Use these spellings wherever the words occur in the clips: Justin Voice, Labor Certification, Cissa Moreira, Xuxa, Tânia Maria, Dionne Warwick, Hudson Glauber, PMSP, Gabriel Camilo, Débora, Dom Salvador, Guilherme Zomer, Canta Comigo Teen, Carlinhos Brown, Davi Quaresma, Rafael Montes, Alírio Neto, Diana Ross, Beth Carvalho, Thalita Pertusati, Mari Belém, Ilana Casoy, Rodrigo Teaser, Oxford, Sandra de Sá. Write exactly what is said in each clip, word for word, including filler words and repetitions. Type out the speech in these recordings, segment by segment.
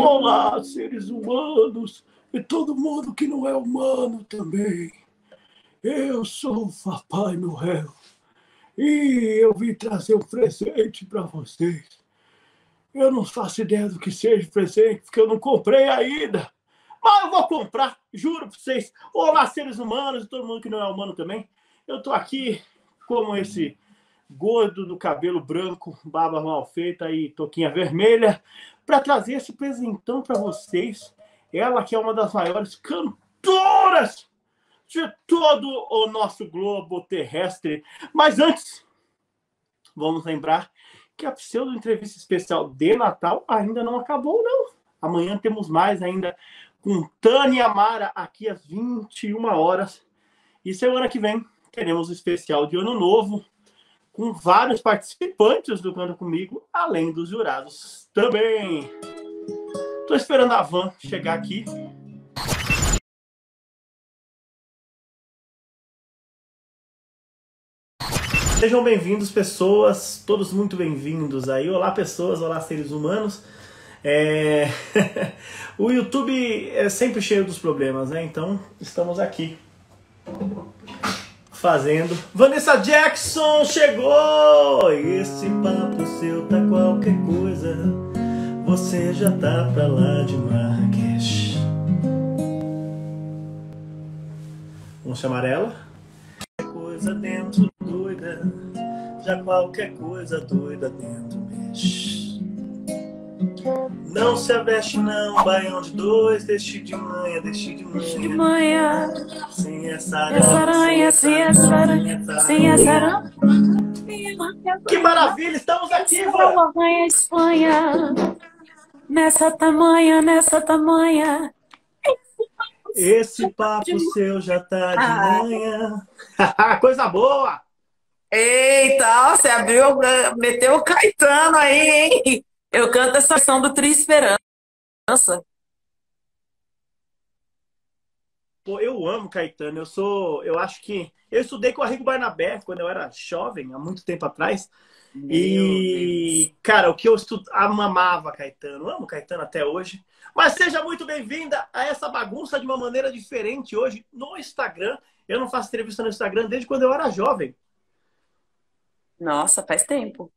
Olá, seres humanos e todo mundo que não é humano também. Eu sou o Papai Noel e eu vim trazer um presente para vocês. Eu não faço ideia do que seja presente, porque eu não comprei ainda. Mas eu vou comprar, juro para vocês. Olá, seres humanos e todo mundo que não é humano também. Eu estou aqui como esse gordo do cabelo branco, barba mal feita e touquinha vermelha, para trazer esse presentão para vocês. Ela que é uma das maiores cantoras de todo o nosso globo terrestre. Mas antes, vamos lembrar que a pseudo-entrevista especial de Natal ainda não acabou, não. Amanhã temos mais ainda com Tânia Mara aqui às vinte e uma horas. E semana que vem teremos o especial de Ano Novo, com vários participantes do Canta Comigo, além dos jurados também. Tô esperando a van chegar aqui. Sejam bem-vindos, pessoas. Todos muito bem-vindos aí. Olá, pessoas. Olá, seres humanos. É... o YouTube é sempre cheio dos problemas, né? Então, estamos aqui fazendo. Vanessa Jackson chegou! Esse papo seu tá qualquer coisa. Você já tá pra lá de Marrakech. Vamos chamar ela? Coisa dentro doida. Já qualquer coisa doida dentro mexe. Não se aveste não, baião de dois. Deixe de manhã, deixe de manhã, deixe de manhã. Sem essa aranha, sem essa aranha, sem essa aranha. Que maravilha, estamos aqui, vó! Nessa tamanha, nessa tamanha. Esse papo seu já tá de manhã. Coisa boa! Eita, você abriu, meteu o Caetano aí, hein? Eu canto essa canção do Tri Esperança. Pô, eu amo Caetano, eu sou, eu acho que... Eu estudei com o Arrigo Barnabé quando eu era jovem, há muito tempo atrás. Meu e, Deus. Cara, o que eu estudo, amava Caetano, amo Caetano até hoje. Mas seja muito bem-vinda a essa bagunça de uma maneira diferente hoje no Instagram. Eu não faço entrevista no Instagram desde quando eu era jovem. Nossa, faz tempo.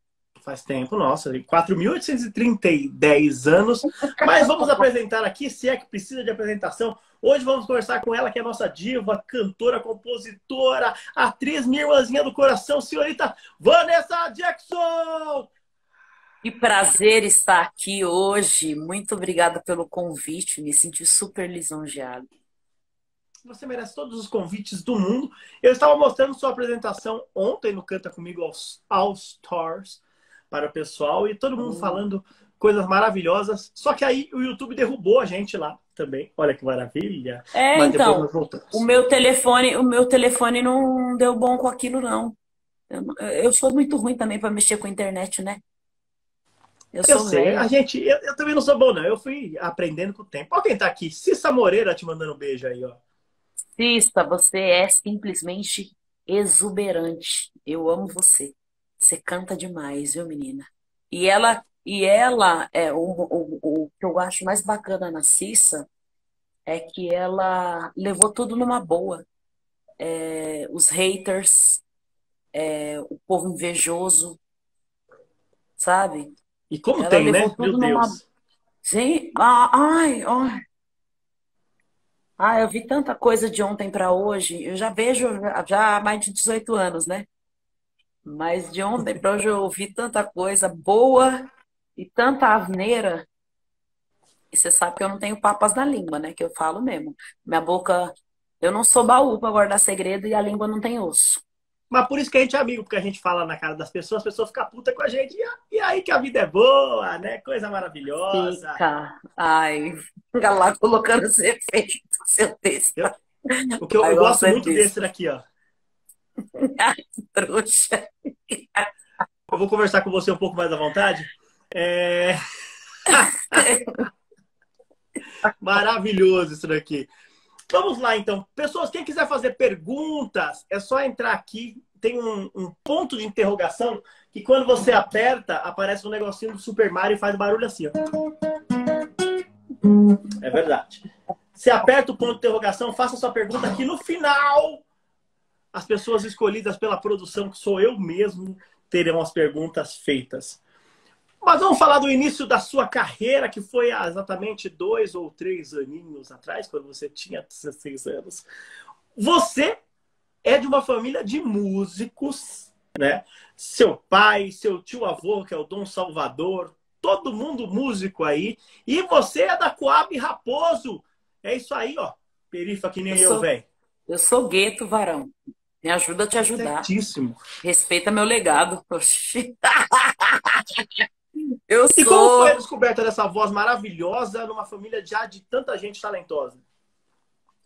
Faz tempo, nossa, quatro mil oitocentos e trinta e dez anos. Mas vamos apresentar aqui, se é que precisa de apresentação. Hoje vamos conversar com ela, que é a nossa diva, cantora, compositora, atriz, minha irmãzinha do coração, senhorita Vanessa Jackson! Que prazer estar aqui hoje. Muito obrigada pelo convite, me senti super lisonjeada. Você merece todos os convites do mundo. Eu estava mostrando sua apresentação ontem no Canta Comigo All Stars para o pessoal e todo mundo hum. falando coisas maravilhosas. Só que aí o YouTube derrubou a gente lá também. Olha que maravilha. É, mas então, o meu telefone, o meu telefone não deu bom com aquilo, não. Eu, eu sou muito ruim também para mexer com a internet, né? Eu, eu sou sei. Velho. A gente, eu, eu também não sou bom, não. Eu fui aprendendo com o tempo. Olha quem tá aqui. Cissa Moreira te mandando um beijo aí, ó. Cissa, você é simplesmente exuberante. Eu amo você. Você canta demais, viu, menina? E ela... E ela, é, o, o, o que eu acho mais bacana na Cissa é que ela levou tudo numa boa. É, os haters, é, o povo invejoso, sabe? E como ela tem, né? Meu numa... Deus. Sim. Ai, ai. Ah, eu vi tanta coisa de ontem para hoje. Eu já vejo já há mais de dezoito anos, né? Mas de ontem para hoje eu ouvi tanta coisa boa. E tanta asneira, e você sabe que eu não tenho papas na língua, né? Que eu falo mesmo. Minha boca, eu não sou baú pra guardar segredo e a língua não tem osso. Mas por isso que a gente é amigo, porque a gente fala na cara das pessoas, as pessoas ficam putas com a gente. E aí que a vida é boa, né? Coisa maravilhosa. Fica. Ai, fica lá colocando os efeitos do seu texto. Eu, o que eu, eu gosto muito texto. desse daqui, ó. Ai, que trouxa. Eu vou conversar com você um pouco mais à vontade. É... Maravilhoso isso daqui. Vamos lá então, pessoas, quem quiser fazer perguntas, é só entrar aqui. Tem um, um ponto de interrogação que quando você aperta, aparece um negocinho do Super Mario e faz barulho assim, ó. É verdade. Você aperta o ponto de interrogação, faça sua pergunta aqui no final. As pessoas escolhidas pela produção, que sou eu mesmo, terão as perguntas feitas. Mas vamos falar do início da sua carreira, que foi há exatamente dois ou três aninhos atrás, quando você tinha dezesseis anos. Você é de uma família de músicos, né? Seu pai, seu tio-avô, que é o Dom Salvador, todo mundo músico aí. E você é da Coab Raposo. É isso aí, ó. Perifa que nem eu, velho. Eu sou gueto, varão. Me ajuda a te ajudar. Certíssimo. Respeita meu legado. Oxi. Eu sou... E como foi a descoberta dessa voz maravilhosa numa família já de tanta gente talentosa?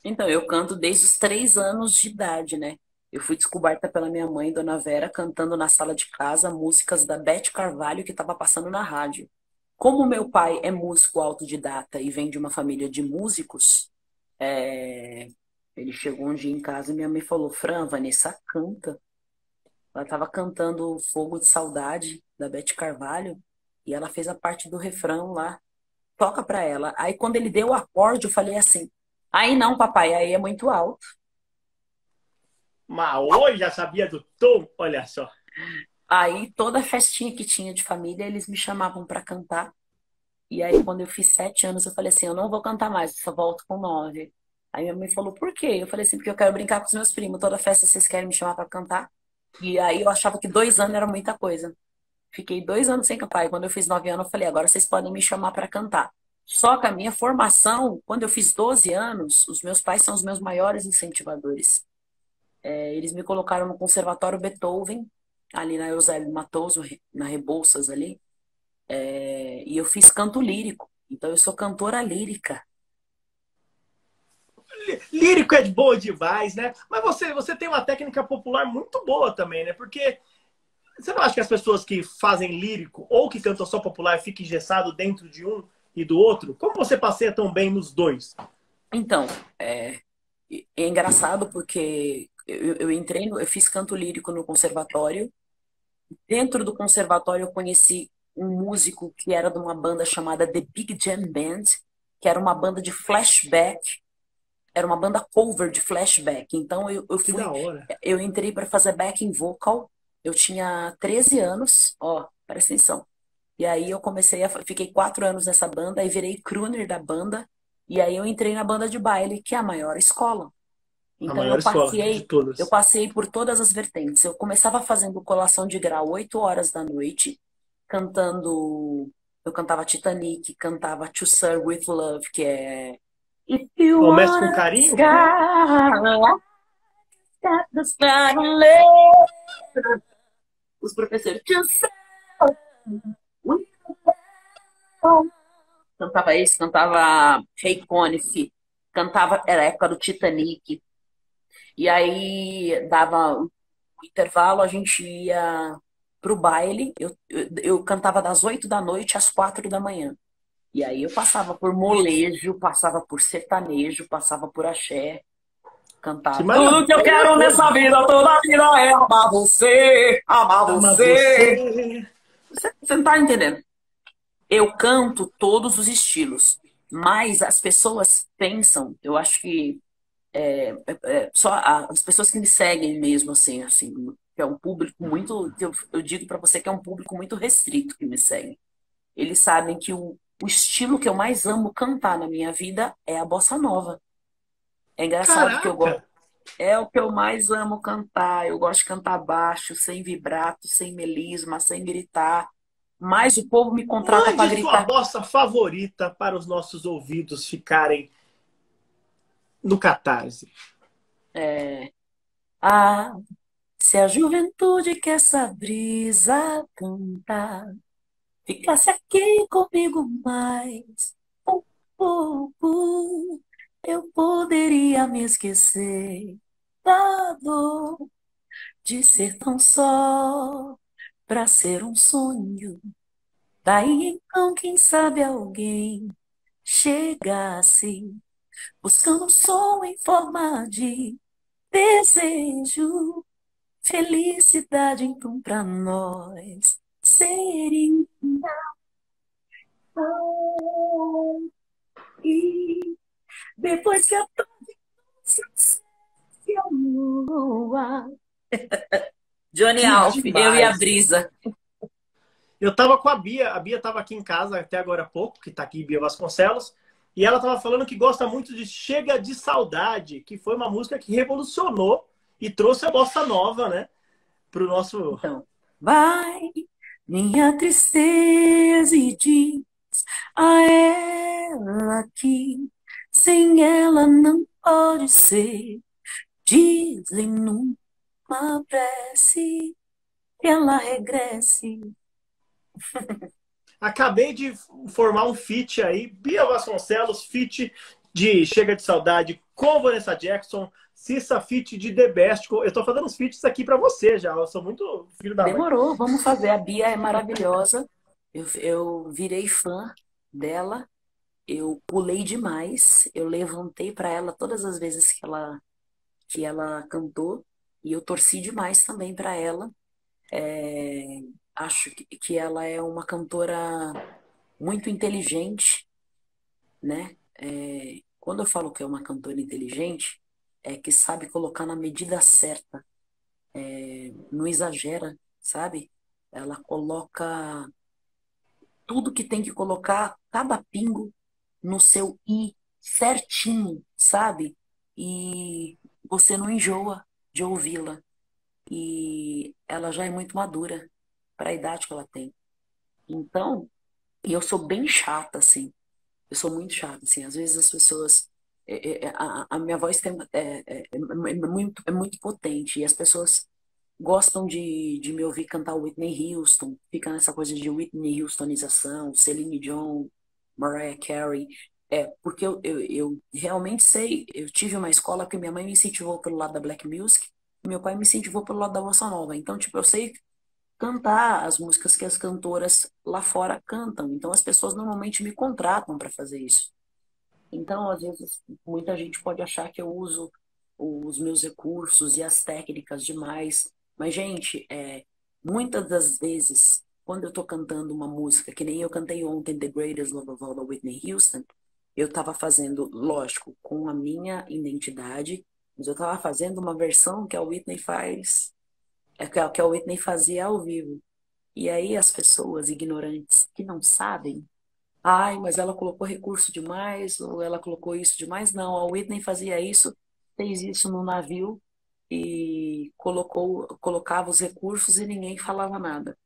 Então, eu canto desde os três anos de idade, né? Eu fui descoberta pela minha mãe, Dona Vera, cantando na sala de casa músicas da Beth Carvalho que estava passando na rádio. Como meu pai é músico autodidata e vem de uma família de músicos, é... ele chegou um dia em casa e minha mãe falou: Fran, Vanessa canta. Ela estava cantando Fogo de Saudade, da Beth Carvalho, e ela fez a parte do refrão lá. Toca pra ela. Aí quando ele deu o acorde, eu falei assim: aí não, papai, aí é muito alto. Mas hoje já sabia do tom, olha só. Aí toda festinha que tinha de família, eles me chamavam pra cantar. E aí quando eu fiz sete anos, eu falei assim: eu não vou cantar mais, eu só volto com nove. Aí minha mãe falou: por quê? Eu falei assim: porque eu quero brincar com os meus primos. Toda festa vocês querem me chamar pra cantar? E aí eu achava que dois anos era muita coisa. Fiquei dois anos sem cantar. E quando eu fiz nove anos, eu falei: agora vocês podem me chamar pra cantar. Só que a minha formação, quando eu fiz doze anos, os meus pais são os meus maiores incentivadores. É, eles me colocaram no Conservatório Beethoven, ali na Eusébio Matoso, na Rebouças ali. É, e eu fiz canto lírico. Então eu sou cantora lírica. Lírico é bom demais, né? Mas você, você tem uma técnica popular muito boa também, né? Porque você não acha que as pessoas que fazem lírico ou que cantam só popular ficam engessadas dentro de um e do outro? Como você passeia tão bem nos dois? Então, é, é engraçado porque eu, eu entrei, eu fiz canto lírico no conservatório. Dentro do conservatório eu conheci um músico que era de uma banda chamada The Big Jam Band, que era uma banda de flashback. Era uma banda cover de flashback. Então eu, eu fui. Que da hora. Eu entrei para fazer backing vocal. Eu tinha treze anos. Ó, presta atenção. E aí eu comecei a. Fiquei quatro anos nessa banda. Aí virei crooner da banda. E aí eu entrei na banda de baile, que é a maior escola. Então a maior eu passei. De todas. Eu passei por todas as vertentes. Eu começava fazendo colação de grau oito horas da noite, cantando. Eu cantava Titanic, cantava To Sir With Love, que é. Começa com carinho. Os professores. Cantava isso, cantava Hey Conniff, cantava, era a época do Titanic. E aí dava um intervalo, a gente ia pro baile. Eu, eu, eu cantava das oito da noite às quatro da manhã. E aí eu passava por molejo, passava por sertanejo, passava por axé, cantava. Tudo que eu quero nessa vida, toda vida é amar você, amar você. Você, você não tá entendendo? Eu canto todos os estilos, mas as pessoas pensam, eu acho que é, é, só as pessoas que me seguem mesmo, assim, assim, que é um público muito, eu, eu digo pra você que é um público muito restrito que me segue. Eles sabem que o O estilo que eu mais amo cantar na minha vida é a bossa nova. É engraçado que eu gosto. É o que eu mais amo cantar. Eu gosto de cantar baixo, sem vibrato, sem melisma, sem gritar. Mas o povo me contrata para gritar. Qual é a sua bossa favorita para os nossos ouvidos ficarem no catarse? É... Ah, se a juventude quer essa brisa cantar, ficasse aqui comigo mais um pouco, eu poderia me esquecer da dor de ser tão só pra ser um sonho. Daí então quem sabe alguém chegasse buscando um som em forma de desejo. Felicidade então pra nós seria. Depois que a tarde se amou. Johnny Alf, eu e a Brisa. Eu tava com a Bia, a Bia tava aqui em casa até agora há pouco, que tá aqui, Bia Vasconcelos, e ela tava falando que gosta muito de Chega de Saudade, que foi uma música que revolucionou e trouxe a bossa nova, né? Pro nosso... Então, vai, minha tristeza, e diz a ela que sem ela não pode ser. Dizem numa prece que ela regresse. Acabei de formar um feat aí, Bia Vasconcelos, feat de Chega de Saudade com Vanessa Jackson, Cissa feat de The Best. Eu tô fazendo uns feats aqui pra você já, eu sou muito filho da mãe. Demorou, vamos fazer. A Bia é maravilhosa, eu, eu virei fã dela, eu pulei demais, eu levantei pra ela todas as vezes que ela, que ela cantou, e eu torci demais também pra ela. É... Acho que ela é uma cantora muito inteligente, né? É, quando eu falo que é uma cantora inteligente, é que sabe colocar na medida certa, é, não exagera, sabe? Ela coloca tudo que tem que colocar, cada pingo no seu i certinho, sabe? E você não enjoa de ouvi-la. E ela já é muito madura para a idade que ela tem. Então, e eu sou bem chata, assim. Eu sou muito chata, assim. Às vezes as pessoas... É, é, a, a minha voz tem, é, é, é, muito, é muito potente. E as pessoas gostam de, de me ouvir cantar Whitney Houston. Fica nessa coisa de Whitney Houstonização, Celine Dion, Mariah Carey. É, porque eu, eu, eu realmente sei. Eu tive uma escola que minha mãe me incentivou pelo lado da Black Music. E meu pai me incentivou pelo lado da bossa nova. Então, tipo, eu sei... cantar as músicas que as cantoras lá fora cantam. Então, as pessoas normalmente me contratam para fazer isso. Então, às vezes, muita gente pode achar que eu uso os meus recursos e as técnicas demais. Mas, gente, é, muitas das vezes, quando eu estou cantando uma música, que nem eu cantei ontem, The Greatest Love of All, da Whitney Houston, eu estava fazendo, lógico, com a minha identidade, mas eu estava fazendo uma versão que a Whitney faz... É o que a Whitney fazia ao vivo. E aí as pessoas ignorantes que não sabem, ai, mas ela colocou recurso demais, ou ela colocou isso demais. Não, a Whitney fazia isso, fez isso no navio e colocou, colocava os recursos e ninguém falava nada.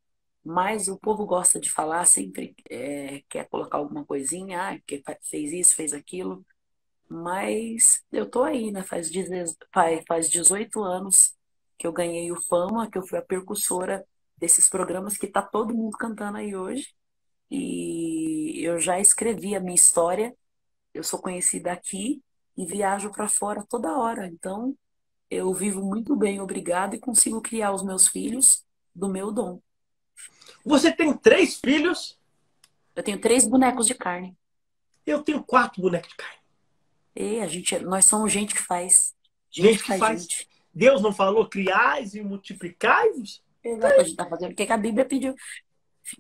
Mas o povo gosta de falar, sempre é, quer colocar alguma coisinha, ah, que fez isso, fez aquilo. Mas eu tô aí, né? Faz, faz dezoito anos que eu ganhei o Fama, que eu fui a percussora desses programas que tá todo mundo cantando aí hoje. E eu já escrevi a minha história, eu sou conhecida aqui e viajo para fora toda hora. Então, eu vivo muito bem, obrigada, e consigo criar os meus filhos do meu dom. Você tem três filhos? Eu tenho três bonecos de carne. Eu tenho quatro bonecos de carne. E a gente, nós somos gente que faz. Gente, gente que faz, faz. Gente. Deus não falou criais e multiplicais? Exato, a gente tá fazendo o que a Bíblia pediu.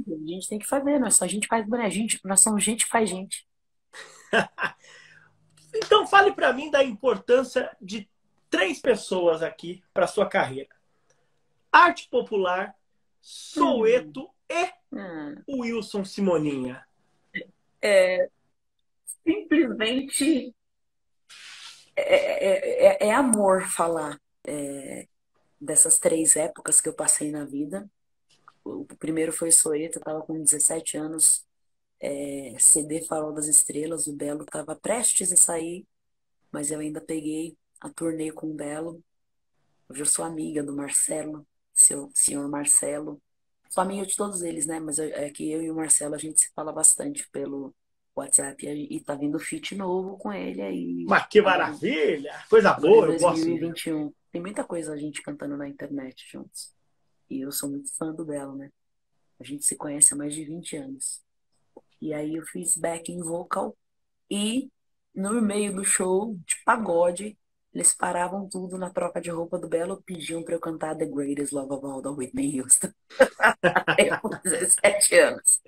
A gente tem que fazer, não é só a gente faz boné, gente, nós somos gente faz gente. Então fale para mim da importância de três pessoas aqui para sua carreira. Arte Popular, Soweto hum. e hum. Wilson Simoninha. É, simplesmente é, é, é amor falar. É, dessas três épocas que eu passei na vida. O primeiro foi Soweto, eu estava com dezessete anos, é, C D Farol das Estrelas, o Belo estava prestes a sair, mas eu ainda peguei a turnê com o Belo. Hoje eu sou amiga do Marcelo, seu, senhor Marcelo, sou amiga de todos eles, né? Mas eu, é que eu e o Marcelo, a gente se fala bastante pelo WhatsApp, e tá vindo feat novo com ele aí. Mas que maravilha! Coisa boa, eu gosto. dois mil e vinte e um. Tem muita coisa a gente cantando na internet juntos. E eu sou muito fã do Belo, né? A gente se conhece há mais de vinte anos. E aí eu fiz backing vocal. E no meio do show, de pagode, eles paravam tudo na troca de roupa do Belo, pediam pra eu cantar The Greatest Love of All, da Whitney Houston. Eu com dezessete anos.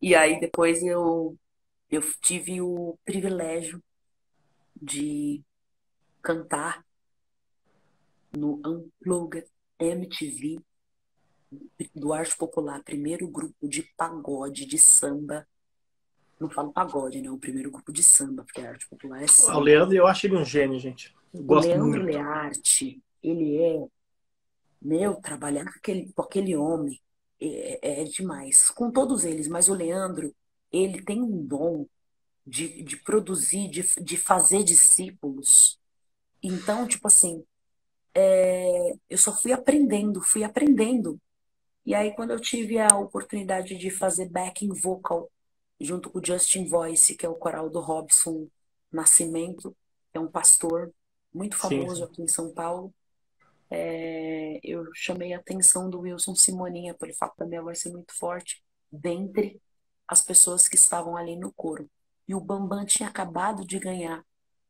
E aí depois eu, eu tive o privilégio de cantar no Unplugged M T V do Arte Popular, primeiro grupo de pagode, de samba. Não falo pagode, né? O primeiro grupo de samba, porque a Arte Popular é samba. O Leandro, eu acho ele um gênio, gente. Eu gosto muito. O Leandro Lehart, ele é... Meu, trabalhar com aquele, com aquele homem é, é demais. Com todos eles, mas o Leandro, ele tem um dom de, de produzir, de, de fazer discípulos. Então, tipo assim, é, eu só fui aprendendo, fui aprendendo. E aí, quando eu tive a oportunidade de fazer backing vocal junto com o Justin Voice, que é o coral do Robson Nascimento, que é um pastor muito famoso, sim, aqui em São Paulo. É, eu chamei a atenção do Wilson Simoninha pelo fato da minha voz ser muito forte, dentre as pessoas que estavam ali no coro. E o Bambam tinha acabado de ganhar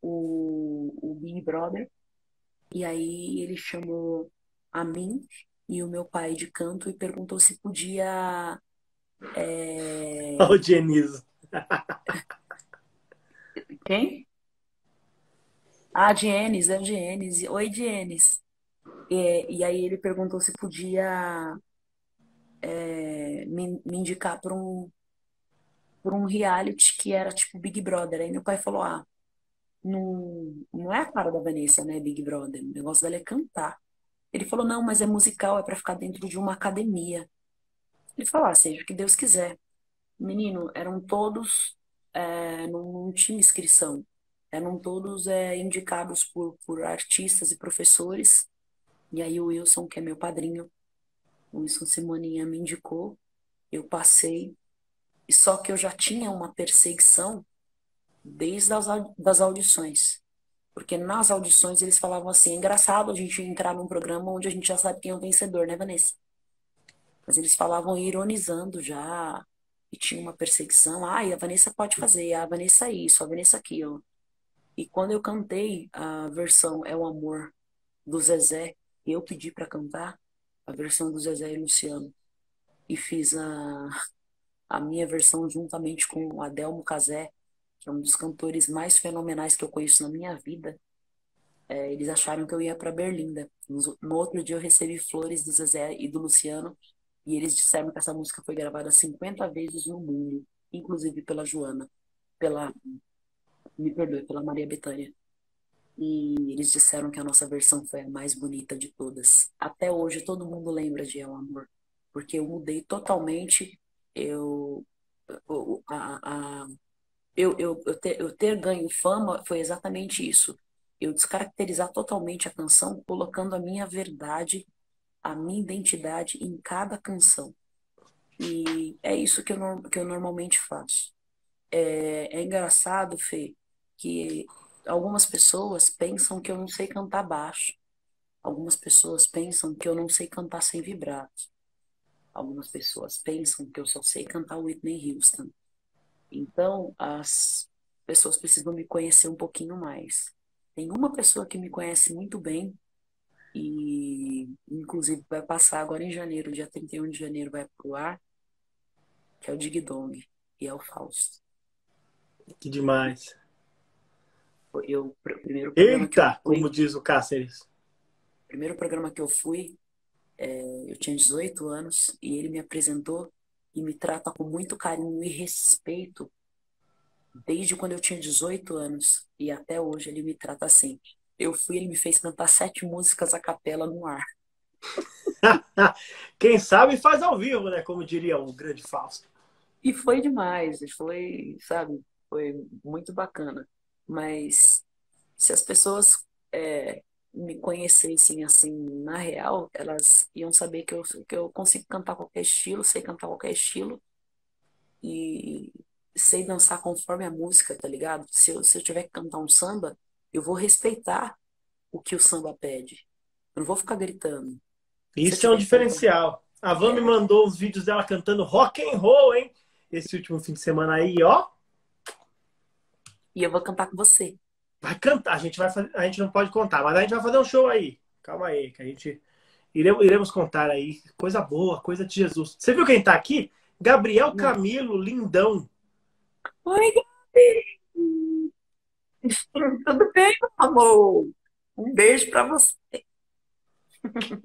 o, o Big Brother, e aí ele chamou a mim e o meu pai de canto e perguntou se podia... É... Olha o Dionísio. Quem? Ah, Dionis, é o Dionis. Oi, Dionis. E, e aí ele perguntou se podia é, me, me indicar para um, por um reality que era tipo Big Brother. Aí meu pai falou, ah, não, não é a cara da Vanessa, né, Big Brother. O negócio dela é cantar. Ele falou, não, mas é musical, é para ficar dentro de uma academia. Ele falar, seja o que Deus quiser. Menino, eram todos, é, não, não tinha inscrição, eram todos é, indicados por, por artistas e professores. E aí o Wilson, que é meu padrinho, o Wilson Simoninha, me indicou, eu passei. E só que eu já tinha uma perseguição desde as das audições. Porque nas audições eles falavam assim, é engraçado a gente entrar num programa onde a gente já sabe quem é o vencedor, né, Vanessa? Mas eles falavam ironizando já, e tinha uma perseguição. Ah, e a Vanessa pode fazer, a Vanessa isso, a Vanessa aquilo. E quando eu cantei a versão É o Amor do Zezé, eu pedi para cantar a versão do Zezé e Luciano. E fiz a, a minha versão juntamente com o Adelmo Casé, que é um dos cantores mais fenomenais que eu conheço na minha vida. É, eles acharam que eu ia para Berlinda. No, no outro dia eu recebi flores do Zezé e do Luciano. E eles disseram que essa música foi gravada cinquenta vezes no mundo, inclusive pela Joana, pela, me perdoe, pela Maria Bethânia. E eles disseram que a nossa versão foi a mais bonita de todas. Até hoje todo mundo lembra de É o Amor, porque eu mudei totalmente. Eu, eu, a, a, eu, eu, eu, ter, eu ter ganho fama foi exatamente isso. Eu descaracterizar totalmente a canção, colocando a minha verdade, a minha identidade em cada canção. E é isso que eu, que eu normalmente faço. É, é engraçado, Fê, que algumas pessoas pensam que eu não sei cantar baixo. Algumas pessoas pensam que eu não sei cantar sem vibrato. Algumas pessoas pensam que eu só sei cantar Whitney Houston. Então, as pessoas precisam me conhecer um pouquinho mais. Tem uma pessoa que me conhece muito bem, e inclusive vai passar agora em janeiro, dia trinta e um de janeiro vai pro ar, que é o Dig Dong, e é o Fausto. Que demais. Eu, primeiro Eita, fui, como diz o Cáceres. O primeiro programa que eu fui, é, eu tinha dezoito anos, e ele me apresentou e me trata com muito carinho e respeito desde quando eu tinha dezoito anos, e até hoje ele me trata assim. Eu fui, ele me fez cantar sete músicas a capela no ar. Quem sabe faz ao vivo, né? Como diria o grande Fausto. E foi demais, foi, sabe, foi muito bacana. Mas se as pessoas é, me conhecessem assim na real, elas iam saber que eu, que eu consigo cantar qualquer estilo, sei cantar qualquer estilo e sei dançar conforme a música, tá ligado? Se eu, se eu tiver que cantar um samba, eu vou respeitar o que o samba pede. Eu não vou ficar gritando. Isso é um diferencial. A Van me mandou os vídeos dela cantando rock and roll, hein? Esse último fim de semana aí, ó. E eu vou cantar com você. Vai cantar. A gente, vai fazer... a gente não pode contar, mas a gente vai fazer um show aí. Calma aí, que a gente... Iremos contar aí. Coisa boa, coisa de Jesus. Você viu quem tá aqui? Gabriel Camilo, lindão. Oi, Gabi! Tudo amor. Um beijo para você.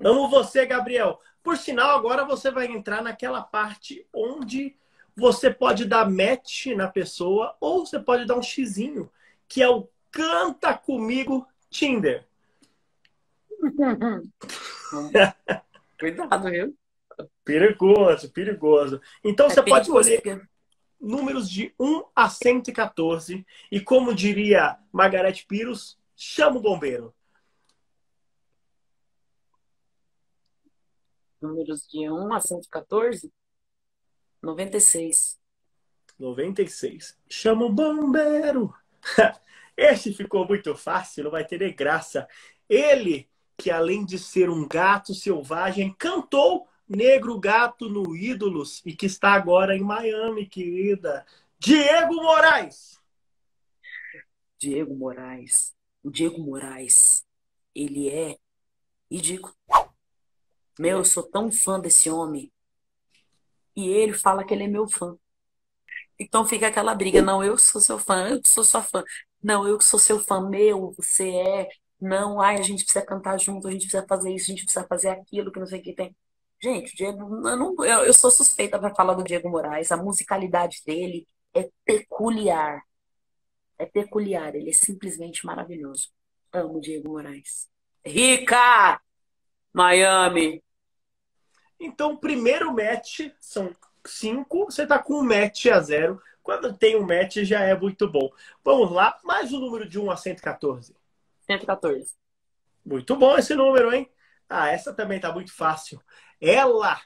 Amo você, Gabriel. Por sinal, agora você vai entrar naquela parte onde você pode dar match na pessoa ou você pode dar um xizinho, que é o Canta Comigo Tinder. Cuidado, viu? Perigoso, perigoso. Então é você perigoso. Pode escolher números de um a cento e quatorze. E como diria Margareth Piros, chama o bombeiro. Números de um a cento e quatorze? noventa e seis. noventa e seis. Chama o bombeiro. Este ficou muito fácil, não vai ter graça. Ele, que além de ser um gato selvagem, cantou Negro Gato no Ídolos e que está agora em Miami, querida. Diego Moraes. Diego Moraes. O Diego Moraes, ele é ridículo. Meu, eu sou tão fã desse homem. E ele fala que ele é meu fã. Então fica aquela briga. Não, eu sou seu fã. Eu sou sua fã. Não, eu sou seu fã. Meu, você é. Não, ai, a gente precisa cantar junto. A gente precisa fazer isso. A gente precisa fazer aquilo que não sei o que tem. Gente, o Diego... Eu, não, eu, eu sou suspeita pra falar do Diego Moraes. A musicalidade dele é peculiar. É peculiar. Ele é simplesmente maravilhoso. Amo o Diego Moraes. Rica! Miami! Então, o primeiro match são cinco. Você tá com um match a zero. Quando tem um match, já é muito bom. Vamos lá. Mais o um número de um a cento e quatorze. cento e quatorze. Muito bom esse número, hein? Ah, essa também tá muito fácil. Ela,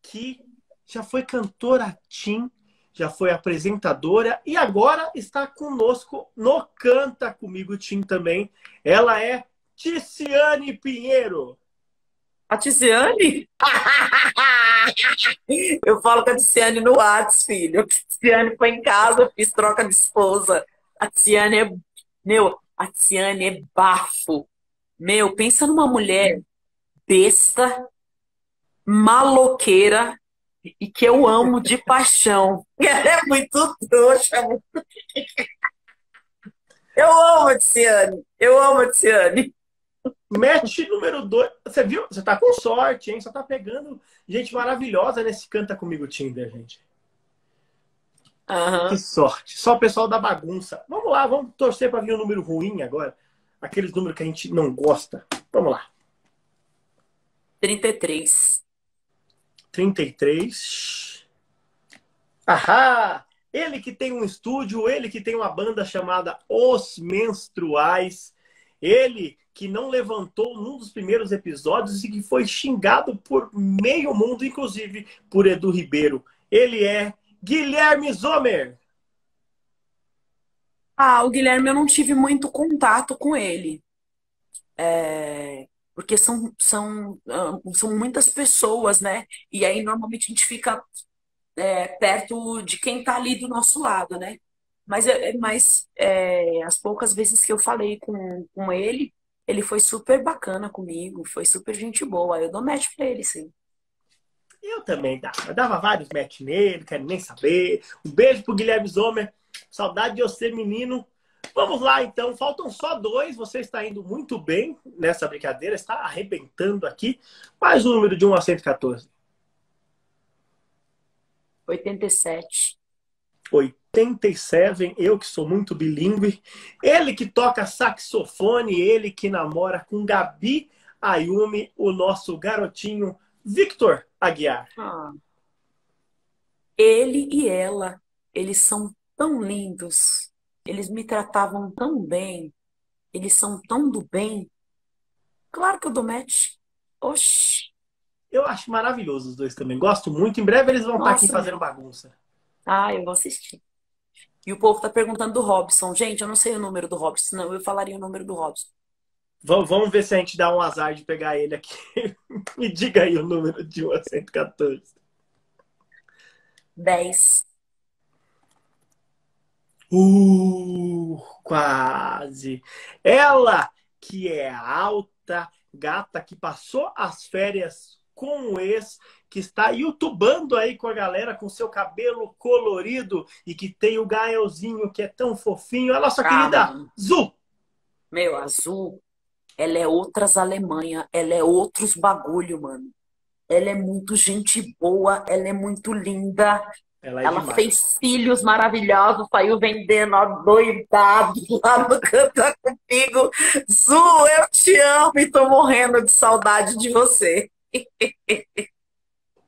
que já foi cantora teen, já foi apresentadora e agora está conosco no Canta Comigo Teen também. Ela é Tiziane Pinheiro. A Tiziane? Eu falo com a Tiziane no Whats, filho. A Tiziane foi em casa, fiz troca de esposa. A Tiziane é... Meu, a Tiziane é bafo. Meu, pensa numa mulher besta, maloqueira e que eu amo de paixão. Ela é muito trouxa. Eu amo a Tiziane. Eu amo a Tiziane. Match número dois. Você viu? Você tá com sorte, hein? Só tá pegando gente maravilhosa nesse Canta Comigo Tinder, gente. Uhum. Que sorte. Só o pessoal da bagunça. Vamos lá, vamos torcer pra vir um número ruim agora. Aqueles números que a gente não gosta. Vamos lá. trinta e três. trinta e três. Ahá! Ele que tem um estúdio, ele que tem uma banda chamada Os Menstruais, ele que não levantou num dos primeiros episódios e que foi xingado por meio mundo, inclusive por Edu Ribeiro. Ele é Guilherme Zomer. Ah, o Guilherme eu não tive muito contato com ele. É... Porque são, são, são muitas pessoas, né? E aí normalmente a gente fica... É, perto de quem tá ali do nosso lado, né? Mas, mas é, as poucas vezes que eu falei com, com ele, ele foi super bacana comigo, foi super gente boa. Eu dou match pra ele, sim. Eu também dava. Eu dava vários match nele, quero nem saber. Um beijo pro Guilherme Zomer. Saudade de você, menino. Vamos lá, então. Faltam só dois. Você está indo muito bem nessa brincadeira. Está arrebentando aqui. Mais um número de um a cento e quatorze. oitenta e sete. oitenta e sete, eu que sou muito bilíngue. Ele que toca saxofone, ele que namora com Gabi Ayumi, o nosso garotinho Victor Aguiar. Ah, ele e ela, eles são tão lindos. Eles me tratavam tão bem. Eles são tão do bem. Claro que eu dou match. Oxi. Eu acho maravilhoso os dois também. Gosto muito. Em breve eles vão Nossa, estar aqui fazendo bagunça. Ah, eu vou assistir. E o povo tá perguntando do Robson. Gente, eu não sei o número do Robson, senão eu falaria o número do Robson. Vamos, vamos ver se a gente dá um azar de pegar ele aqui. Me diga aí o número de um a cento e quatorze. dez. Uh, quase. Ela que é alta, gata, que passou as férias com o ex, que está youtubando aí com a galera, com seu cabelo colorido e que tem o Gaelzinho que é tão fofinho. A nossa ah, querida Zu. Meu, a Zu, ela é outras Alemanha, ela é outros bagulho, mano. Ela é muito gente boa, ela é muito linda. Ela, é ela fez filhos maravilhosos, saiu vendendo adoidado lá no Canta Comigo. Zu, eu te amo e tô morrendo de saudade de você.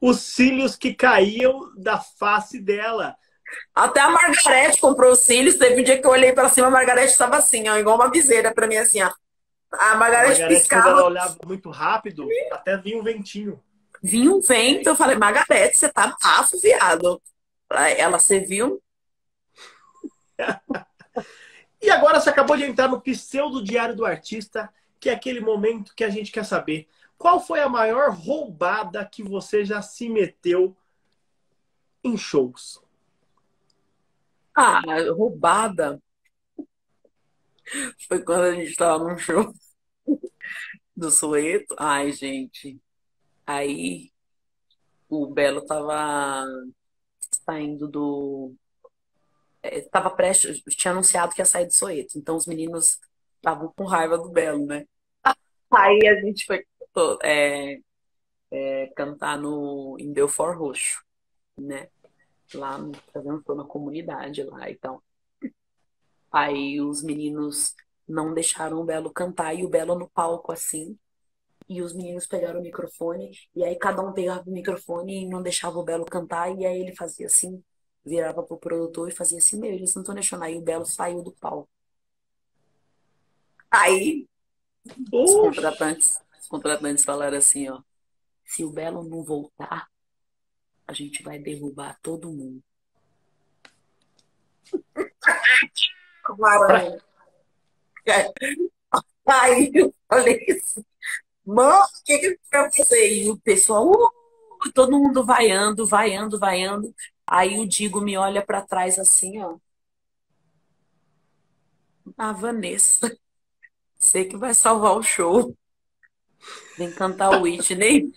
Os cílios que caíam da face dela. Até a Margareth comprou os cílios. Teve um dia que eu olhei pra cima, a Margareth estava assim, ó, igual uma viseira pra mim, assim, ó. A Margareth, a Margareth piscava. Quando ela olhava muito rápido, até vinha um ventinho. Vinha um vento, eu falei, Margareth, você tá bafo, viado. Ela, você viu? E agora você acabou de entrar no pseudo diário do artista, que é aquele momento que a gente quer saber qual foi a maior roubada que você já se meteu em shows. Ah, roubada foi quando a gente tava num show do Soweto. Ai, gente. Aí o Belo tava saindo do... Tava prestes... Tinha anunciado que ia sair do Soweto. Então os meninos estavam com raiva do Belo, né? Aí a gente foi é, é, cantar no... em Belfort Roxo, né? Lá no... na comunidade lá, então. Aí os meninos não deixaram o Belo cantar e o Belo no palco assim. E os meninos pegaram o microfone e aí cada um pegava o microfone e não deixava o Belo cantar. E aí ele fazia assim, virava pro produtor e fazia assim, meu, eles não estão deixando. Aí o Belo saiu do palco. Aí os contratantes, os contratantes falaram assim, ó, se o Belo não voltar, a gente vai derrubar todo mundo. Maravilha. Aí eu falei assim, mano, o que que eu pensei? E o pessoal, uh, todo mundo vaiando, vaiando, vaiando. Aí o Diego me olha pra trás assim, ó. A Vanessa, você que vai salvar o show. Vem cantar o Whitney.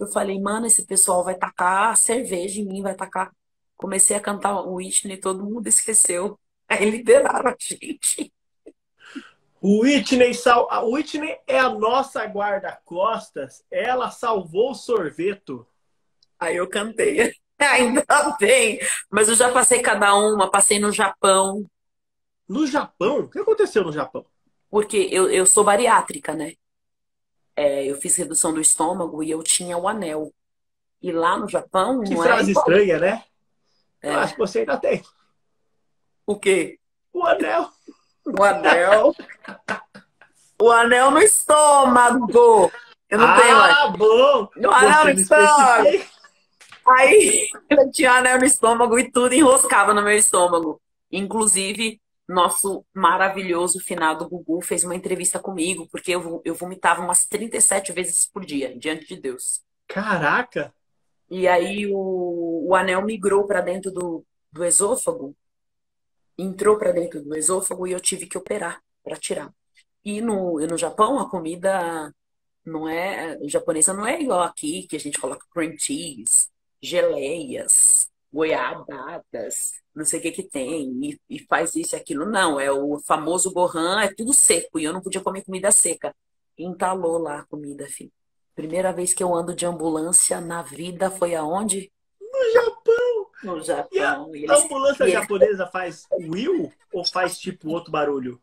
Eu falei, mano, esse pessoal vai tacar cerveja em mim, vai tacar. Comecei a cantar o Whitney, todo mundo esqueceu. Aí liberaram a gente. O Whitney, sal... a Whitney é a nossa guarda-costas. Ela salvou o sorveto. Aí eu cantei. Ainda bem. Mas eu já passei cada uma. Passei no Japão. No Japão? O que aconteceu no Japão? Porque eu, eu sou bariátrica, né? É, eu fiz redução do estômago e eu tinha o anel. E lá no Japão... Que não frase era estranha, né? É. Eu acho que você ainda tem. O quê? O anel. O anel. O anel no estômago. Eu não ah, tenho. Ah, bom. O anel no estômago. Aí eu tinha anel no estômago e tudo enroscava no meu estômago. Inclusive, nosso maravilhoso finado Gugu fez uma entrevista comigo, porque eu, eu vomitava umas trinta e sete vezes por dia, diante de Deus. Caraca! E aí o, o anel migrou para dentro do, do esôfago. Entrou para dentro do esôfago e eu tive que operar para tirar. E no, no Japão, a comida não é japonesa não é igual aqui, que a gente coloca cream cheese, geleias, goiabadas, não sei o que que tem, e, e faz isso e aquilo. Não, é o famoso gohan, é tudo seco, e eu não podia comer comida seca. Entalou lá a comida, filho. Primeira vez que eu ando de ambulância na vida foi aonde? No Japão! No Japão, e a, a ambulância eles... japonesa faz will ou faz tipo outro barulho?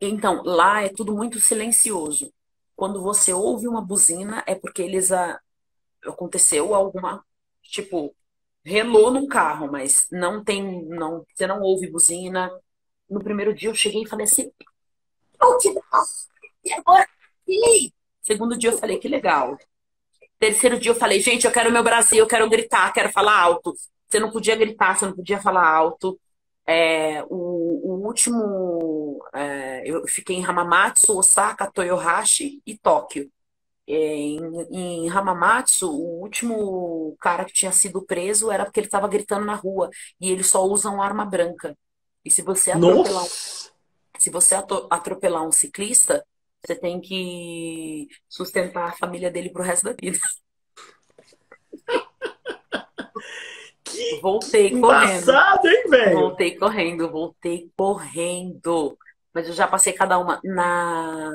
Então, lá é tudo muito silencioso. Quando você ouve uma buzina, é porque eles a... aconteceu alguma, tipo, relou num carro, mas não tem, não, você não ouve buzina. No primeiro dia eu cheguei e falei assim, oh, que e agora? E segundo dia eu falei, que legal. Terceiro dia eu falei, gente, eu quero o meu Brasil, eu quero gritar, quero falar alto. Você não podia gritar, você não podia falar alto. É, o, o último, é, eu fiquei em Hamamatsu, Osaka, Toyohashi e Tóquio. É, em, em Hamamatsu, o último cara que tinha sido preso era porque ele estava gritando na rua. E eles só usam arma branca. E se você atropelar, se você atropelar um ciclista... Você tem que sustentar a família dele pro resto da vida. Que voltei que correndo. Engraçado, hein, velho? Voltei correndo, voltei correndo. Mas eu já passei cada uma na...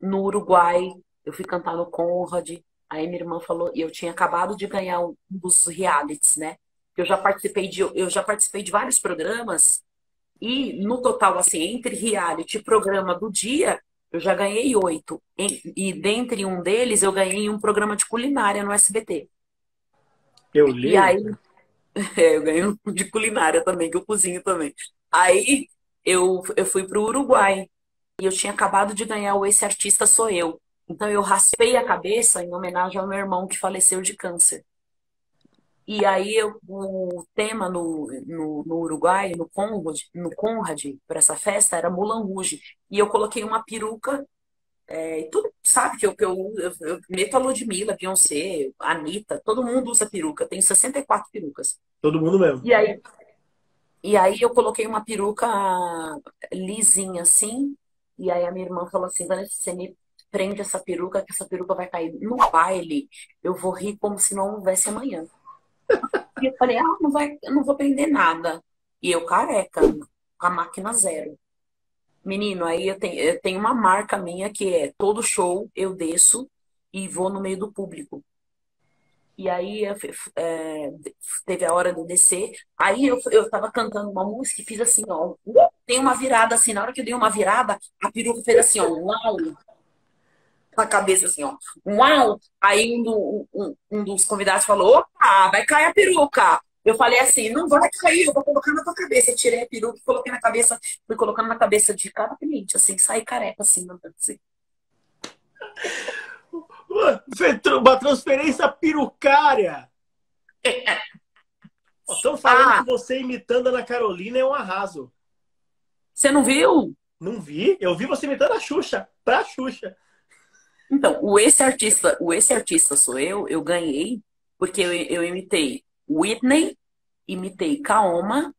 no Uruguai. Eu fui cantar no Conrad. Aí minha irmã falou, e eu tinha acabado de ganhar um dos realities, né? Eu já participei de, eu já participei de vários programas. E no total, assim, entre reality e programa do dia, eu já ganhei oito. E dentre um deles, eu ganhei um programa de culinária no S B T. Eu li. E aí, é, eu ganhei um de culinária também, que eu cozinho também. Aí eu, eu fui pro Uruguai. E eu tinha acabado de ganhar o Esse Artista Sou Eu. Então eu raspei a cabeça em homenagem ao meu irmão que faleceu de câncer. E aí eu, o tema no, no, no Uruguai, no Conrad, no Conrad para essa festa, era Moulin Rouge. E eu coloquei uma peruca, é, e tudo, sabe, que eu, que eu, eu, eu meto a Ludmilla, Beyoncé, Anitta, todo mundo usa peruca. Tem sessenta e quatro perucas. Todo mundo mesmo. E aí, e aí eu coloquei uma peruca lisinha assim, e aí a minha irmã falou assim, Vanessa, você me prende essa peruca, que essa peruca vai cair no baile. Eu vou rir como se não houvesse amanhã. E eu falei, ah, não vai, eu não vou aprender nada. E eu careca, a máquina zero. Menino, aí eu tenho, eu tenho uma marca minha que é todo show eu desço e vou no meio do público. E aí eu, é, teve a hora de eu descer. Aí eu, eu tava cantando uma música e fiz assim, ó. Tem uma virada assim, na hora que eu dei uma virada, a peruca fez assim, ó, uau. Com a cabeça assim, ó. Uau! Aí um, do, um, um dos convidados falou, opa, vai cair a peruca. Eu falei assim, não vai cair, eu vou colocar na tua cabeça. Eu tirei a peruca, coloquei na cabeça, fui colocando na cabeça de cada cliente, assim, saí careca, assim, assim. Uma transferência perucária. É. Estão falando ah. que você imitando a Ana Carolina é um arraso. Você não viu? Não vi, eu vi você imitando a Xuxa, pra Xuxa. Então, o Esse Artista, o Esse Artista Sou Eu, eu ganhei porque eu, eu imitei Whitney, imitei Kaoma,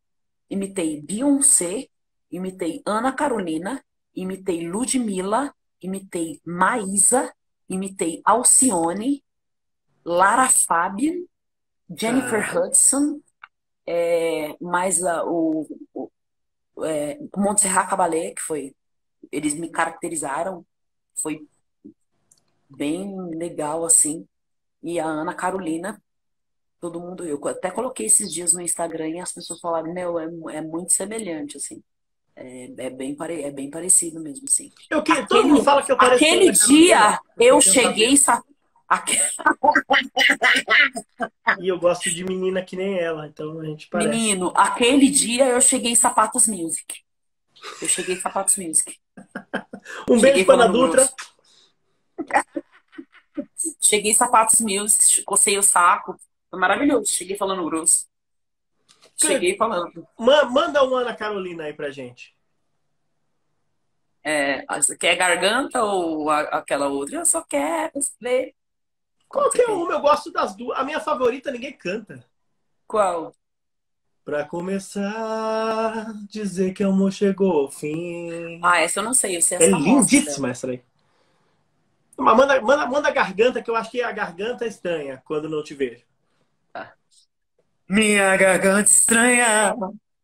imitei Beyoncé, imitei Ana Carolina, imitei Ludmilla, imitei Maísa, imitei Alcione, Lara Fabian, Jennifer ah. Hudson, é, mais a, o, o é, Montserrat Caballé, que foi... Eles me caracterizaram, foi... bem legal, assim. E a Ana Carolina, todo mundo... Eu até coloquei esses dias no Instagram e as pessoas falaram, meu, é, é muito semelhante, assim. É, é, bem, pare... é bem parecido mesmo, assim. Eu que... aquele... Todo mundo fala que eu pareço... Aquele dia, eu, eu cheguei... Sa... E eu gosto de menina que nem ela, então a gente parece. Menino, aquele dia eu cheguei em Sapatos Music. Eu cheguei em Sapatos Music. um cheguei beijo para a Dutra. Cheguei em Sapatos Music, cocei o saco. Foi maravilhoso, cheguei falando grosso. Cheguei falando. Manda uma Ana Carolina aí pra gente. É, quer garganta ou a, aquela outra? Eu só quero ver. Qualquer uma, eu gosto das duas. A minha favorita ninguém canta. Qual? Pra começar, dizer que o amor chegou ao fim. Ah, essa eu não sei, eu sei essa. É lindíssima essa aí. Mas manda, manda, manda a garganta, que eu acho que a garganta estranha quando não te vejo. Ah. Minha garganta estranha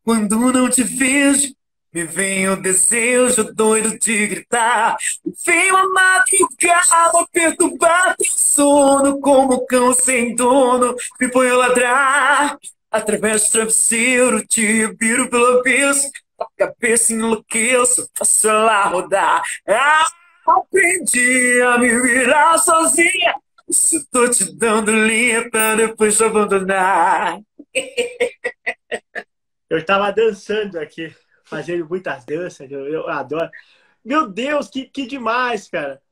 quando não te vejo. Me vem o desejo doido de gritar. Venho a madrugada perturbar teu sono. Como cão sem dono, me ponho a ladrar. Através do travesseiro, te viro pelo aviso. A cabeça enlouqueço, faço ela rodar. Ah! Aprendi a me virar sozinha. Se tô te dando linha pra depois te abandonar. Eu tava dançando aqui, fazendo muitas danças, eu, eu adoro. Meu Deus, que, que demais, cara.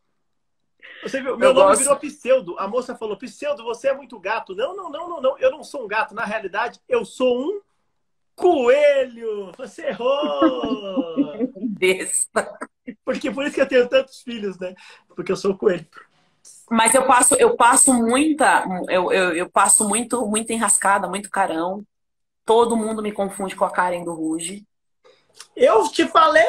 Você viu, meu eu nome gosto. Virou pseudo. A moça falou, pseudo, você é muito gato. Não, não, não, não, não, eu não sou um gato. Na realidade, eu sou um coelho. Você errou. Besta. Porque por isso que eu tenho tantos filhos, né? Porque eu sou coelho. Mas eu passo, eu passo muita, eu, eu, eu passo muito, muito enrascada, muito carão. Todo mundo me confunde com a Karen do Ruge. Eu te falei!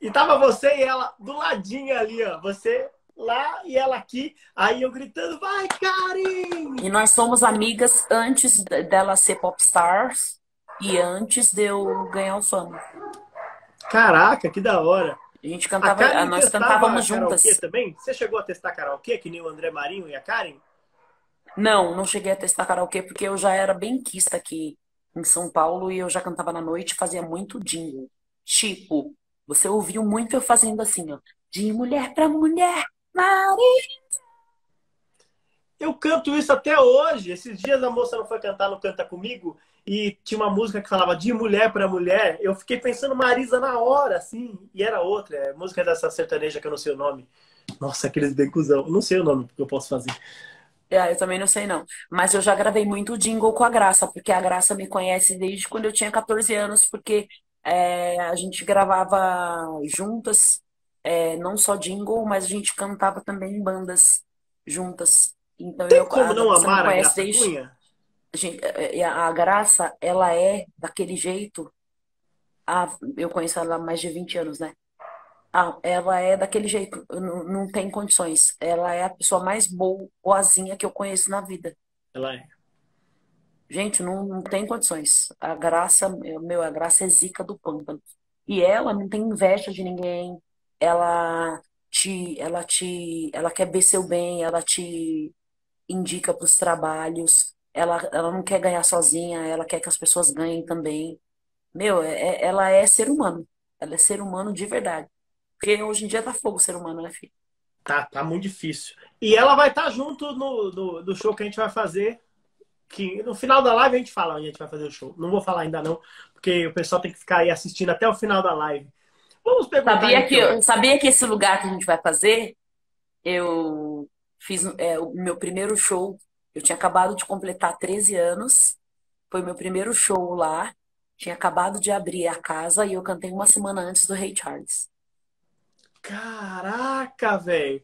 E tava você e ela do ladinho ali, ó. Você lá e ela aqui. Aí eu gritando, vai, Karen! E nós somos amigas antes dela ser popstars e antes de eu ganhar o Fama. Caraca, que da hora! A gente cantava, a nós cantávamos juntas. Também? Você chegou a testar karaokê, que nem o André Marinho e a Karen? Não, não cheguei a testar karaokê, porque eu já era benquista aqui em São Paulo e eu já cantava na noite, fazia muito jingle. Tipo, você ouviu muito eu fazendo assim, ó. De mulher pra mulher, Marisa. Eu canto isso até hoje. Esses dias a moça não foi cantar no Canta Comigo e tinha uma música que falava de mulher pra mulher. Eu fiquei pensando Marisa na hora, assim, e era outra. É música dessa sertaneja que eu não sei o nome. Nossa, aqueles bem cuzão. Não sei o nome que eu posso fazer. É, eu também não sei não, mas eu já gravei muito jingle com a Graça, porque a Graça me conhece desde quando eu tinha quatorze anos, porque é, a gente gravava juntas, é, não só jingle, mas a gente cantava também em bandas juntas. Então, tem eu, como a, não amar a Graça desde... Cunha? A, gente, a, a Graça, ela é daquele jeito, a, eu conheço ela há mais de vinte anos, né? Ah, ela é daquele jeito, não, não tem condições. Ela é a pessoa mais boazinha que eu conheço na vida. Ela é. Gente, não, não tem condições. A Graça, meu, a Graça é zica do pântano. E ela não tem inveja de ninguém. Ela te, ela te, ela quer ver seu bem, ela te indica para os trabalhos. Ela, ela não quer ganhar sozinha, ela quer que as pessoas ganhem também. Meu, é, ela é ser humano. Ela é ser humano de verdade. Porque hoje em dia tá fogo o ser humano, né, filho? Tá, tá muito difícil. E ela vai estar tá junto no, no, no show que a gente vai fazer. Que no final da live a gente fala onde a gente vai fazer o show. Não vou falar ainda não, porque o pessoal tem que ficar aí assistindo até o final da live. Vamos perguntar. Sabia, então. que, eu, sabia que esse lugar que a gente vai fazer, eu fiz é, o meu primeiro show. Eu tinha acabado de completar treze anos. Foi meu primeiro show lá. Tinha acabado de abrir a casa e eu cantei uma semana antes do Ray Charles. Caraca, velho!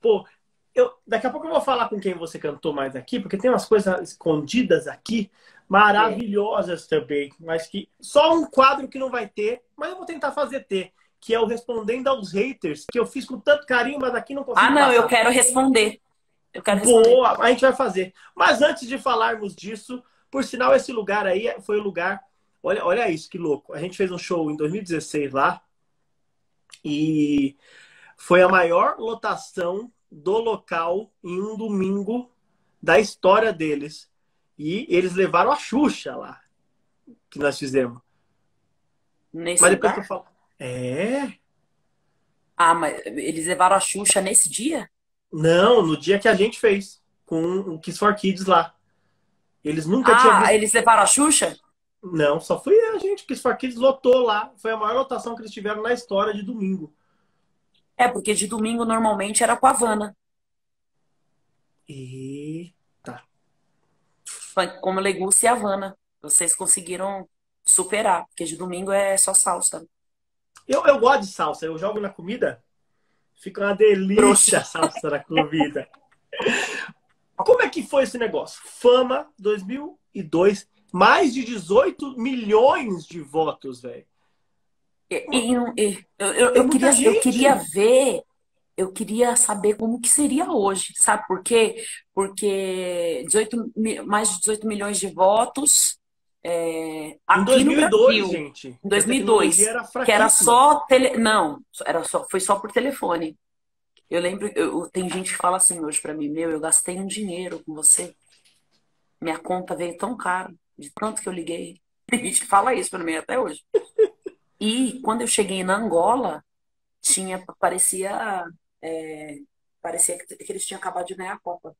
Pô, eu, daqui a pouco eu vou falar com quem você cantou mais aqui, porque tem umas coisas escondidas aqui maravilhosas é. também, mas que só um quadro que não vai ter, mas eu vou tentar fazer ter, que é o Respondendo aos Haters, que eu fiz com tanto carinho, mas aqui não consigo Ah, não, passar. Eu quero responder. Eu quero responder. Boa, a gente vai fazer. Mas antes de falarmos disso, por sinal, esse lugar aí foi o lugar... Olha, olha isso, que louco. A gente fez um show em dois mil e dezesseis lá, e foi a maior lotação do local em um domingo da história deles. E eles levaram a Xuxa lá, que nós fizemos. Nesse mas depois lugar? Eu falo... É? Ah, mas eles levaram a Xuxa nesse dia? Não, no dia que a gente fez, com o Kiss for Kids lá. Eles nunca ah, tinham visto... eles levaram a Xuxa? Não, só foi a gente que Kids lotou lá. Foi a maior lotação que eles tiveram na história de domingo. É, porque de domingo normalmente era com a Vanna. Eita. Como Legúcia e a Vanna. Vocês conseguiram superar, porque de domingo é só salsa. Eu, eu gosto de salsa. Eu jogo na comida. Fica uma delícia a salsa na comida. Como é que foi esse negócio? Fama dois mil e dois... Mais de dezoito milhões de votos, velho. Eu, eu, eu, eu, queria, eu queria ver, eu queria saber como que seria hoje, sabe por quê? Porque dezoito, mais de dezoito milhões de votos é, aqui dois mil e dois, no Brasil. Gente, em dois mil e dois, era que era só... Tele... Não, era só, foi só por telefone. Eu lembro, eu, tem gente que fala assim hoje pra mim, meu, eu gastei um dinheiro com você. Minha conta veio tão cara. De tanto que eu liguei. A gente fala isso pra mim até hoje. E quando eu cheguei na Angola, tinha, parecia, é, parecia que, que eles tinham acabado de ganhar a Copa.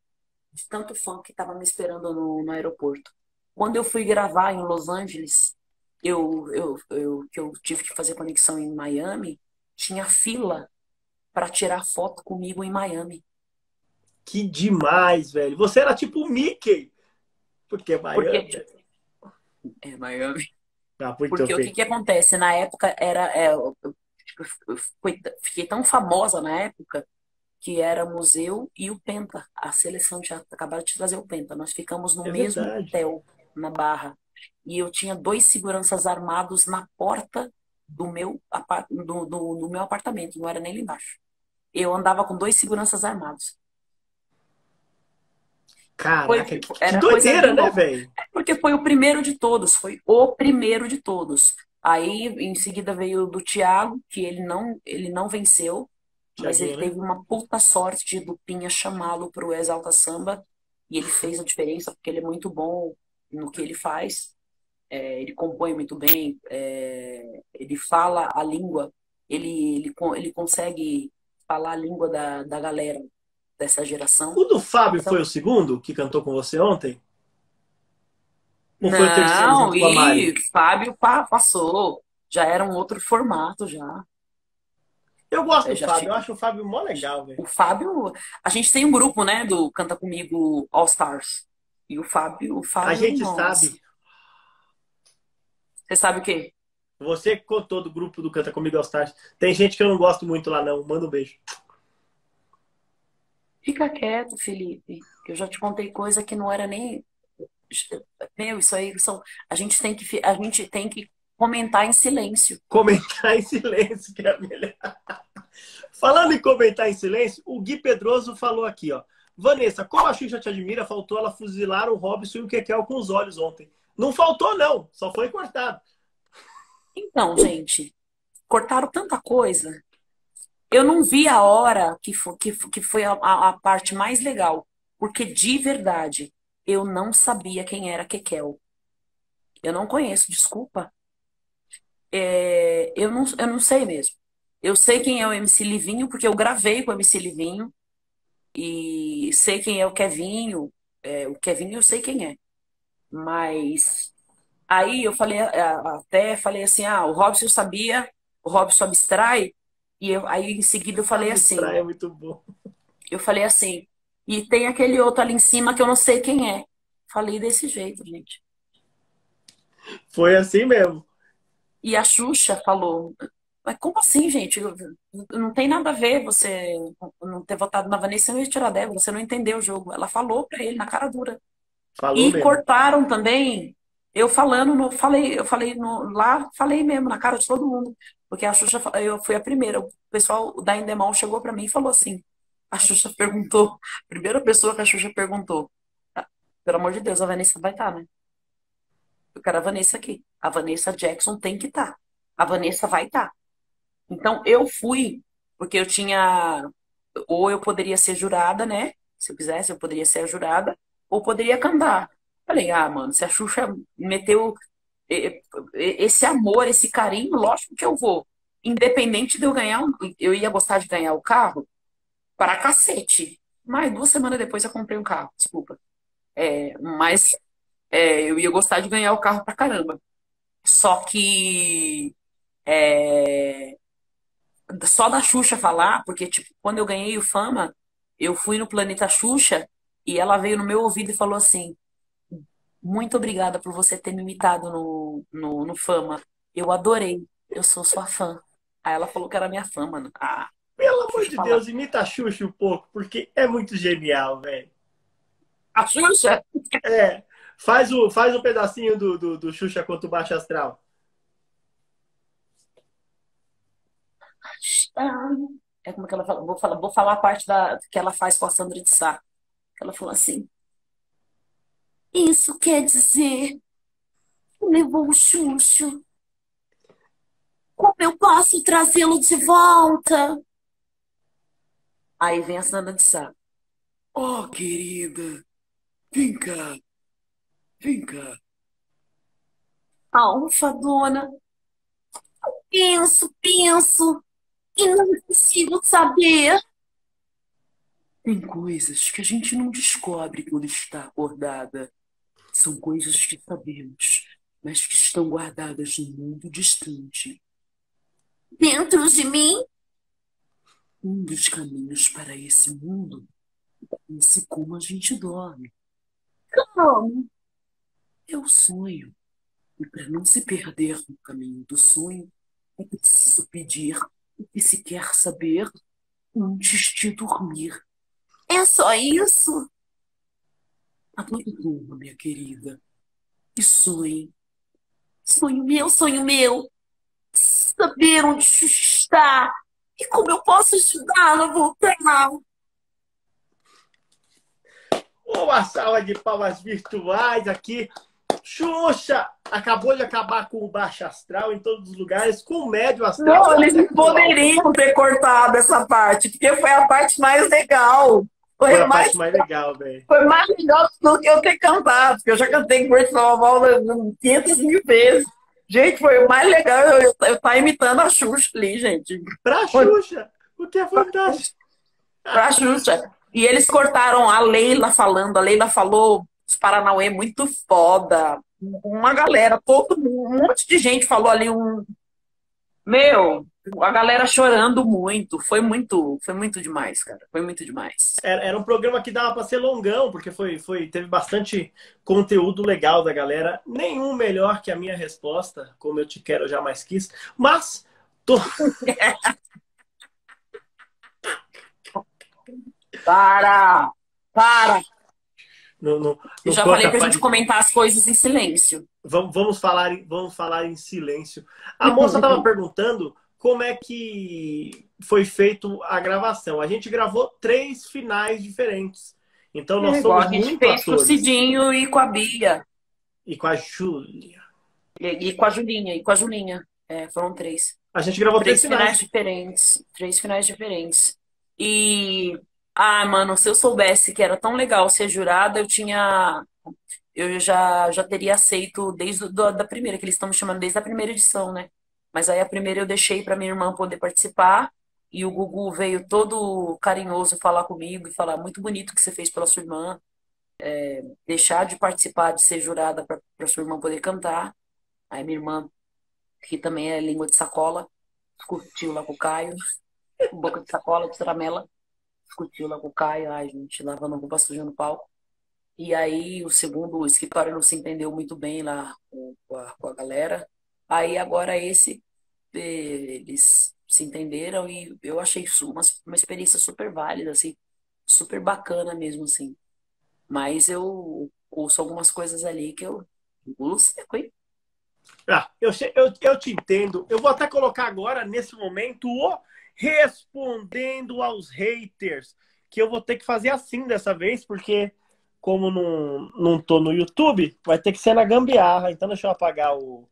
De tanto fã que tava me esperando no, no aeroporto. Quando eu fui gravar em Los Angeles, eu, eu, eu, que eu tive que fazer conexão em Miami, tinha fila pra tirar foto comigo em Miami. Que demais, velho. Você era tipo o Mickey. Porque é Miami... Porque... É, Miami. Ah, porque bem. O que que acontece? Na época era... É, eu, eu, eu fiquei tão famosa na época que éramos eu e o Penta. A seleção tinha acabado de trazer o Penta. Nós ficamos no é mesmo verdade. hotel, na Barra. E eu tinha dois seguranças armados na porta do meu, do, do, do meu apartamento. Não era nem lá embaixo. eu andava com dois seguranças armados. Caraca, foi, que, que doideira, né, velho? É porque foi o primeiro de todos, foi o primeiro de todos. Aí, em seguida, veio do Thiago, que ele não, ele não venceu, Thiago, mas ele né? teve uma puta sorte do Pinha chamá-lo pro Exalta Samba, e ele fez a diferença, porque ele é muito bom no que ele faz, é, ele compõe muito bem, é, ele fala a língua, ele, ele, ele consegue falar a língua da, da galera dessa geração. O do Fábio então, foi o segundo que cantou com você ontem? Ou não, foi o terceiro e Mari? Fábio passou. Já era um outro formato já. Eu gosto eu do Fábio, tinha... eu acho o Fábio mó legal, velho. O Fábio, a gente tem um grupo, né, do Canta Comigo All Stars. E o Fábio, o Fábio. A gente nossa. sabe. Você sabe o quê? Você contou do grupo do Canta Comigo All Stars. Tem gente que eu não gosto muito lá não, manda um beijo. Fica quieto, Felipe. Eu já te contei coisa que não era nem meu. Isso aí são. A gente tem que a gente tem que comentar em silêncio. Comentar em silêncio, que é melhor. Falando em comentar em silêncio, o Gui Pedroso falou aqui, ó. Vanessa, como a Xuxa te admira, faltou ela fuzilar o Robson e o Kekel com os olhos ontem. Não faltou não, só foi cortado. Então, gente, cortaram tanta coisa. Eu não vi a hora que foi, que, que foi a, a parte mais legal. Porque, de verdade, eu não sabia quem era Kekel. Eu não conheço, desculpa. É, eu, não, eu não sei mesmo. Eu sei quem é o M C Livinho, porque eu gravei com o M C Livinho. E sei quem é o Kevinho. É, o Kevinho eu sei quem é. Mas aí eu falei, até falei assim, ah, o Robson eu sabia, o Robson abstrai. E eu, aí, em seguida, eu falei assim... É muito bom. Eu falei assim... E tem aquele outro ali em cima que eu não sei quem é. Falei desse jeito, gente. Foi assim mesmo. E a Xuxa falou... Mas como assim, gente? Eu, não tem nada a ver você não ter votado na Vanessa e não tirar a Débora. Você não entendeu o jogo. Ela falou pra ele, na cara dura. Falou e mesmo. Cortaram também... Eu falando, no, falei, eu falei no, lá, falei mesmo, na cara de todo mundo. Porque a Xuxa, eu fui a primeira. O pessoal da Endemol chegou pra mim e falou assim. A Xuxa perguntou. A primeira pessoa que a Xuxa perguntou. Ah, pelo amor de Deus, a Vanessa vai estar, tá, né? Eu quero a Vanessa aqui. A Vanessa Jackson tem que estar. Tá. A Vanessa vai estar. Tá. Então, eu fui, porque eu tinha... Ou eu poderia ser jurada, né? Se eu quisesse, eu poderia ser a jurada. Ou poderia cantar. Falei, ah, mano, se a Xuxa meteu esse amor, esse carinho, lógico que eu vou. Independente de eu ganhar, eu ia gostar de ganhar o carro para cacete. Mas duas semanas depois eu comprei um carro, desculpa. É, mas é, eu ia gostar de ganhar o carro pra caramba. Só que é, só da Xuxa falar, porque tipo, quando eu ganhei o Fama, eu fui no Planeta Xuxa e ela veio no meu ouvido e falou assim, muito obrigada por você ter me imitado no, no, no Fama. Eu adorei. Eu sou sua fã. Aí ela falou que era minha fã, mano. Ah, pelo amor de Deus, imita a Xuxa um pouco, porque é muito genial, velho. A Xuxa? É. Faz, o, faz um pedacinho do, do, do Xuxa contra o Baixo Astral. É como que ela fala? Vou falar, vou falar a parte da, que ela faz com a Sandra de Sá. Ela falou assim. Isso quer dizer que levou o Xuxo. Como eu posso trazê-lo de volta? Aí vem a Sandra de Sá. Oh, querida, vem cá, vem cá. Alfa, dona, eu penso, penso e não consigo saber. Tem coisas que a gente não descobre quando está acordada. São coisas que sabemos, mas que estão guardadas num mundo distante. Dentro de mim? Um dos caminhos para esse mundo é esse como a gente dorme. Como? É o sonho. E para não se perder no caminho do sonho, é preciso pedir o que se quer saber antes de dormir. É só isso? Adoro, minha querida. E sonho. Sonho meu, sonho meu. Saber onde está. E como eu posso ajudar ela a voltar? Uma salva de palmas virtuais aqui. Xuxa acabou de acabar com o baixo astral em todos os lugares, com o médio astral. Não, eles poderiam ter cortado essa parte, porque foi a parte mais legal. Foi, foi a mais... parte mais legal, velho. Foi mais legal do que eu ter cantado, porque eu já cantei Great Love All quinhentas mil vezes. Gente, foi o mais legal eu estar imitando a Xuxa ali, gente. Pra Xuxa, o que é fantástico. Pra Xuxa. E eles cortaram a Leila falando, a Leila falou... Paranauê muito foda. Uma galera, todo mundo, um monte de gente falou ali um... Meu, a galera chorando muito. Foi muito, foi muito demais, cara. Foi muito demais. Era, era um programa que dava pra ser longão, porque foi, foi, teve bastante conteúdo legal da galera. Nenhum melhor que a minha resposta, como eu te quero, eu jamais quis. Mas... Tô... para! Para! No, no, no já falei pra parte. Gente comentar as coisas em silêncio. Vamos, vamos, falar, vamos falar em silêncio. A moça estava perguntando como é que foi feito a gravação. A gente gravou três finais diferentes. Então nós é, somos muito atores. A gente fez com o Cidinho e com a Bia. E com a Julinha. E, e com a Julinha, e com a Julinha. É, foram três. A gente gravou três, três finais. finais diferentes. Três finais diferentes. E... Ah, mano, se eu soubesse que era tão legal ser jurada, eu tinha... Eu já, já teria aceito desde do, da primeira, que eles estão me chamando desde a primeira edição, né? Mas aí a primeira eu deixei pra minha irmã poder participar, e o Gugu veio todo carinhoso falar comigo e falar muito bonito o que você fez pela sua irmã, é, deixar de participar, de ser jurada pra, pra sua irmã poder cantar. Aí minha irmã, que também é língua de sacola, curtiu lá com o Caio, boca de sacola, de tramela. Discutiu lá com o Caio, a gente lavando a roupa suja no palco. E aí, o segundo, o escritório não se entendeu muito bem lá com a, com a galera. Aí, agora, esse, eles se entenderam e eu achei uma, uma experiência super válida, assim, super bacana mesmo, assim. Mas eu ouço algumas coisas ali que eu engulo seco, hein? Ah, eu, eu, eu te entendo. Eu vou até colocar agora, nesse momento, o... Respondendo aos haters, que eu vou ter que fazer assim dessa vez, porque como não, não tô no YouTube, vai ter que ser na gambiarra. Então deixa eu apagar o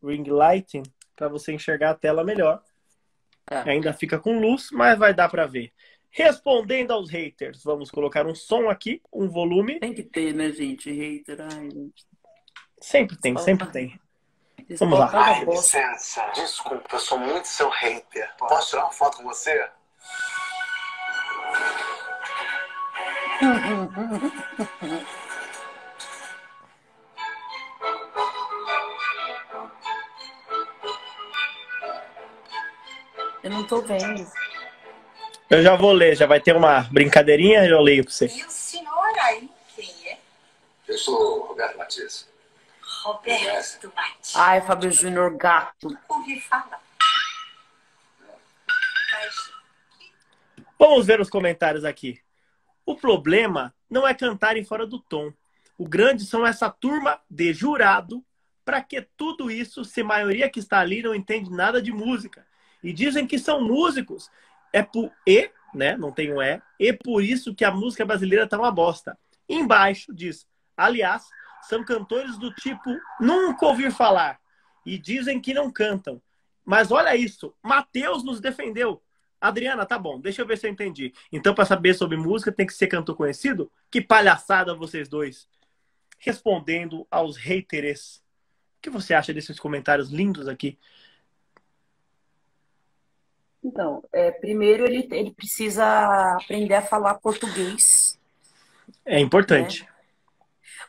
ring lighting para você enxergar a tela melhor. Ah. Ainda fica com luz, mas vai dar para ver. Respondendo aos haters, vamos colocar um som aqui, um volume. Tem que ter, né, gente? Hater, ai, gente. Sempre tem, Opa. sempre tem. Vamos lá. Ai, licença. Desculpa, eu sou muito seu hater. Posso tirar uma foto com você? Eu não tô vendo. Eu já vou ler, já vai ter uma brincadeirinha, eu leio pra você. E o senhor aí, quem é? Eu sou o Roberto Matias. Roberto Batista. Ai, Fábio Júnior gato. Ouvi falar. Mas... Vamos ver os comentários aqui. O problema não é cantarem fora do tom. O grande são essa turma de jurado. Pra que tudo isso se a maioria que está ali não entende nada de música? E dizem que são músicos. É por E, né? Não tem um E. E por isso que a música brasileira tá uma bosta. Embaixo diz, aliás... São cantores do tipo nunca ouvir falar e dizem que não cantam. Mas olha isso, Matheus nos defendeu. Adriana, tá bom, deixa eu ver se eu entendi. Então, para saber sobre música, tem que ser cantor conhecido? Que palhaçada vocês dois. Respondendo aos haters. O que você acha desses comentários lindos aqui? Então, é, primeiro ele, ele precisa aprender a falar português. É importante. Né?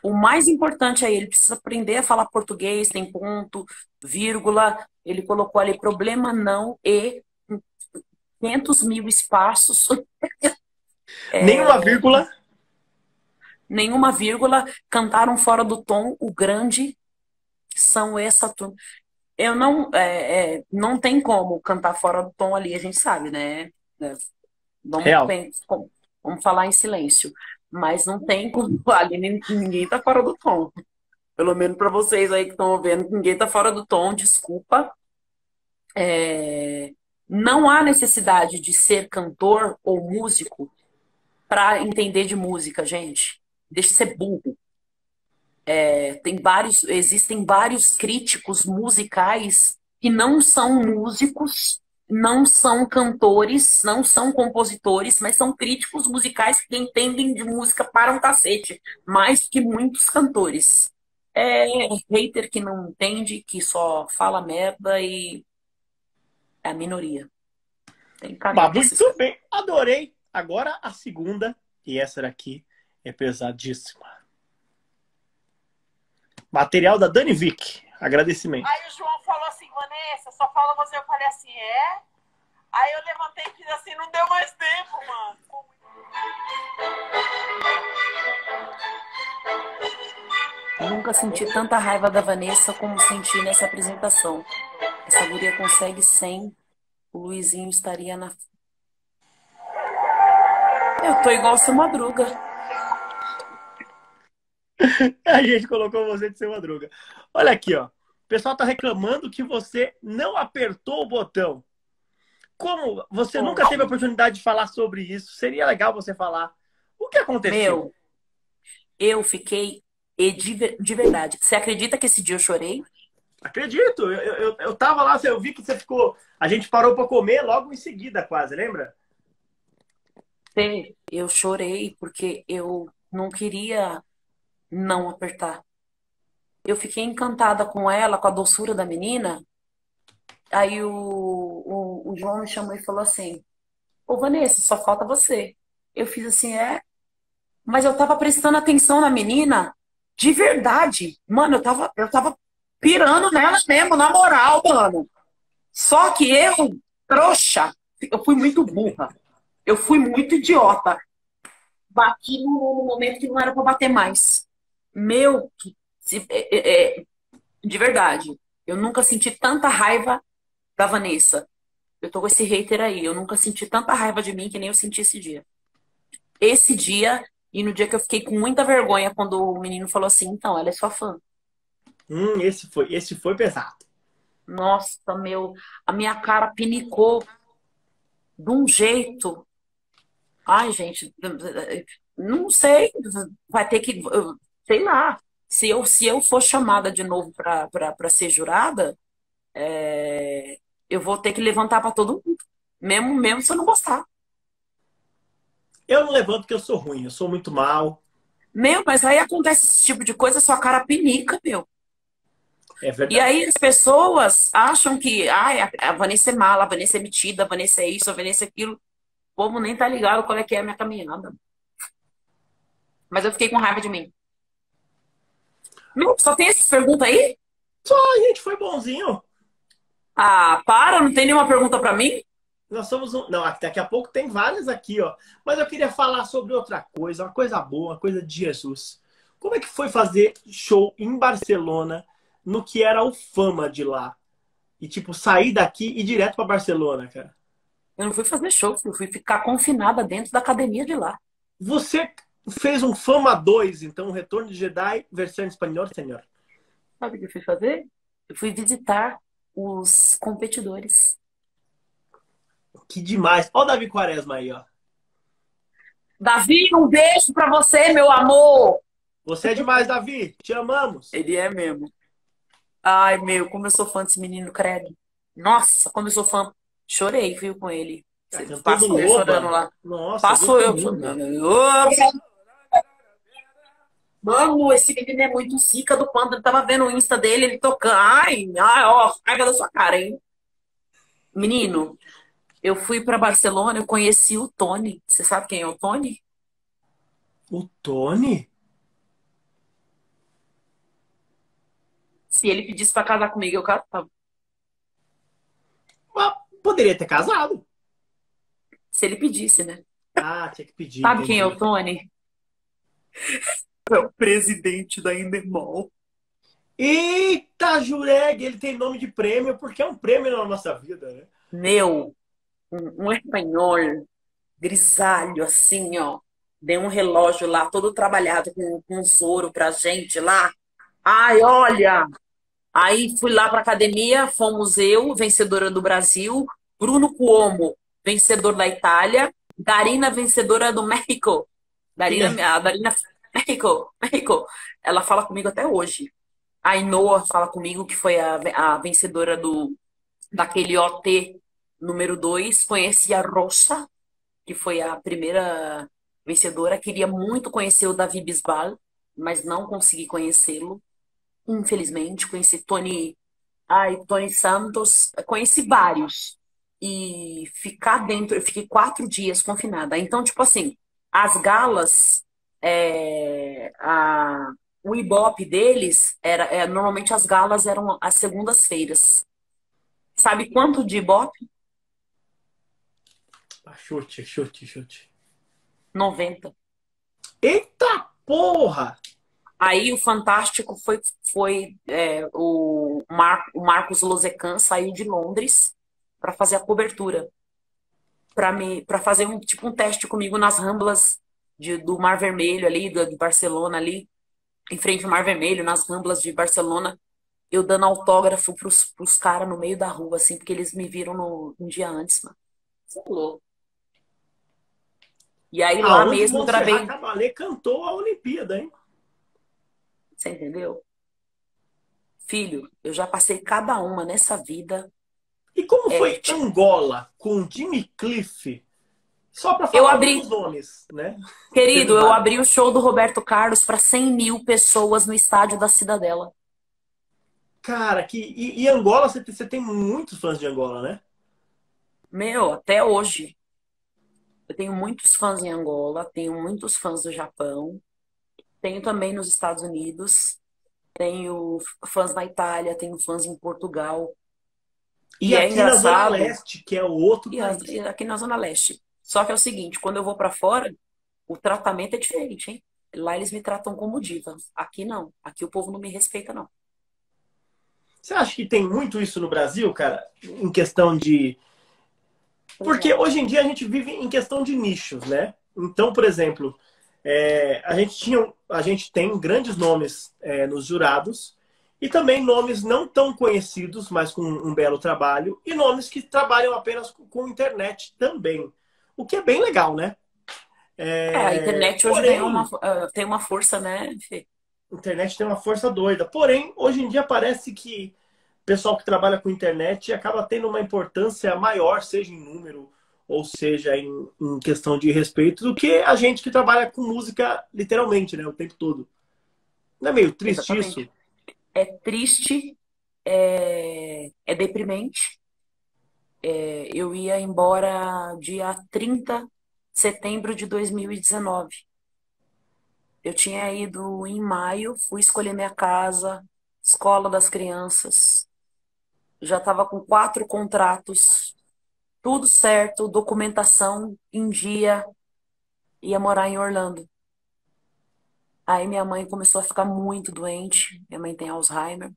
O mais importante é ele precisa aprender a falar português, tem ponto, vírgula. Ele colocou ali problema não e quinhentos mil espaços. Nenhuma é, vírgula. Nenhuma vírgula. Cantaram fora do tom. O grande são essa turma. Eu não, é, é, não tem como cantar fora do tom ali, a gente sabe, né? É, vamos, Real. Vamos falar em silêncio. Mas não tem como ali, ninguém tá fora do tom. Pelo menos para vocês aí que estão vendo, ninguém tá fora do tom, desculpa. É, Não há necessidade de ser cantor ou músico para entender de música, gente. Deixa de ser burro. É, tem vários, existem vários críticos musicais que não são músicos, não são cantores, não são compositores, mas são críticos musicais que entendem de música para um cacete, mais que muitos cantores. É hater que não entende, que só fala merda e é a minoria. Tem muito bem, adorei. Agora a segunda, e essa daqui é pesadíssima. Material da Dani Vick. Agradecimento. Aí o João falou assim, Vanessa, só fala você. Eu falei assim, é? Aí eu levantei e fiz assim, não deu mais tempo, mano. Eu nunca senti tanta raiva da Vanessa como senti nessa apresentação. Essa guria consegue sem, o Luizinho estaria na... Eu tô igual o seu Madruga. A gente colocou você de ser Madruga. Olha aqui, ó. O pessoal tá reclamando que você não apertou o botão. Como você oh, nunca teve a oportunidade de falar sobre isso, seria legal você falar. O que aconteceu? Meu, eu fiquei de, de verdade. Você acredita que esse dia eu chorei? Acredito. Eu, eu, eu tava lá, eu vi que você ficou... A gente parou pra comer logo em seguida, quase, lembra? Sim. Eu chorei porque eu não queria... não apertar. Eu fiquei encantada com ela, com a doçura da menina. Aí o, o, o João me chamou e falou assim, ô Vanessa, só falta você. Eu fiz assim, é... Mas eu tava prestando atenção na menina de verdade. Mano, eu tava, eu tava pirando nela mesmo, na moral, mano. Só que eu, trouxa, eu fui muito burra. Eu fui muito idiota. Bati no momento que não era pra bater mais. Meu, de verdade, eu nunca senti tanta raiva da Vanessa. Eu tô com esse hater aí. Eu nunca senti tanta raiva de mim que nem eu senti esse dia. Esse dia, e no dia que eu fiquei com muita vergonha quando o menino falou assim, então, ela é sua fã. Hum, esse foi, esse foi pesado. Nossa, meu, a minha cara pinicou de um jeito. Ai, gente, não sei, vai ter que... Sei lá, se eu, se eu for chamada de novo para ser jurada, é, eu vou ter que levantar para todo mundo, mesmo, mesmo se eu não gostar. Eu não levanto porque eu sou ruim, eu sou muito mal. Meu, mas aí acontece esse tipo de coisa, sua cara pinica, meu. É verdade. E aí as pessoas acham que ai, a Vanessa é mala, a Vanessa é metida, a Vanessa é isso, a Vanessa é aquilo. O povo nem tá ligado qual é que é a minha caminhada. Mas eu fiquei com raiva de mim. Não, só tem essas perguntas aí? Só, a gente foi bonzinho. Ah, para, não tem nenhuma pergunta pra mim? Nós somos um... Não, daqui a pouco tem várias aqui, ó. Mas eu queria falar sobre outra coisa, uma coisa boa, uma coisa de Jesus. Como é que foi fazer show em Barcelona, no que era o Fama de lá? E, tipo, sair daqui e ir direto pra Barcelona, cara? Eu não fui fazer show, eu fui ficar confinada dentro da academia de lá. Você fez um Fama dois, então, um Retorno de Jedi, versão em espanhol, senhor. Sabe o que eu fui fazer? Eu fui visitar os competidores. Que demais. Olha o Davi Quaresma aí, ó. Davi, um beijo pra você, meu amor! Você é demais, Davi. Te amamos. Ele é mesmo. Ai, meu, como eu sou fã desse menino, credo. Nossa, como eu sou fã. Chorei, viu, com ele. Passou eu chorando lá. Nossa, passou eu chorando. Mano, esse menino é muito zica do panda. Eu tava vendo o Insta dele, ele tocando. Ai, ai, ó, carga da sua cara, hein? Menino, eu fui pra Barcelona, eu conheci o Tony. Você sabe quem é o Tony? O Tony? Se ele pedisse pra casar comigo, eu casava. Poderia ter casado. Se ele pedisse, né? Ah, tinha que pedir. Sabe entendi. Quem é o Tony? É o presidente da Endemol. Eita, Jureg! Ele tem nome de prêmio, porque é um prêmio na nossa vida, né? Meu, um, um espanhol grisalho, assim, ó. Deu um relógio lá, todo trabalhado com, com um soro pra gente lá. Ai, olha! Aí fui lá pra academia, fomos eu, vencedora do Brasil, Bruno Cuomo, vencedor da Itália. Darina, vencedora do México. Darina, a Darina, México, México. Ela fala comigo até hoje. A Inoa fala comigo, que foi a, a vencedora do, daquele O T número dois. Conheci a Rosa, que foi a primeira vencedora. Queria muito conhecer o Davi Bisbal, mas não consegui conhecê-lo. Infelizmente, conheci Tony, ai, Tony Santos. Conheci vários. E ficar dentro, eu fiquei quatro dias confinada. Então, tipo assim, as galas, é, a... o Ibope deles, era, é, normalmente as galas eram as segundas-feiras. Sabe quanto de Ibope? Chute, chute, chute. noventa. Eita porra! Aí o Fantástico foi... foi é, o, Mar, o Marcos Losecan saiu de Londres para fazer a cobertura. Para fazer um, tipo, um teste comigo nas ramblas de, do Mar Vermelho ali, do, de Barcelona ali. Em frente ao Mar Vermelho, nas ramblas de Barcelona, eu dando autógrafo pros, pros caras no meio da rua, assim, porque eles me viram no, um dia antes, mano. Você é louco. E aí, ah, lá mesmo, Montserrat gravei... Caballé cantou a Olimpíada, hein? Você entendeu? Filho, eu já passei cada uma nessa vida. E como é... foi Angola com Jimmy Cliff? Só pra falar abri... dos nomes, né? Querido, eu abri o show do Roberto Carlos para cem mil pessoas no estádio da Cidadela. Cara, que... e, e Angola, você tem, você tem muitos fãs de Angola, né? Meu, até hoje. Eu tenho muitos fãs em Angola, tenho muitos fãs do Japão, tenho também nos Estados Unidos, tenho fãs na Itália, tenho fãs em Portugal. E, e aqui é na Zona Leste, que é o outro e país. E aqui na Zona Leste. Só que é o seguinte, quando eu vou pra fora, o tratamento é diferente, hein? Lá eles me tratam como diva. Aqui não. Aqui o povo não me respeita, não. Você acha que tem muito isso no Brasil, cara? Em questão de... Porque hoje em dia a gente vive em questão de nichos, né? Então, por exemplo, é, a, gente tinha, a gente tem grandes nomes é, nos jurados e também nomes não tão conhecidos, mas com um belo trabalho, e nomes que trabalham apenas com, com internet também. O que é bem legal, né? É... É, a internet hoje Porém, tem, uma, uh, tem uma força, né? A internet tem uma força doida. Porém, hoje em dia parece que o pessoal que trabalha com internet acaba tendo uma importância maior, seja em número ou seja em, em questão de respeito, do que a gente que trabalha com música literalmente, né? O tempo todo. Não é meio triste Exatamente. isso? É triste, é, é deprimente. É, eu ia embora dia trinta de setembro de dois mil e dezenove. Eu tinha ido em maio, fui escolher minha casa, escola das crianças. Já estava com quatro contratos, tudo certo, documentação em dia. Ia morar em Orlando. Aí minha mãe começou a ficar muito doente. Minha mãe tem Alzheimer.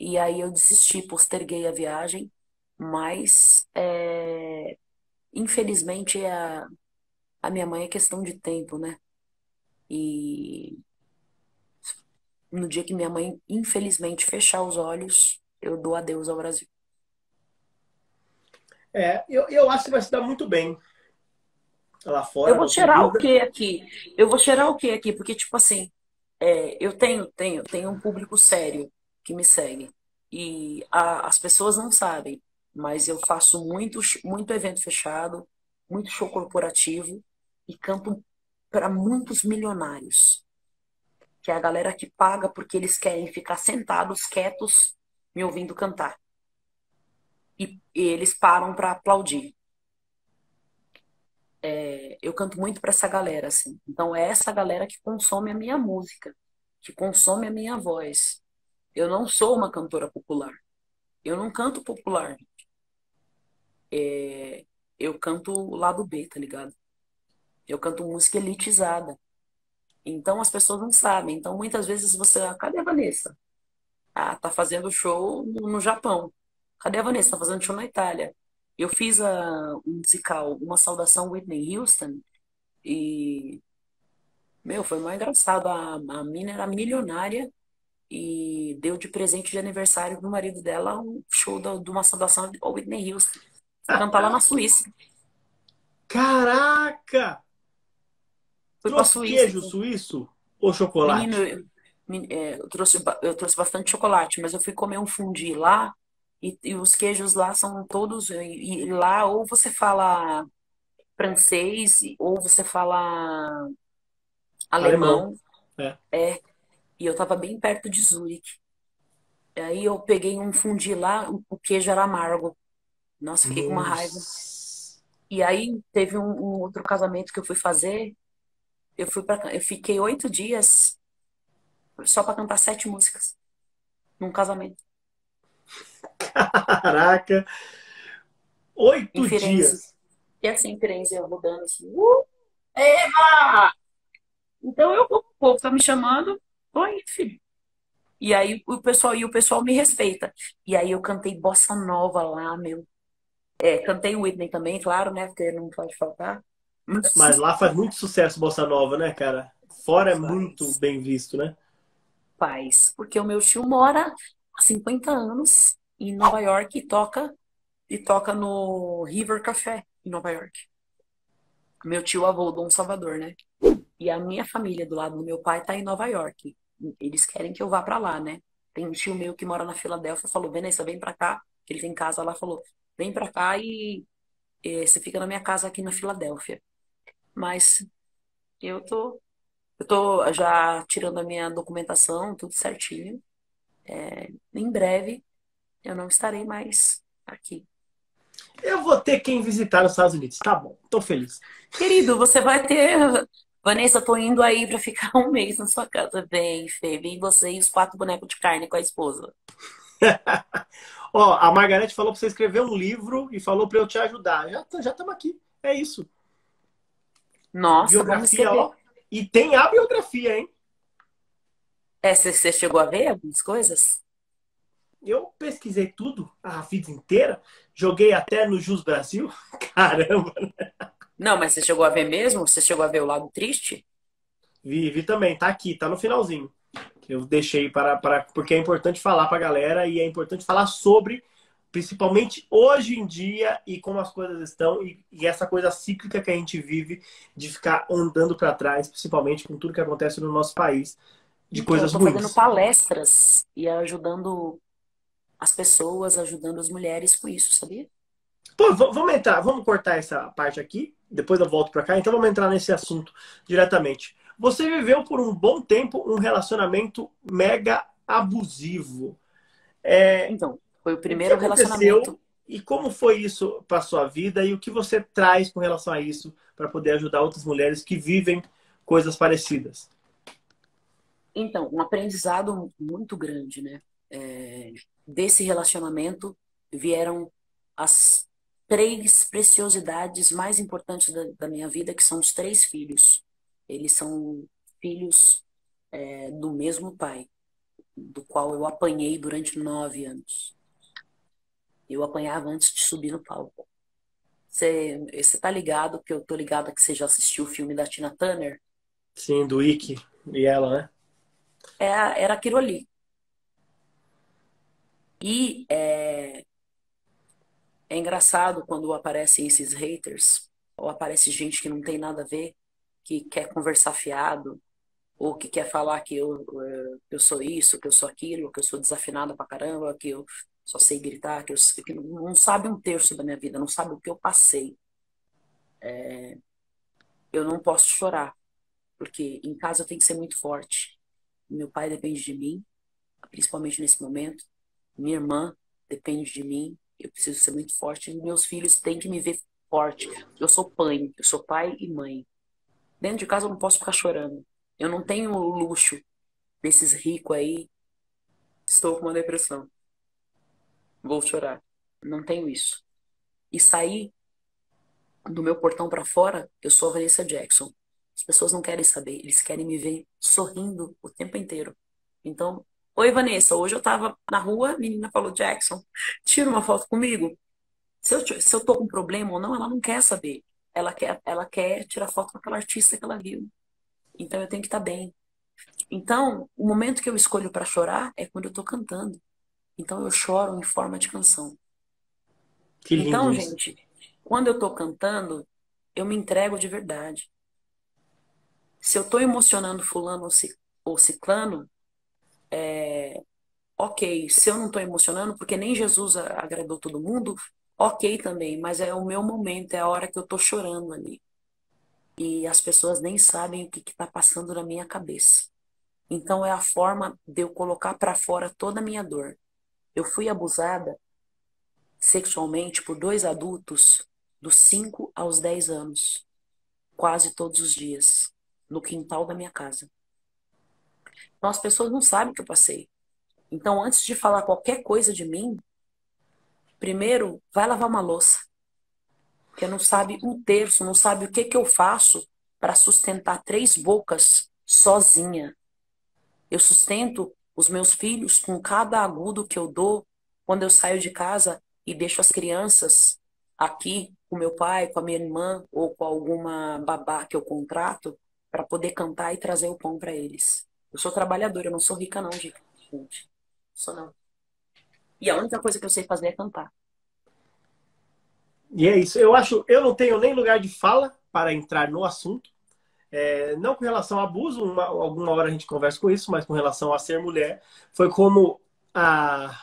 E aí eu desisti, posterguei a viagem. Mas, é, infelizmente, a, a minha mãe é questão de tempo, né? E no dia que minha mãe, infelizmente, fechar os olhos, eu dou adeus ao Brasil. É, eu, eu acho que vai se dar muito bem lá fora. Eu vou cheirar o quê aqui? Eu vou cheirar o quê aqui? Porque, tipo assim, é, eu tenho, tenho, tenho um público sério que me segue. E a, as pessoas não sabem. Mas eu faço muito, muito evento fechado, muito show corporativo e canto para muitos milionários. Que é a galera que paga porque eles querem ficar sentados, quietos, me ouvindo cantar. E, e eles param para aplaudir. É, eu canto muito para essa galera, assim. Então é essa galera que consome a minha música, que consome a minha voz. Eu não sou uma cantora popular. Eu não canto popular. É, eu canto o lado B, tá ligado? Eu canto música elitizada. Então as pessoas não sabem. Então muitas vezes você... Ah, cadê a Vanessa? Ah, tá fazendo show no, no Japão. Cadê a Vanessa? Tá fazendo show na Itália. Eu fiz a, um musical, uma saudação Whitney Houston. E... Meu, foi mais engraçado. A, a mina era milionária e deu de presente de aniversário do marido dela um show da, de uma saudação ao Whitney Houston. Cantar lá na Suíça. Caraca! Fui trouxe pra Suíça, queijo então. Suíço ou chocolate? Menino, eu, eu, trouxe, eu trouxe bastante chocolate, mas eu fui comer um fundi lá e, e os queijos lá são todos... E, e lá ou você fala francês ou você fala alemão. alemão. É. é. E eu tava bem perto de Zurique. Aí eu peguei um fundi lá, o queijo era amargo. Nossa, fiquei Nossa. com uma raiva. E aí teve um, um outro casamento que eu fui fazer. Eu fui para, eu fiquei oito dias só para cantar sete músicas num casamento. Caraca, oito dias. E assim, Firenze, eu rodando assim. Uh, Eva! Então eu, o povo tá me chamando. Oi, filho. E aí o pessoal e o pessoal me respeita. E aí eu cantei bossa nova lá, meu. É, cantei Whitney também, claro, né? Porque não pode faltar. Mas lá faz muito sucesso bossa nova, né, cara? Fora é muito bem visto, né? Faz, porque o meu tio mora há cinquenta anos em Nova York e toca, e toca no River Café, em Nova York. Meu tio avô, Dom Salvador, né? E a minha família do lado do meu pai tá em Nova York. Eles querem que eu vá pra lá, né? Tem um tio meu que mora na Filadélfia, falou, Vanessa, vem pra cá. Ele tem casa lá, falou, vem pra cá e, e você fica na minha casa aqui na Filadélfia. Mas eu tô, eu tô já tirando a minha documentação, tudo certinho. É, em breve eu não estarei mais aqui. Eu vou ter quem visitar os Estados Unidos, tá bom, tô feliz. Querido, você vai ter... Vanessa, tô indo aí pra ficar um mês na sua casa. Vem, Fê, vem você e os quatro bonecos de carne com a esposa. Ó, a Margareth falou pra você escrever um livro e falou pra eu te ajudar. Já estamos já aqui, é isso. Nossa, biografia, vamos escrever. Ó, e tem a biografia, hein? É, você chegou a ver algumas coisas? Eu pesquisei tudo, a vida inteira. Joguei até no Jus Brasil. Caramba, né? Não, mas você chegou a ver mesmo? Você chegou a ver o lado triste? Vi, vi também. Tá aqui, tá no finalzinho. Eu deixei para, para... Porque é importante falar pra galera e é importante falar sobre... Principalmente hoje em dia e como as coisas estão e, e essa coisa cíclica que a gente vive de ficar andando para trás, principalmente com tudo que acontece no nosso país, de então, coisas ruins. Eu tô fazendo palestras e ajudando as pessoas, ajudando as mulheres com isso, sabia? Pô, vamos entrar, vamos cortar essa parte aqui, depois eu volto para cá, então vamos entrar nesse assunto diretamente. Você viveu por um bom tempo um relacionamento mega abusivo. É... Então... Foi o primeiro o que relacionamento. E como foi isso para sua vida e o que você traz com relação a isso para poder ajudar outras mulheres que vivem coisas parecidas? Então, um aprendizado muito grande, né? É, desse relacionamento vieram as três preciosidades mais importantes da, da minha vida, que são os três filhos. Eles são filhos é, do mesmo pai, do qual eu apanhei durante nove anos. Eu apanhava antes de subir no palco. Você, você tá ligado, que eu tô ligada que você já assistiu o filme da Tina Turner? Sim, do Ike e ela, né? É, era aquilo ali. E é, é engraçado quando aparecem esses haters, ou aparece gente que não tem nada a ver, que quer conversar fiado, ou que quer falar que eu, eu sou isso, que eu sou aquilo, que eu sou desafinada pra caramba, que eu... Só sei gritar, que, eu, que não sabe um terço da minha vida, não sabe o que eu passei. É, eu não posso chorar, porque em casa eu tenho que ser muito forte. Meu pai depende de mim, principalmente nesse momento. Minha irmã depende de mim, eu preciso ser muito forte. Meus filhos têm que me ver forte. Eu sou pai, eu sou pai e mãe. Dentro de casa eu não posso ficar chorando. Eu não tenho o luxo desses ricos aí. Estou com uma depressão. Vou chorar. Não tenho isso. E sair do meu portão pra fora, eu sou a Vanessa Jackson. As pessoas não querem saber. Eles querem me ver sorrindo o tempo inteiro. Então, oi Vanessa, hoje eu tava na rua, a menina falou, Jackson, tira uma foto comigo. Se eu, se eu tô com problema ou não, ela não quer saber. Ela quer, ela quer tirar foto com aquela artista que ela viu. Então eu tenho que estar bem. Então, o momento que eu escolho pra chorar é quando eu tô cantando. Então eu choro em forma de canção. Que lindo. Então, isso. gente, quando eu tô cantando, eu me entrego de verdade. Se eu tô emocionando fulano ou ciclano, é... ok. Se eu não tô emocionando, porque nem Jesus agradou todo mundo, ok também, mas é o meu momento, é a hora que eu tô chorando ali. E as pessoas nem sabem o que que tá passando na minha cabeça. Então é a forma de eu colocar pra fora toda a minha dor. Eu fui abusada sexualmente por dois adultos dos cinco aos dez anos. Quase todos os dias. No quintal da minha casa. Então as pessoas não sabem o que eu passei. Então antes de falar qualquer coisa de mim, primeiro, vai lavar uma louça. Porque não sabe um terço, não sabe o que que eu faço para sustentar três bocas sozinha. Eu sustento os meus filhos com cada agudo que eu dou quando eu saio de casa e deixo as crianças aqui com meu pai, com a minha irmã ou com alguma babá que eu contrato para poder cantar e trazer o pão para eles. Eu sou trabalhadora, eu não sou rica não, gente. Não sou não. E a única coisa que eu sei fazer é cantar. E é isso. Eu acho, eu não tenho nem lugar de fala para entrar no assunto. É, não com relação a abuso, uma, alguma hora a gente conversa com isso, mas com relação a ser mulher. Foi como a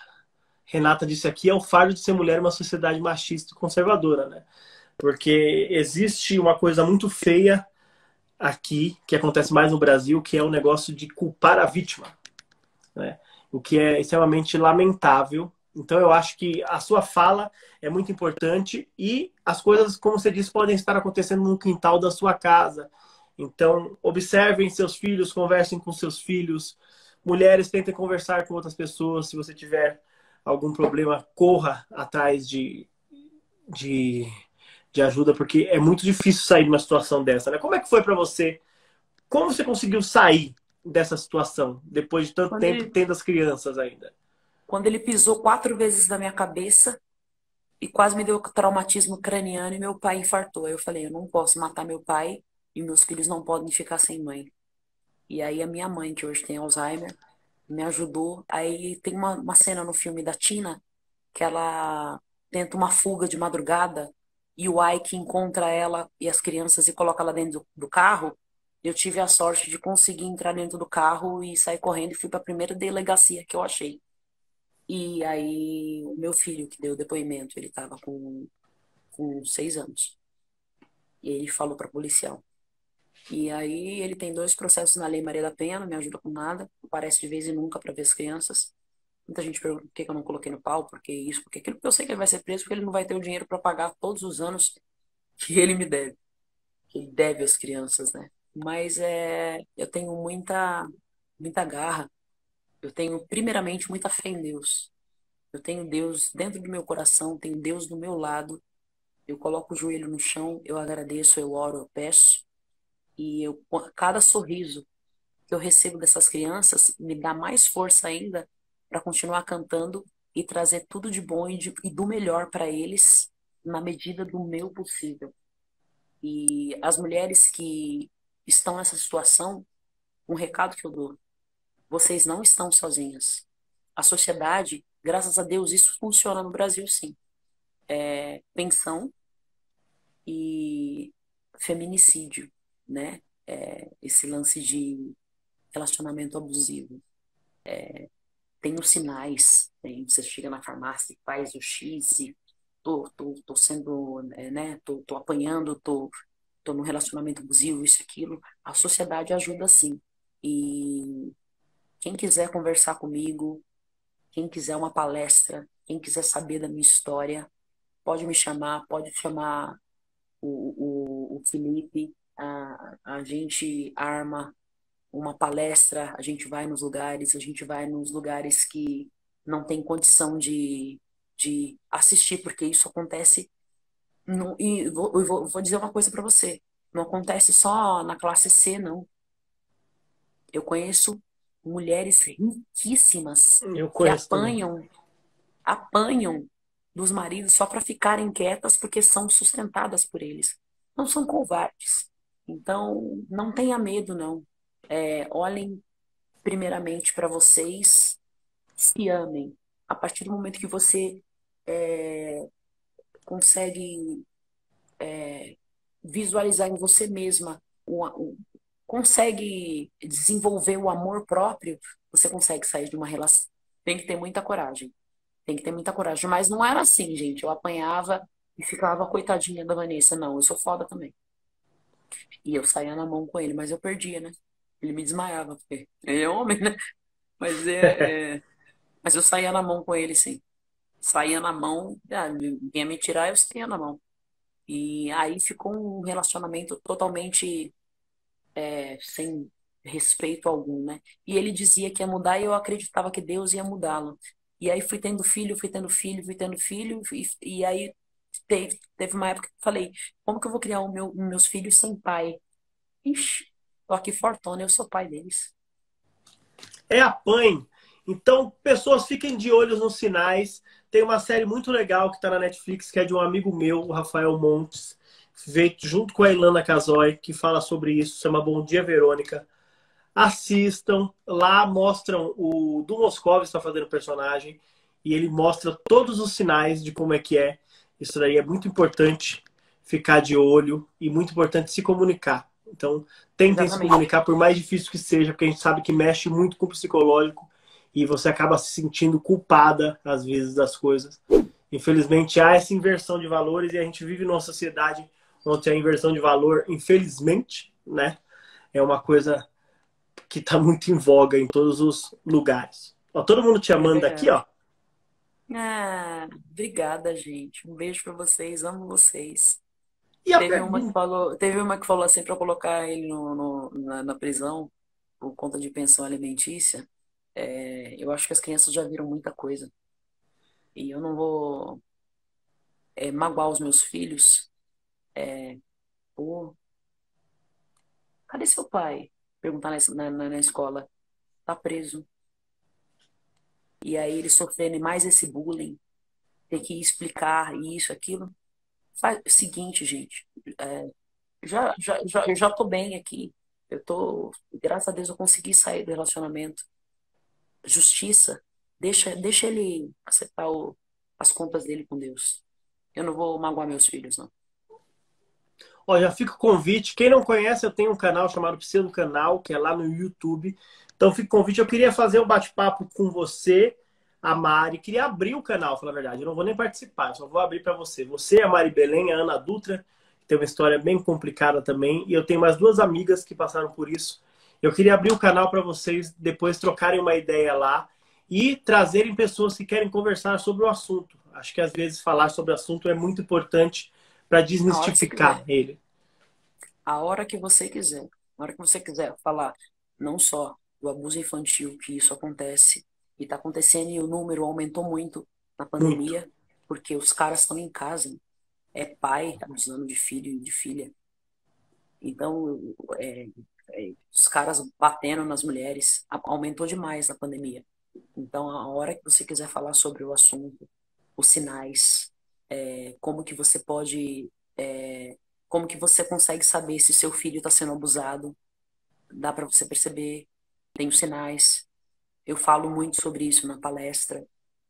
Renata disse aqui, é o fardo de ser mulher em uma sociedade machista e conservadora, né? Porque existe uma coisa muito feia aqui, que acontece mais no Brasil, que é o negócio de culpar a vítima, né? O que é extremamente lamentável. Então eu acho que a sua fala é muito importante e as coisas, como você disse, podem estar acontecendo no quintal da sua casa. Então, observem seus filhos, conversem com seus filhos. Mulheres, tentem conversar com outras pessoas. Se você tiver algum problema, corra atrás de, de, de ajuda, porque é muito difícil sair de uma situação dessa, né? Como é que foi para você? Como você conseguiu sair dessa situação, depois de tanto quando tempo ele... tendo as crianças ainda? Quando ele pisou quatro vezes na minha cabeça e quase me deu traumatismo craniano e meu pai infartou. Eu falei, eu não posso matar meu pai e meus filhos não podem ficar sem mãe. E aí a minha mãe, que hoje tem Alzheimer, me ajudou. Aí tem uma, uma cena no filme da Tina, que ela tenta uma fuga de madrugada e o Ike encontra ela e as crianças e coloca ela dentro do, do carro. Eu tive a sorte de conseguir entrar dentro do carro e sair correndo e fui para a primeira delegacia que eu achei. E aí o meu filho que deu o depoimento, ele estava com, com seis anos. E ele falou para policial. E aí ele tem dois processos na Lei Maria da Penha, não me ajuda com nada, aparece de vez em nunca para ver as crianças. Muita gente pergunta por que eu não coloquei no pau, por que isso, por que aquilo, porque eu sei que ele vai ser preso, porque ele não vai ter o dinheiro para pagar todos os anos que ele me deve. Que ele deve às crianças, né? Mas é, eu tenho muita, muita garra. Eu tenho, primeiramente, muita fé em Deus. Eu tenho Deus dentro do meu coração, tenho Deus do meu lado. Eu coloco o joelho no chão, eu agradeço, eu oro, eu peço. E eu, cada sorriso que eu recebo dessas crianças me dá mais força ainda para continuar cantando e trazer tudo de bom e, de, e do melhor para eles na medida do meu possível. E as mulheres que estão nessa situação, um recado que eu dou: vocês não estão sozinhas. A sociedade, graças a Deus, isso funciona no Brasil, sim. É, pensão e feminicídio, né? É, esse lance de relacionamento abusivo. É, tem os sinais, tem, você chega na farmácia e faz o X e tô, tô, tô sendo, né? Tô, tô apanhando, tô, tô num relacionamento abusivo, isso, aquilo. A sociedade ajuda sim. E quem quiser conversar comigo, quem quiser uma palestra, quem quiser saber da minha história, pode me chamar, pode chamar o, o, o Felipe. A, a gente arma uma palestra, a gente vai nos lugares, a gente vai nos lugares que não tem condição de, de assistir, porque isso acontece. No, e eu vou, eu vou, vou dizer uma coisa para você: não acontece só na classe C, não. Eu conheço mulheres riquíssimas eu que apanham, também. apanham dos maridos só para ficarem quietas porque são sustentadas por eles. Não são covardes. Então, não tenha medo, não. É, olhem primeiramente para vocês, se amem. A partir do momento que você é, consegue é, visualizar em você mesma, o, o, consegue desenvolver o amor próprio, você consegue sair de uma relação. Tem que ter muita coragem. Tem que ter muita coragem. Mas não era assim, gente. Eu apanhava e ficava coitadinha da Vanessa. Não, eu sou foda também. E eu saía na mão com ele, mas eu perdia, né? Ele me desmaiava, porque ele é homem, né? Mas, é, é... mas eu saía na mão com ele, sim. Saía na mão, ah, vinha me tirar, eu saía na mão. E aí ficou um relacionamento totalmente é, sem respeito algum, né? E ele dizia que ia mudar e eu acreditava que Deus ia mudá-lo. E aí fui tendo filho, fui tendo filho, fui tendo filho. E, e aí teve, teve uma época que eu falei, como que eu vou criar o meu, meus filhos sem pai? Ixi, tô aqui fortona, eu sou pai deles. É a P A N. Então, pessoas, fiquem de olhos nos sinais. Tem uma série muito legal que tá na Netflix, que é de um amigo meu, o Rafael Montes, feito junto com a Ilana Casoy, que fala sobre isso, chama Bom Dia, Verônica. Assistam, lá mostram o Du Moscovis está fazendo personagem e ele mostra todos os sinais de como é que é. Isso daí é muito importante ficar de olho e muito importante se comunicar. Então tentem Exatamente. se comunicar, por mais difícil que seja, porque a gente sabe que mexe muito com o psicológico e você acaba se sentindo culpada às vezes das coisas. Infelizmente há essa inversão de valores e a gente vive numa sociedade onde a inversão de valor, infelizmente, né, é uma coisa que tá muito em voga em todos os lugares. Ó, todo mundo te amando é. aqui, ó. Ah, obrigada, gente. Um beijo pra vocês, amo vocês. E a teve, pergunta... uma que falou, teve uma que falou assim pra colocar ele no, no, na, na prisão por conta de pensão alimentícia. É, eu acho que as crianças já viram muita coisa. E eu não vou é, magoar os meus filhos. É, por... Cadê seu pai? Perguntar na, na, na escola, tá preso. E aí ele sofrendo mais esse bullying, ter que explicar isso, aquilo. Faz o seguinte, gente, é, já, já, já, eu já tô bem aqui, eu tô, graças a Deus eu consegui sair do relacionamento. Justiça, deixa, deixa ele acertar o, as contas dele com Deus. Eu não vou magoar meus filhos, não. Ó, já fica o convite. Quem não conhece, eu tenho um canal chamado Pseudo Canal, que é lá no YouTube. Então fica o convite. Eu queria fazer um bate-papo com você, a Mari. Queria abrir o canal, falar a verdade. Eu não vou nem participar, só vou abrir para você. Você, a Mari Belém, a Ana Dutra, que tem uma história bem complicada também. E eu tenho mais duas amigas que passaram por isso. Eu queria abrir o canal para vocês depois trocarem uma ideia lá e trazerem pessoas que querem conversar sobre o assunto. Acho que às vezes falar sobre o assunto é muito importante para desmistificar ele. A hora que você quiser. A hora que você quiser falar não só do abuso infantil, que isso acontece, e tá acontecendo, e o número aumentou muito na pandemia, muito. porque os caras estão em casa. É pai abusando de filho e de filha. Então, é, é, os caras batendo nas mulheres. Aumentou demais na pandemia. Então, a hora que você quiser falar sobre o assunto, os sinais... como que você pode é, como que você consegue saber se seu filho está sendo abusado, dá para você perceber, tem os sinais. Eu falo muito sobre isso na palestra.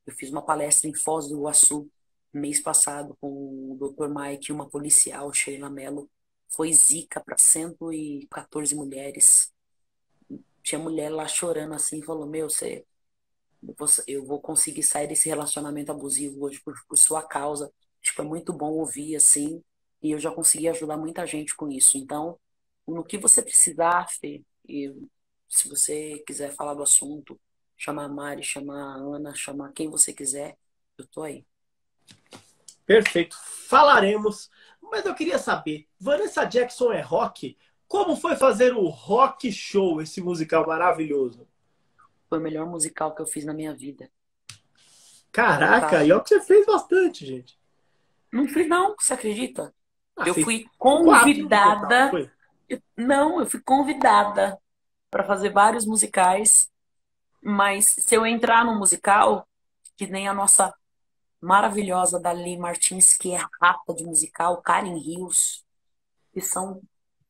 Eu fiz uma palestra em Foz do Iguaçu mês passado com o doutor Mike e uma policial, Sheila Mello. Foi zica para cento e quatorze mulheres. Tinha mulher lá chorando assim, falou, meu, você... eu vou conseguir sair desse relacionamento abusivo hoje por, por sua causa. Tipo, é muito bom ouvir assim. E eu já consegui ajudar muita gente com isso. Então, no que você precisar, Fê, e se você quiser falar do assunto, chamar a Mari, chamar a Ana, chamar quem você quiser, eu tô aí. Perfeito. Falaremos. Mas eu queria saber, Vanessa Jackson é rock? Como foi fazer o Rock Show, esse musical maravilhoso? Foi o melhor musical que eu fiz na minha vida. Caraca, e olha que você fez bastante, gente. Não fiz não, você acredita? Ah, eu fui convidada... Quatro, eu, não, eu fui convidada para fazer vários musicais, mas se eu entrar no musical, que nem a nossa maravilhosa Dali Martins, que é rapa de musical, Karen Rios, que são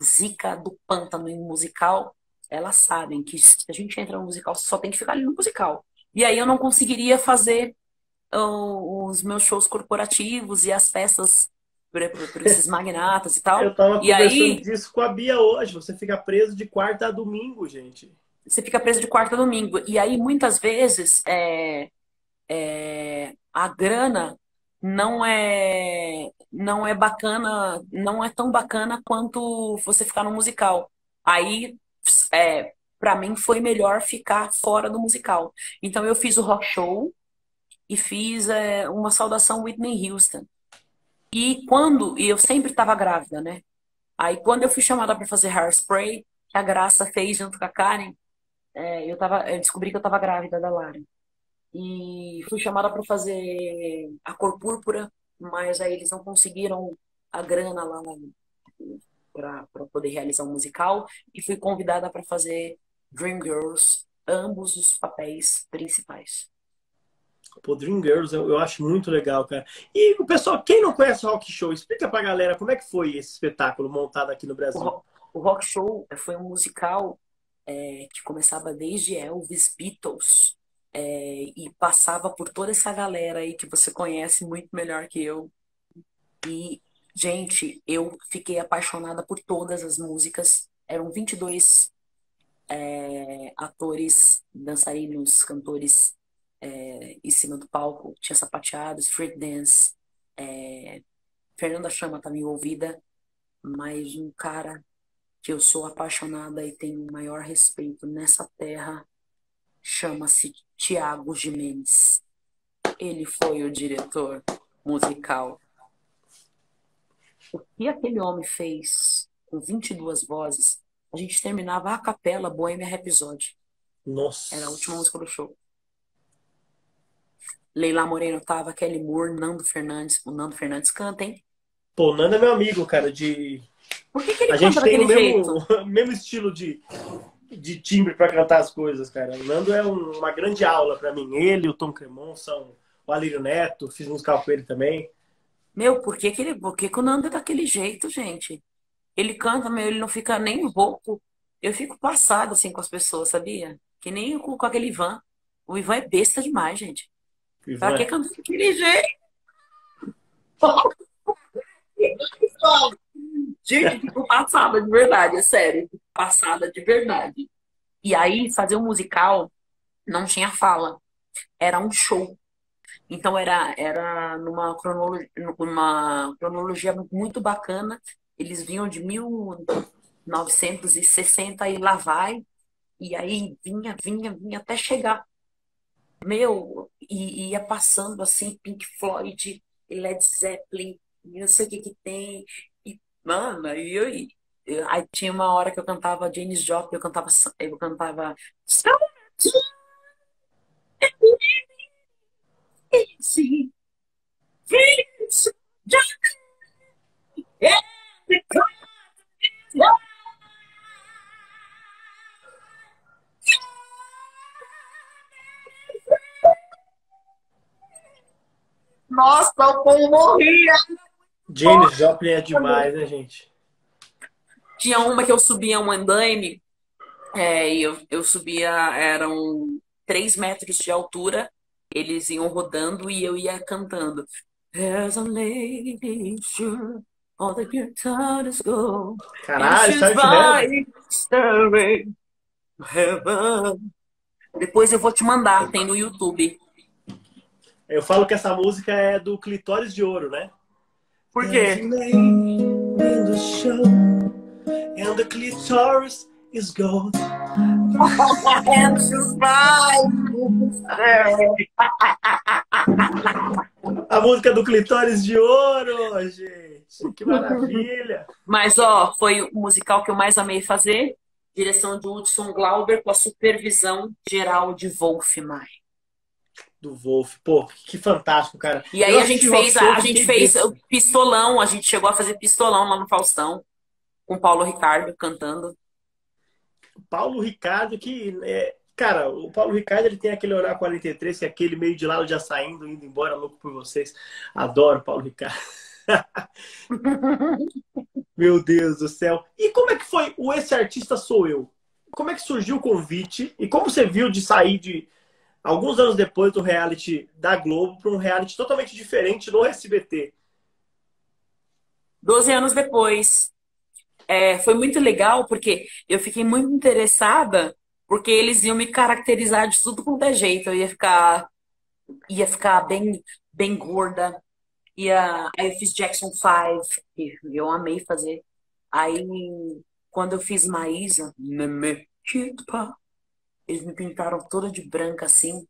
zica do pântano em musical... elas sabem que se a gente entra no musical, só tem que ficar ali no musical. E aí eu não conseguiria fazer os meus shows corporativos e as festas para esses magnatas e tal. Eu tava e conversando aí... disso com a Bia hoje. Você fica preso de quarta a domingo, gente. Você fica preso de quarta a domingo. E aí, muitas vezes, é, é, a grana não é, não é bacana, não é tão bacana quanto você ficar no musical. Aí, é, para mim, foi melhor ficar fora do musical. Então, eu fiz o rock show e fiz é, uma saudação Whitney Houston. E quando... E eu sempre estava grávida, né? Aí, quando eu fui chamada para fazer Hairspray, que a Graça fez junto com a Karen, é, eu, tava, eu descobri que eu estava grávida da Lara. E fui chamada para fazer A Cor Púrpura, mas aí eles não conseguiram a grana lá para poder realizar um musical. E fui convidada para fazer Dreamgirls, ambos os papéis principais. Pô, Dreamgirls, eu, eu acho muito legal, cara. E o pessoal, quem não conhece o Rock Show, explica pra galera como é que foi esse espetáculo montado aqui no Brasil. O Rock, o Rock Show foi um musical é, que começava desde Elvis, Beatles, é, e passava por toda essa galera aí que você conhece muito melhor que eu. E, gente, eu fiquei apaixonada por todas as músicas. Eram vinte e dois é, atores, dançarinos, cantores... É, em cima do palco, tinha sapateados, street dance, é, Fernanda Chama tá envolvida, mas um cara que eu sou apaixonada e tenho o maior respeito nessa terra chama-se Tiago Gimenez. Ele foi o diretor musical. O que aquele homem fez com vinte e duas vozes, a gente terminava a capela Bohemian Rhapsody. Nossa. Era a última música do show. Leila Moreno tava, Kelly Moore, Nando Fernandes. O Nando Fernandes canta, hein? Pô, o Nando é meu amigo, cara, de... Por que que ele a canta daquele jeito? A gente tem o mesmo, mesmo estilo de, de timbre pra cantar as coisas, cara. O Nando é um, uma grande aula pra mim. Ele, o Tom Cremon, são o Alírio Neto, fiz musical com ele também. Meu, por que que, ele, por que que o Nando é daquele jeito, gente? Ele canta, meu, ele não fica nem rouco. Eu fico passado, assim, com as pessoas, sabia? Que nem com, com aquele Ivan. O Ivan é besta demais, gente. Ivan. Pra que cantar daquele jeito? Gente, fico passada de verdade, é sério. Passada de verdade. E aí, fazer um musical não tinha fala. Era um show. Então, era, era numa, cronologia, numa cronologia muito bacana. Eles vinham de mil novecentos e sessenta e lá vai. E aí, vinha, vinha, vinha até chegar. Meu, e ia passando assim, Pink Floyd, Led Zeppelin, não sei o que que tem. E, mano, e eu, e, aí tinha uma hora que eu cantava Janis Joplin, eu cantava... Eu cantava... Nossa, o povo morria! Janis Joplin é demais, né, gente? Tinha uma que eu subia um andaime, é, e eu, eu subia, eram três metros de altura, eles iam rodando e eu ia cantando. There's a lady, sure, all the good times go. Caralho, sabe que depois eu vou te mandar, tem no YouTube. Eu falo que essa música é do Clitóris de Ouro, né? Por quê? And the clitoris is gold. A música do Clitóris de Ouro, gente. Que maravilha. Mas, ó, foi o musical que eu mais amei fazer. Direção do Hudson Glauber com a supervisão geral de Wolf Maia. Do Wolf, pô, que fantástico, cara. E aí a gente fez, a, a gente fez o pistolão, a gente chegou a fazer pistolão lá no Faustão, com o Paulo Ricardo cantando. Paulo Ricardo que, é, cara, o Paulo Ricardo ele tem aquele olhar quarenta e três, que é aquele meio de lado já saindo, indo embora, louco por vocês. Adoro o Paulo Ricardo. Meu Deus do céu. E como é que foi o Esse Artista Sou Eu? Como é que surgiu o convite? E como você viu de sair de alguns anos depois do reality da Globo para um reality totalmente diferente no S B T. Doze anos depois. É, foi muito legal porque eu fiquei muito interessada porque eles iam me caracterizar de tudo quanto é jeito. Eu ia ficar, ia ficar bem, bem gorda. Ia, aí eu fiz Jackson five, que eu amei fazer. Aí, quando eu fiz Maísa, eles me pintaram toda de branca, assim.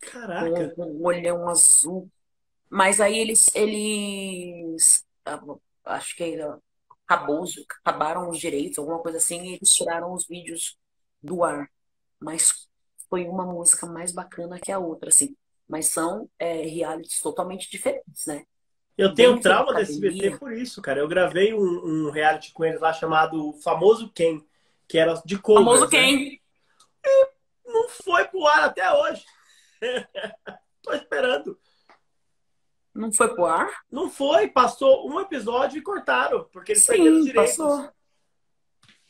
Caraca! Com um olhão azul. Mas aí eles... eles acho que era Raboso, acabaram os direitos, alguma coisa assim, e eles tiraram os vídeos do ar. Mas foi uma música mais bacana que a outra, assim. Mas são é, realities totalmente diferentes, né? Eu tenho um trauma desse S B T por isso, cara. Eu gravei um, um reality com eles lá chamado Famoso Quem, que era de covers. Famoso Quem? Né? E não foi pro ar até hoje. Tô esperando. Não foi pro ar? Não foi. Passou um episódio e cortaram, porque eles perderam os direitos. Passou.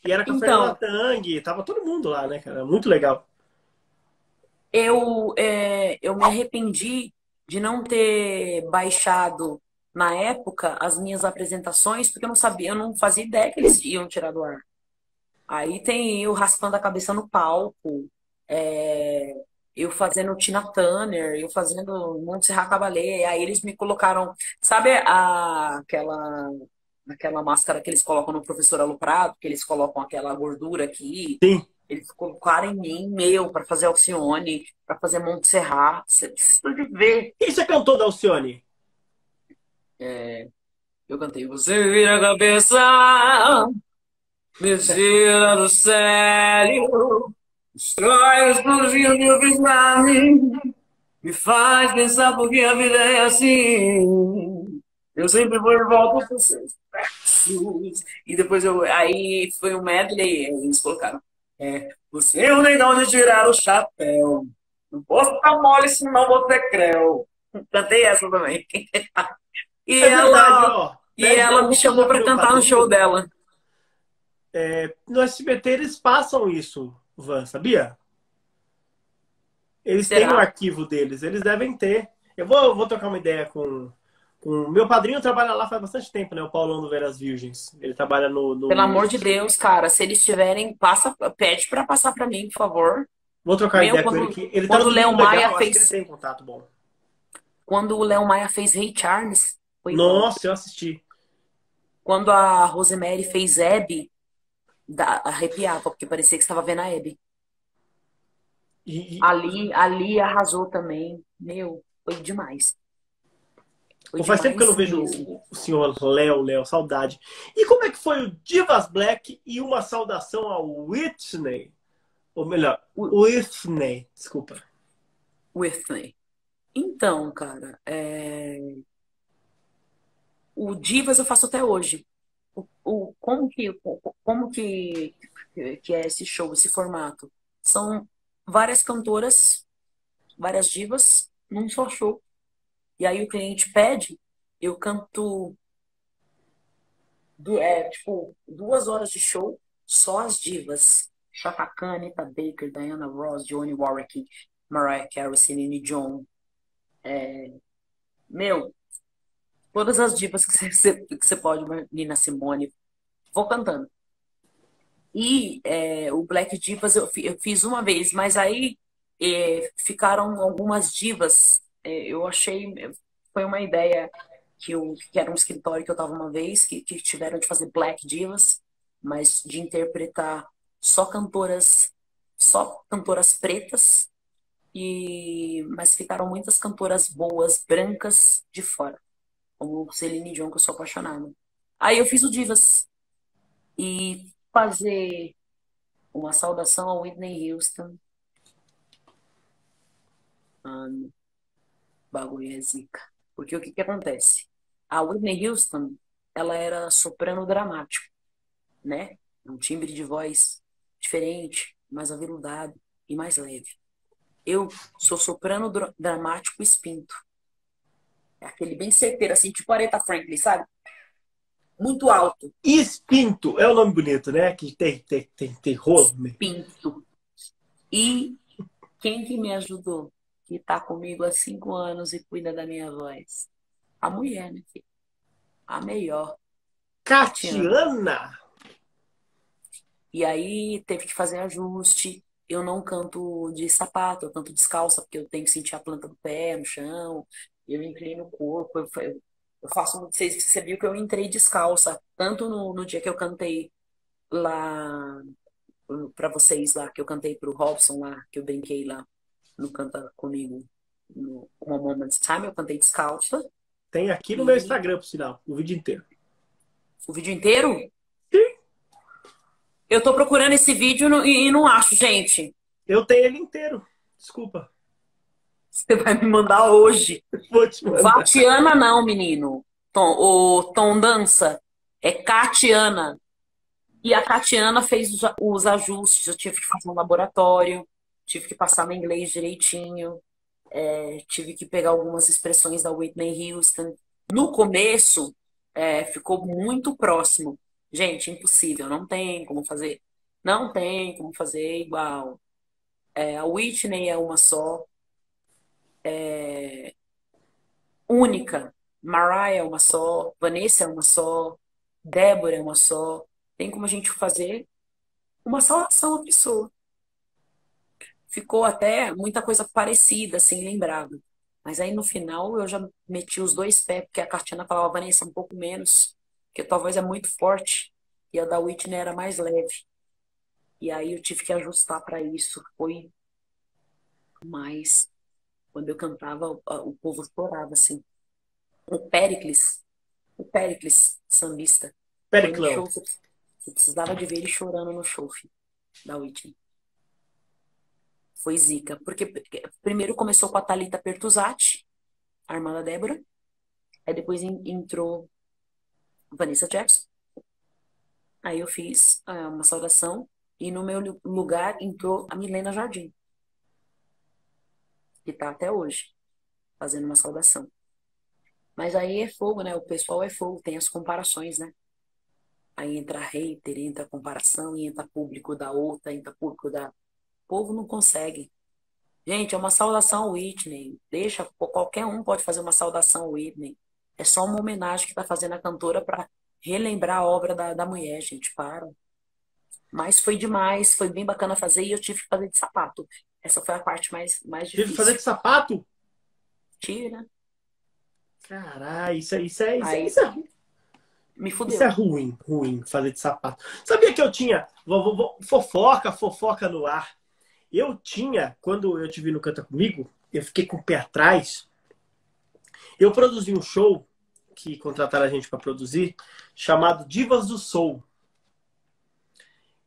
E era Café da Tangue, tava todo mundo lá, né, cara? Muito legal. Eu, é, eu me arrependi de não ter baixado na época as minhas apresentações, porque eu não sabia, eu não fazia ideia que eles iam tirar do ar. Aí tem eu raspando a cabeça no palco, é, eu fazendo Tina Turner, eu fazendo Montserrat Caballé, aí eles me colocaram, sabe a, aquela, aquela máscara que eles colocam no Professor Aloprado, que eles colocam aquela gordura aqui? Sim. Eles colocaram em mim, meu, pra fazer Alcione, pra fazer Montserrat. Você precisa de ver. Quem você cantou da Alcione? É, eu cantei Você Vira a Cabeça, me tira do sério, destrói os planos que eu fiz pra mim, me faz pensar porque a vida é assim. Eu sempre vou de volta para os seus braços. E depois eu... Aí foi um medley, eles colocaram. É, você eu nem dá onde tirar o chapéu. Não posso ficar mole, senão vou ter creu. Cantei essa também. E é ela, verdade, e ela me chamou pra cantar no show dela. É, no S B T eles passam isso, Van, sabia? Eles Será? têm um arquivo deles, eles devem ter. Eu vou, vou trocar uma ideia com. Com... Meu padrinho trabalha lá faz bastante tempo, né? O Paulão do Veras Virgens. Ele trabalha no... no... Pelo amor de Deus, cara. Se eles tiverem, passa... pede pra passar pra mim, por favor. Vou trocar Meu, ideia quando, com ele. ele quando tá o Léo Maia legal. fez... Ele tem contato bom. Quando o Léo Maia fez Ray Charles... Foi Nossa, bom. eu assisti. Quando a Rosemary fez Abby, da... arrepiava, porque parecia que estava vendo a Abby. E, e... Ali, ali arrasou também. Meu, foi demais. Foi Faz tempo que eu não vejo mesmo. o senhor Léo, Léo, saudade. E como é que foi o Divas Black e uma saudação ao Whitney? Ou melhor, Whitney, desculpa. Whitney. Então, cara, é... o Divas eu faço até hoje. O, o, como que, como que, que é esse show, esse formato? São várias cantoras, várias divas, num só show. E aí o cliente pede, eu canto é, tipo, duas horas de show, só as divas. Chaka Khan, Anita Baker, Diana Ross, Dionne Warwick, Mariah Carey, Celine Dion. É, meu, todas as divas que você, que você pode, Nina Simone, vou cantando. E é, o Black Divas eu, eu fiz uma vez, mas aí é, ficaram algumas divas... Eu achei, foi uma ideia que, eu, que era um escritório que eu tava uma vez, que, que tiveram de fazer Black Divas, mas de interpretar só cantoras, só cantoras pretas, e, mas ficaram muitas cantoras boas, brancas, de fora. Como Celine Dion, que eu sou apaixonada. Aí eu fiz o Divas. E fazer uma saudação a Whitney Houston. Um, Bagulho é zica. Porque o que que acontece? A Whitney Houston, ela era soprano dramático, né? Um timbre de voz diferente, mais aveludado e mais leve. Eu sou soprano dra dramático espinto. É aquele bem certeiro, assim, tipo Aretha Franklin, sabe? Muito alto. Espinto é o nome bonito, né? Que tem, tem, tem, tem rolo. Espinto. E Quem que me ajudou, que está comigo há cinco anos e cuida da minha voz? A mulher, né, filho? A melhor. Tatiana! E aí teve que fazer ajuste. Eu não canto de sapato, eu canto descalça, porque eu tenho que sentir a planta do pé no chão, eu inclino o corpo, eu, eu, eu faço... Você, você viu que eu entrei descalça, tanto no, no dia que eu cantei lá... para vocês lá, que eu cantei pro Robson lá, que eu brinquei lá no Canta Comigo, no One Moment Time, eu cantei descalça. Tem aqui no e... meu Instagram, por sinal, o vídeo inteiro. O vídeo inteiro? Sim. Eu tô procurando esse vídeo no... e não acho, gente. Eu tenho ele inteiro, desculpa. Você vai me mandar hoje. Vou te mandar. Vatiana não, menino. Tom, o Tom Dança é Catiana. E a Tatiana fez os ajustes, eu tive que fazer um laboratório, tive que passar no inglês direitinho, é, tive que pegar algumas expressões da Whitney Houston. No começo, é, ficou muito próximo. Gente, impossível, não tem como fazer. Não tem como fazer igual. É, a Whitney é uma só. É, única. Mariah é uma só. Vanessa é uma só. Débora é uma só. Tem como a gente fazer uma salvação à pessoa. Ficou até muita coisa parecida, assim, lembrado. Mas aí no final eu já meti os dois pés, porque a Cartiana falava, Vanessa, um pouco menos, porque tua voz é muito forte, e a da Whitney era mais leve. E aí eu tive que ajustar para isso. Foi mais... Quando eu cantava, o povo chorava, assim. O Péricles, o Péricles, sambista. Péricles. Eu precisava de ver ele chorando no show, filho, da Whitney. Foi zica. Porque primeiro começou com a Thalita Pertusati, a irmã da Débora. Aí depois entrou Vanessa Jackson. Aí eu fiz uma saudação. E no meu lugar entrou a Milena Jardim. Que tá até hoje fazendo uma saudação. Mas aí é fogo, né? O pessoal é fogo. Tem as comparações, né? Aí entra hater, entra comparação, entra público da outra, entra público da... O povo não consegue. Gente, é uma saudação Whitney. Deixa, qualquer um pode fazer uma saudação Whitney. É só uma homenagem que tá fazendo a cantora para relembrar a obra da, da mulher, gente. Para. Mas foi demais, foi bem bacana fazer e eu tive que fazer de sapato. Essa foi a parte mais, mais difícil. Tive que fazer de sapato? Tira. Caralho, isso é... Isso é, isso é, isso é. Me fudeu. Isso é ruim, ruim, fazer de sapato. Sabia que eu tinha... Vou, vou, fofoca, fofoca no ar. Eu tinha, quando eu te vi no Canta Comigo, eu fiquei com o pé atrás. Eu produzi um show, que contrataram a gente para produzir, chamado Divas do Soul.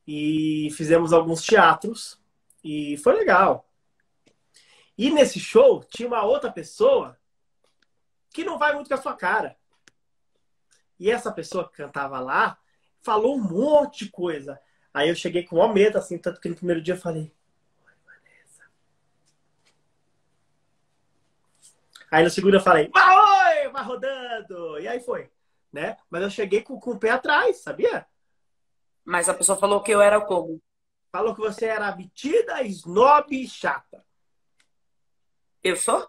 E fizemos alguns teatros, e foi legal. E nesse show, tinha uma outra pessoa que não vai muito com a sua cara. E essa pessoa que cantava lá falou um monte de coisa. Aí eu cheguei com maior medo, assim, tanto que no primeiro dia eu falei: "Oi, Vanessa." Aí no segundo eu falei: "Vai, oi, vai rodando." E aí foi, né? Mas eu cheguei com, com o pé atrás, sabia? Mas a pessoa falou que eu era como? Falou que você era metida, snob e chata. Eu sou?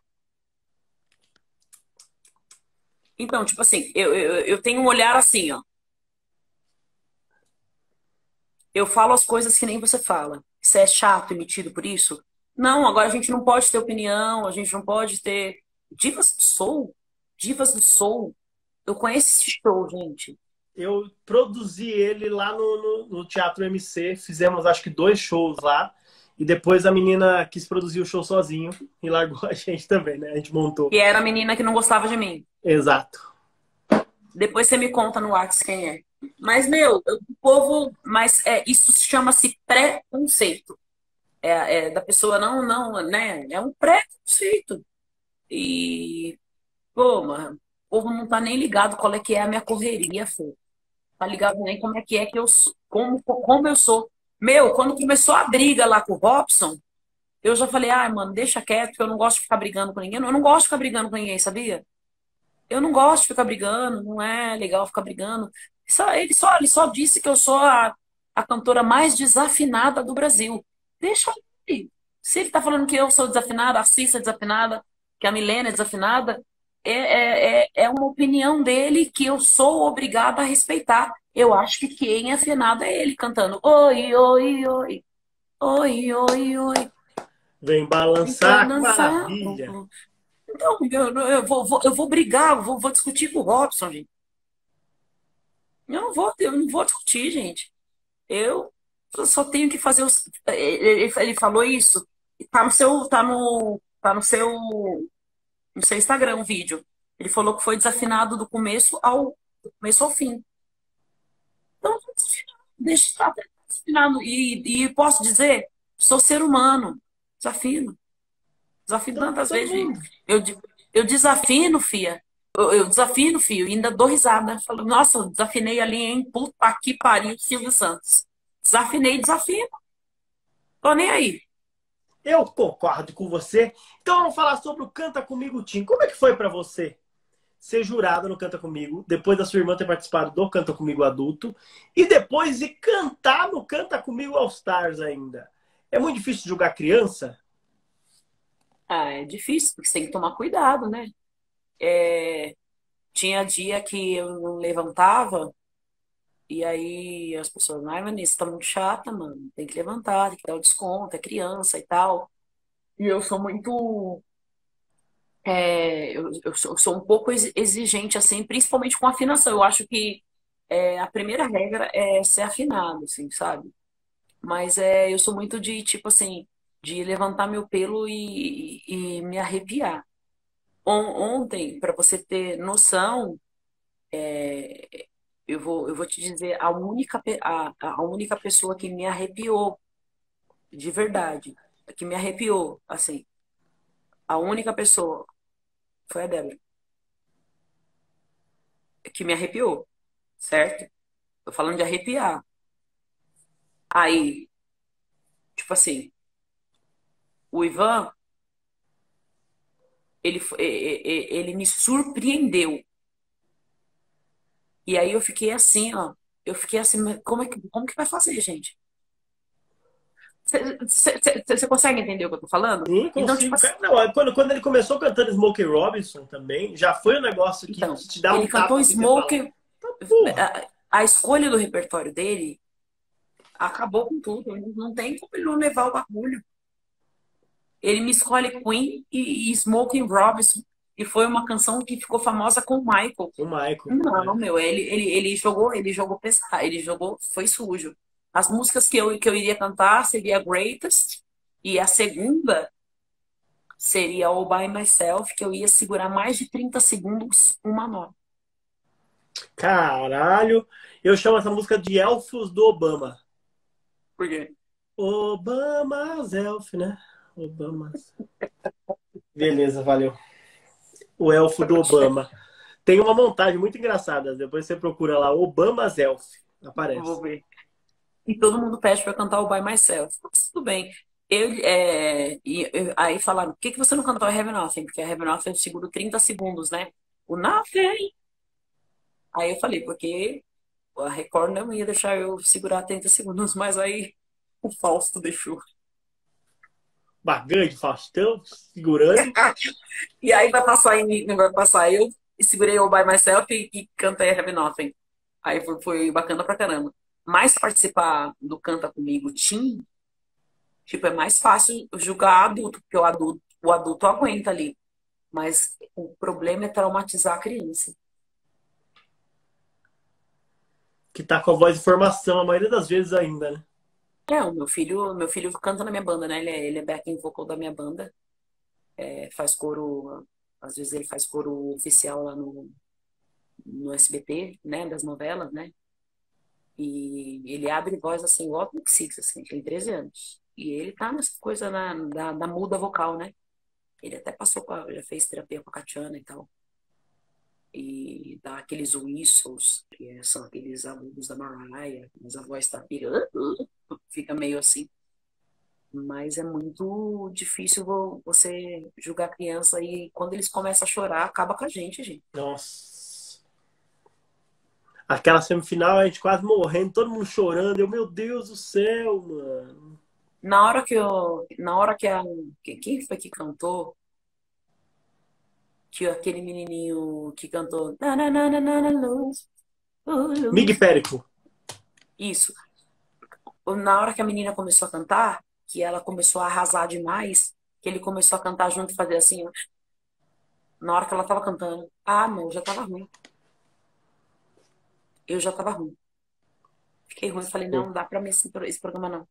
Então, tipo assim, eu, eu, eu tenho um olhar assim, ó. Eu falo as coisas que nem você fala. Você é chato e metido por isso? Não, agora a gente não pode ter opinião, a gente não pode ter... Divas do Soul? Divas do Soul? Eu conheço esse show, gente. Eu produzi ele lá no, no, no Teatro M C, fizemos acho que dois shows lá. E depois a menina quis produzir o show sozinho e largou a gente também, né? A gente montou. E era a menina que não gostava de mim. Exato. Depois você me conta no WhatsApp quem é. Mas, meu, o povo... Mas é, isso chama-se preconceito. É, é, da pessoa não, não, né? É um preconceito. E... Pô, mano, o povo não tá nem ligado qual é que é a minha correria, filho. Tá ligado nem como é que é que eu sou. Como, como eu sou. Meu, quando começou a briga lá com o Robson, eu já falei, ai, ah, mano, deixa quieto, porque eu não gosto de ficar brigando com ninguém. Eu não gosto de ficar brigando com ninguém, sabia? Eu não gosto de ficar brigando, não é legal ficar brigando. Ele só, ele só disse que eu sou a, a cantora mais desafinada do Brasil. Deixa ele. Se ele tá falando que eu sou desafinada, a Cissa é desafinada, que a Milena é desafinada, é, é, é uma opinião dele que eu sou obrigada a respeitar. Eu acho que quem é afinado é ele, cantando oi, oi, oi, oi, oi, oi. Vem balançar, Vem balançar. Maravilha. Então, eu, eu, vou, vou, eu vou brigar, vou, vou discutir com o Robson, gente. Eu não vou, eu não vou discutir, gente. Eu só tenho que fazer os... Ele falou isso, tá no seu... Tá no, tá no seu... no seu Instagram, um vídeo. Ele falou que foi desafinado do começo ao, do começo ao fim. Então, deixa estar desafinado. E, e posso dizer, sou ser humano. Desafino. Desafino tantas vezes, gente. Eu, eu desafino, fia. Eu, eu desafino, fio. E ainda dou risada. Falo, nossa, eu desafinei ali, hein? Puta que pariu, Silvio Santos. Desafinei, desafino. Tô nem aí. Eu concordo com você. Então vamos falar sobre o Canta Comigo, Tim. Como é que foi pra você ser jurada no Canta Comigo, depois da sua irmã ter participado do Canta Comigo Adulto e depois de cantar no Canta Comigo All Stars ainda? É muito difícil julgar criança? Ah, é difícil, porque você tem que tomar cuidado, né? É... Tinha dia que eu não levantava e aí as pessoas, ai, Vanessa, tá muito chata, mano. Tem que levantar, tem que dar o desconto, é criança e tal. E eu sou muito... É, eu, eu, sou, eu sou um pouco exigente, assim, principalmente com afinação. Eu acho que é, a primeira regra é ser afinado, assim, sabe? Mas é, eu sou muito de, tipo assim, de levantar meu pelo e, e, e me arrepiar. Ontem, para você ter noção... É, Eu vou, eu vou te dizer, a única, a, a única pessoa que me arrepiou, de verdade, que me arrepiou, assim, a única pessoa foi a Débora. Que me arrepiou, certo? Tô falando de arrepiar. Aí, tipo assim, o Ivan, ele, ele me surpreendeu. E aí eu fiquei assim, ó. Eu fiquei assim, como é que, como que vai fazer, gente? Você consegue entender o que eu tô falando? Sim, então, tipo assim... Não, quando, quando ele começou cantando Smokey Robinson também, já foi um negócio que então, te dá um... Ele cantou Smokey... Tá, a, a escolha do repertório dele acabou com tudo. Não tem como ele não levar o bagulho. Ele me escolhe Queen e, e Smokey Robinson. E foi uma canção que ficou famosa com o Michael. O Michael. Não, meu, ele, ele, ele jogou, ele jogou pesado, ele jogou, foi sujo. As músicas que eu, que eu iria cantar seria Greatest, e a segunda seria All By Myself, que eu ia segurar mais de trinta segundos uma nota. Caralho! Eu chamo essa música de Elfos do Obama. Por quê? Obama Elf, né? Obama. Beleza, valeu. O elfo do Obama. Tem uma montagem muito engraçada. Depois você procura lá, Obama's Elf. Aparece. Vou ver. E todo mundo pede pra eu cantar o By Myself. Tudo bem. Eu, é... e, eu, aí falaram, por que, que você não cantou a Heaven Nothing? Porque a Heaven Nothing segura trinta segundos, né? O Nothing. Aí eu falei, porque a Record não ia deixar eu segurar trinta segundos, mas aí o Fausto deixou. Bagante, Faustão, segurando. E aí vai passar, em, vai passar eu e segurei o By Myself e, e cantei Have Nothing. Aí foi, foi bacana pra caramba. Mas participar do Canta Comigo Tim, tipo, é mais fácil julgar adulto, porque o adulto, o adulto aguenta ali. Mas o problema é traumatizar a criança. Que tá com a voz de formação a maioria das vezes ainda, né? É, o meu filho, meu filho canta na minha banda, né? Ele é, ele é backing vocal da minha banda. É, faz coro, às vezes ele faz coro oficial lá no, no S B T, né? Das novelas, né? E ele abre voz assim, igual o Six, assim, tem treze anos. E ele tá nessa coisa na, da, da muda vocal, né? Ele até passou, pra, já fez terapia com a Catiana e tal. E dá aqueles whistles, que são aqueles alunos da Mariah, mas a voz tá pirando. Fica meio assim. Mas é muito difícil você julgar a criança e quando eles começam a chorar, acaba com a gente, gente. Nossa. Aquela semifinal, a gente quase morrendo, todo mundo chorando. Eu, meu Deus do céu, mano. Na hora que eu. Na hora que a. que- Quem foi que cantou? Que aquele menininho que cantou. "Na, na, na, na, na, na, luz, oh, Big luz". Périco. Isso. Na hora que a menina começou a cantar, que ela começou a arrasar demais, que ele começou a cantar junto, fazer assim, ó. Na hora que ela tava cantando. Ah, mano, já tava ruim. Eu já tava ruim. Fiquei ruim. Falei, não, não dá pra mim esse, pro- esse programa, não.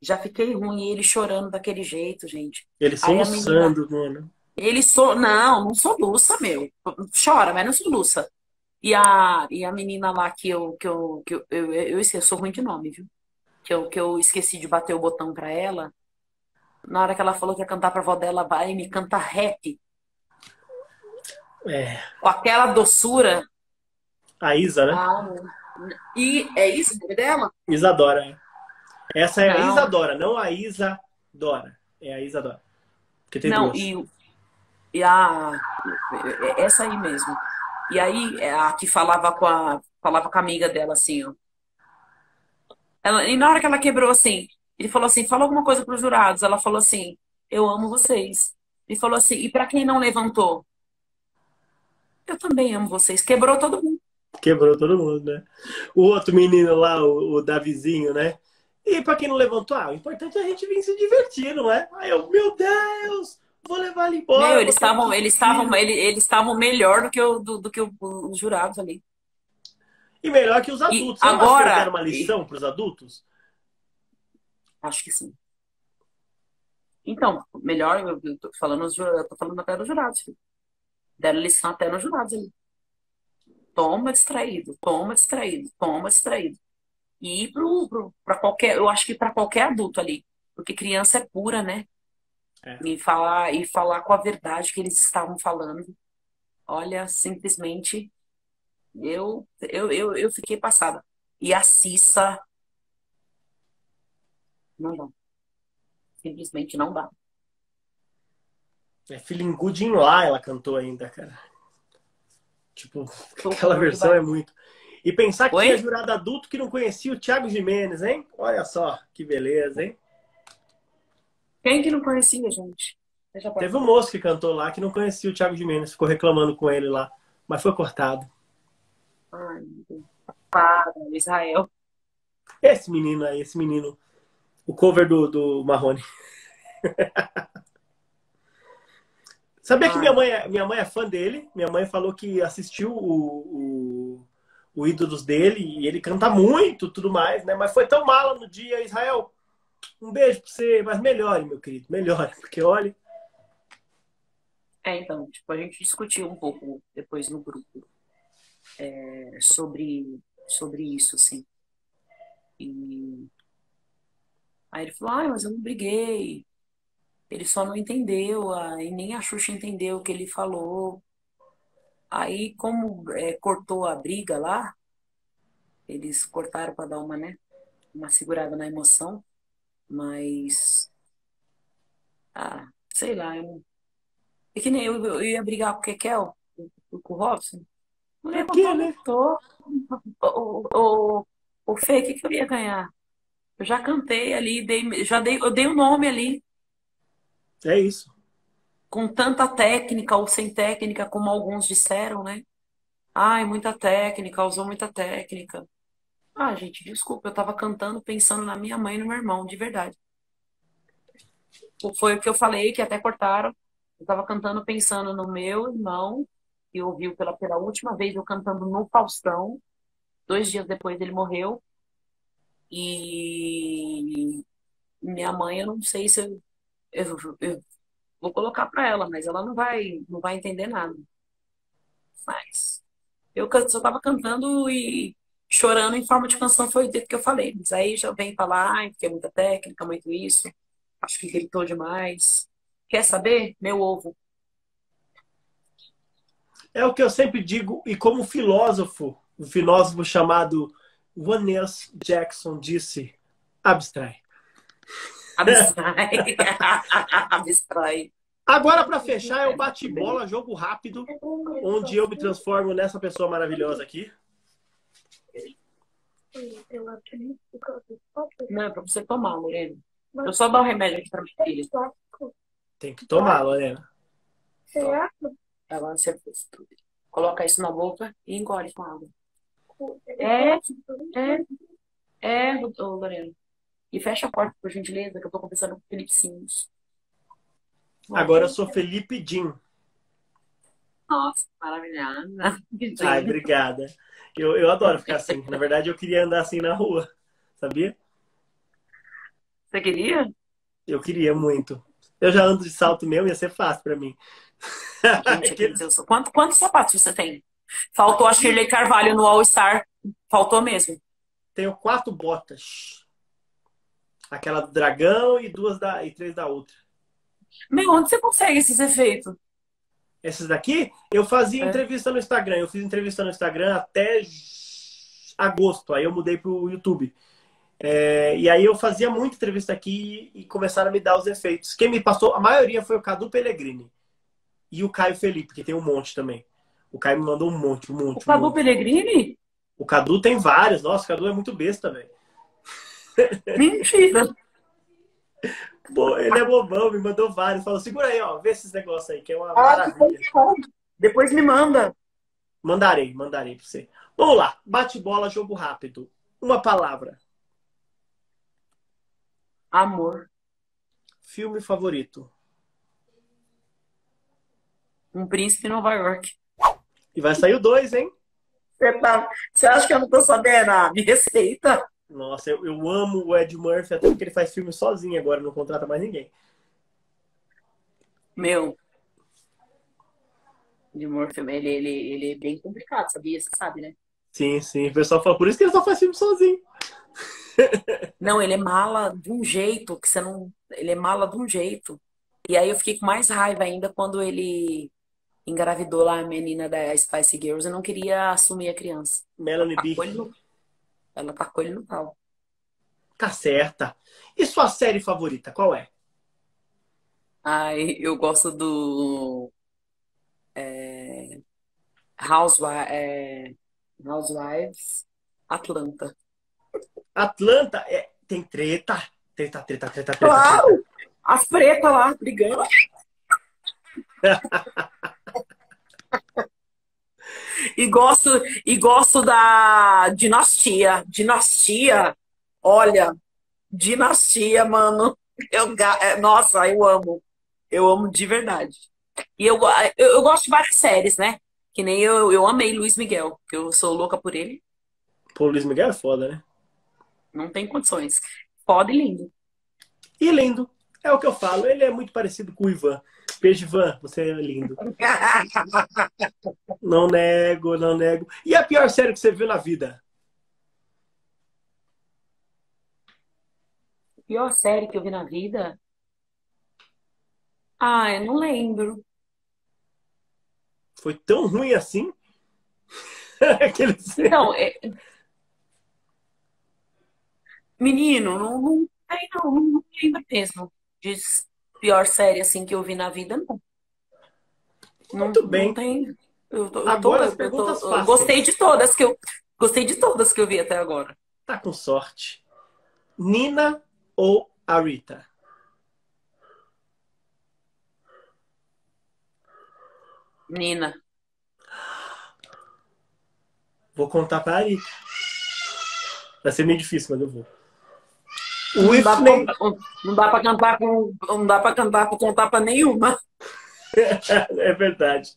Já fiquei ruim. E ele chorando daquele jeito, gente. Ele Aí a menina. soluçando, mano. Ele so... Não, não soluça, meu. Chora, mas não soluça. E a, e a menina lá que eu, que eu, que eu, eu, eu, esqueci, eu sou ruim de nome, viu? Que eu, que eu esqueci de bater o botão pra ela. Na hora que ela falou que ia cantar pra avó dela, vai e me canta rap. É. Com aquela doçura. A Isa, né? Ah, não. E é isso o nome dela? Isadora, né? Essa é a Não, Isadora, não a Isadora. É a Isadora. Porque tem não. duas. E, e a. é Essa aí mesmo. E aí, é a que falava com a, falava com a amiga dela assim, ó. Ela, e na hora que ela quebrou assim, ele falou assim: fala alguma coisa pros jurados. Ela falou assim: eu amo vocês. Ele falou assim: e pra quem não levantou? Eu também amo vocês. Quebrou todo mundo. Quebrou todo mundo, né? O outro menino lá, o, o Davizinho, né? E pra quem não levantou, ah, o importante é a gente vir se divertir, não é? Aí eu, meu Deus, vou levar ele Meu, embora, eles vou ter um estavam, eles estavam, castigo. ele- eles estavam melhor do que, o, do, do que o- os jurados ali. E melhor que os E adultos. Você não acha que eles deram agora, uma e- lição pros adultos? acho que sim. Então, melhor, eu eu tô falando, os ju- eu tô falando até dos jurados, filho. Deram lição até nos jurados ali. Toma distraído, toma distraído, toma distraído. E ir pro, pro, pra qualquer, eu acho que pra qualquer adulto ali. Porque criança é pura, né? É. E falar, e falar com a verdade que eles estavam falando. Olha, simplesmente, eu, eu, eu, eu fiquei passada. E a Cissa, não dá. Simplesmente não dá. É Feeling Good in Lá, ela cantou ainda, cara. Tipo, Tô aquela muito versão é barulho. muito. E pensar que tinha Oi? jurado adulto que não conhecia o Thiago Jimenez, hein? Olha só, que beleza, hein? Quem que não conhecia, gente? Deixa pra Teve um lá. moço que cantou lá que não conhecia o Thiago Jimenez, ficou reclamando com ele lá, mas foi cortado. Ai, meu Deus. Para, Israel. Esse menino aí, esse menino, o cover do, do Marrone. Sabia que minha Ai, mãe, é- minha mãe é fã dele? Minha mãe falou que assistiu o, o, o Ídolos dele e ele canta muito, tudo mais, né? Mas foi tão mala no dia, Israel. Um beijo pra você, mas melhore, meu querido, melhore, porque olha. é, então, tipo, a gente discutiu um pouco depois no grupo é, sobre, sobre isso, assim. E aí ele falou, ai, mas eu não briguei. Ele só não entendeu, ah, e nem a Xuxa entendeu o que ele falou. Aí, como é, cortou a briga lá, eles cortaram para dar uma, né, uma segurada na emoção, mas, ah, sei lá, eu não- é que nem eu, eu ia brigar com o Kekel, com o Robson. Não Pra quê, levantou, né? levantou. O, o, o, o Fê, o que, que eu ia ganhar? Eu já cantei ali, dei, já dei, eu dei o nome ali, É isso. com tanta técnica ou sem técnica, como alguns disseram, né? Ai, muita técnica, usou muita técnica. Ah, gente, desculpa, eu tava cantando pensando na minha mãe e no meu irmão, de verdade. Foi o que eu falei, que até cortaram. Eu tava cantando pensando no meu irmão, que ouviu pela, pela última vez eu cantando no Faustão. Dois dias depois ele morreu. E minha mãe, eu não sei se eu, eu, eu vou colocar pra ela, mas ela não vai, não vai entender nada. Mas eu can- só tava cantando e chorando em forma de canção, foi o que eu falei. Mas aí já vem falar, ai, porque é muita técnica, muito isso. Acho que gritou demais. Quer saber? Meu ovo. É o que eu sempre digo, e como filósofo, o filósofo chamado Vanessa Jackson disse, abstrai. Abstrai. Abstrai. Agora, para fechar, é o bate-bola, jogo rápido, onde eu me transformo nessa pessoa maravilhosa aqui. Não, é pra você tomar, Lorena. Eu só dou um remédio aqui pra minha filha. Tem que tomar, Lorena. Será? Balança tudo. Coloca isso na boca e engole com água. É, é, é, Lorena. E fecha a porta, por gentileza, que eu tô conversando com o Felipe Sims. Agora eu sou Felipe Jim. Nossa, maravilhosa. Ai, obrigada. Eu, eu adoro ficar assim. Na verdade, eu queria andar assim na rua. Sabia? Você queria? Eu queria muito. Eu já ando de salto mesmo, ia ser fácil pra mim. Gente, aqueles... eu sou... Quanto, quantos sapatos você tem? Faltou a Shirley Carvalho no All Star. Faltou mesmo. Tenho quatro botas. Aquela do dragão e, duas da... e três da outra. Meu, onde você consegue esses efeitos? Esses daqui? Eu fazia é. entrevista no Instagram. Eu fiz entrevista no Instagram até agosto. Aí eu mudei pro YouTube. É, e aí eu fazia muita entrevista aqui e começaram a me dar os efeitos. Quem me passou, a maioria foi o Cadu Pellegrini e o Caio Felipe, que tem um monte também. O Caio me mandou um monte, um monte. O Cadu um monte. Pellegrini? O Cadu tem vários. Nossa, o Cadu é muito besta, velho. Mentira. Bom, ele é bobão, me mandou vários. Falou, segura aí, ó, vê esses negócios aí, que é uma ah, maravilha. Depois me manda. Mandarei, mandarei pra você. Vamos lá, bate-bola, jogo rápido. Uma palavra. Amor. Filme favorito? Um Príncipe em Nova York. E vai sair o dois, hein? Você, tá... Você acha que eu não tô sabendo a minha receita? Nossa, eu, eu amo o Ed Murphy, até porque ele faz filme sozinho agora, não contrata mais ninguém. Meu. Ed Murphy, ele, ele, ele é bem complicado, sabia? Você sabe, né? Sim, sim. O pessoal fala, por isso que ele só faz filme sozinho. Não, ele é mala de um jeito que você não... Ele é mala de um jeito. E aí eu fiquei com mais raiva ainda quando ele engravidou lá a menina da Spice Girls e não queria assumir a criança. Melanie B. Ela tacou ele no pau. Tá certa. E sua série favorita, qual é? Ai, eu gosto do... É, Housewives, é, Housewives Atlanta. Atlanta é... tem treta. Treta, treta, treta, treta. Claro! Treta. As pretas lá brigando. E gosto, e gosto da Dinastia. Dinastia. Olha, Dinastia, mano. Eu, nossa, eu amo. Eu amo de verdade. E eu, eu, eu gosto de várias séries, né? Que nem eu, eu amei Luiz Miguel, que eu sou louca por ele. Pô, Luiz Miguel é foda, né? Não tem condições. Foda e lindo. E lindo. É o que eu falo. Ele é muito parecido com o Ivan. Beijo, Ivan. Você é lindo. Não nego, não nego. E a pior série que você viu na vida? A pior série que eu vi na vida? Ah, eu não lembro. Foi tão ruim assim? Aquele então, é... Menino, não, não, não, não lembro mesmo disso. Pior série assim que eu vi na vida, não. Muito não, bem. Não tem... eu tô, agora eu tô, as perguntas eu tô, eu gostei de todas que eu gostei de todas que eu vi até agora. Tá com sorte. Nina ou Arita? Nina. Vou contar pra Arita. Vai ser meio difícil, mas eu vou. Não dá, pra, não dá pra cantar com, não dá pra cantar com contapa nenhuma. É verdade.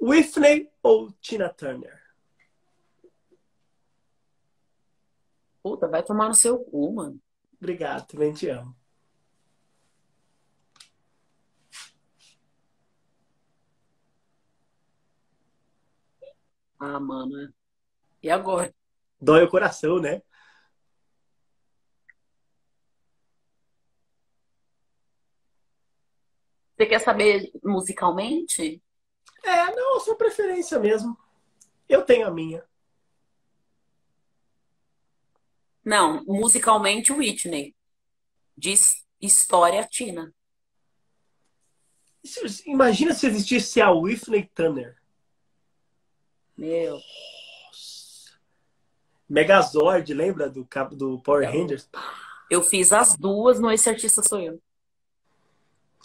Whitney ou Tina Turner? Puta, vai tomar no seu cu, mano. Obrigado, também te amo. Ah, mano. E agora? Dói o coração, né? Você quer saber musicalmente? É, não, sua preferência mesmo. Eu tenho a minha. Não, musicalmente Whitney. Diz história Tina. Imagina se existisse a Whitney Turner. Meu. Nossa. Megazord, lembra do, do Power Rangers? É. Eu fiz as duas no Esse Artista Sou Eu.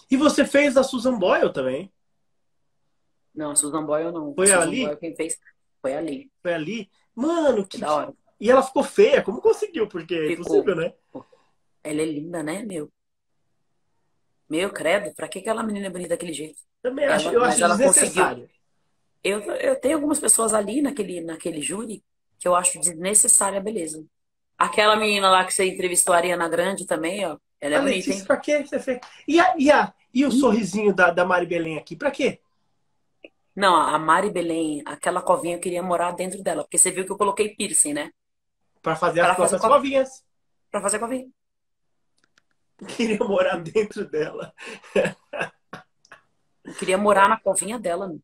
E você fez a Susan Boyle também? Não, Susan Boyle não. Foi Susan ali? Boyle quem fez. Foi ali. Foi ali? Mano, que... que da hora. E ela ficou feia. Como conseguiu? Porque ficou. É impossível, né? Ela é linda, né, meu? Meu, credo. Pra que aquela menina é bonita daquele jeito? Também ela, acho, eu acho desnecessário. Eu, eu tenho algumas pessoas ali naquele, naquele júri que eu acho desnecessária a beleza. Aquela menina lá que você entrevistou, a Ariana Grande também, ó. Ela é ah, bonita, hein? Pra quê? Você fez? E, a, e, a, e o hum. sorrisinho da, da Mari Belém aqui? Pra quê? Não, a Mari Belém, aquela covinha eu queria morar dentro dela. Porque você viu que eu coloquei piercing, né? Pra fazer pra as fazer cov... covinhas. Pra fazer covinha. Queria morar dentro dela. Eu queria morar na covinha dela. Né?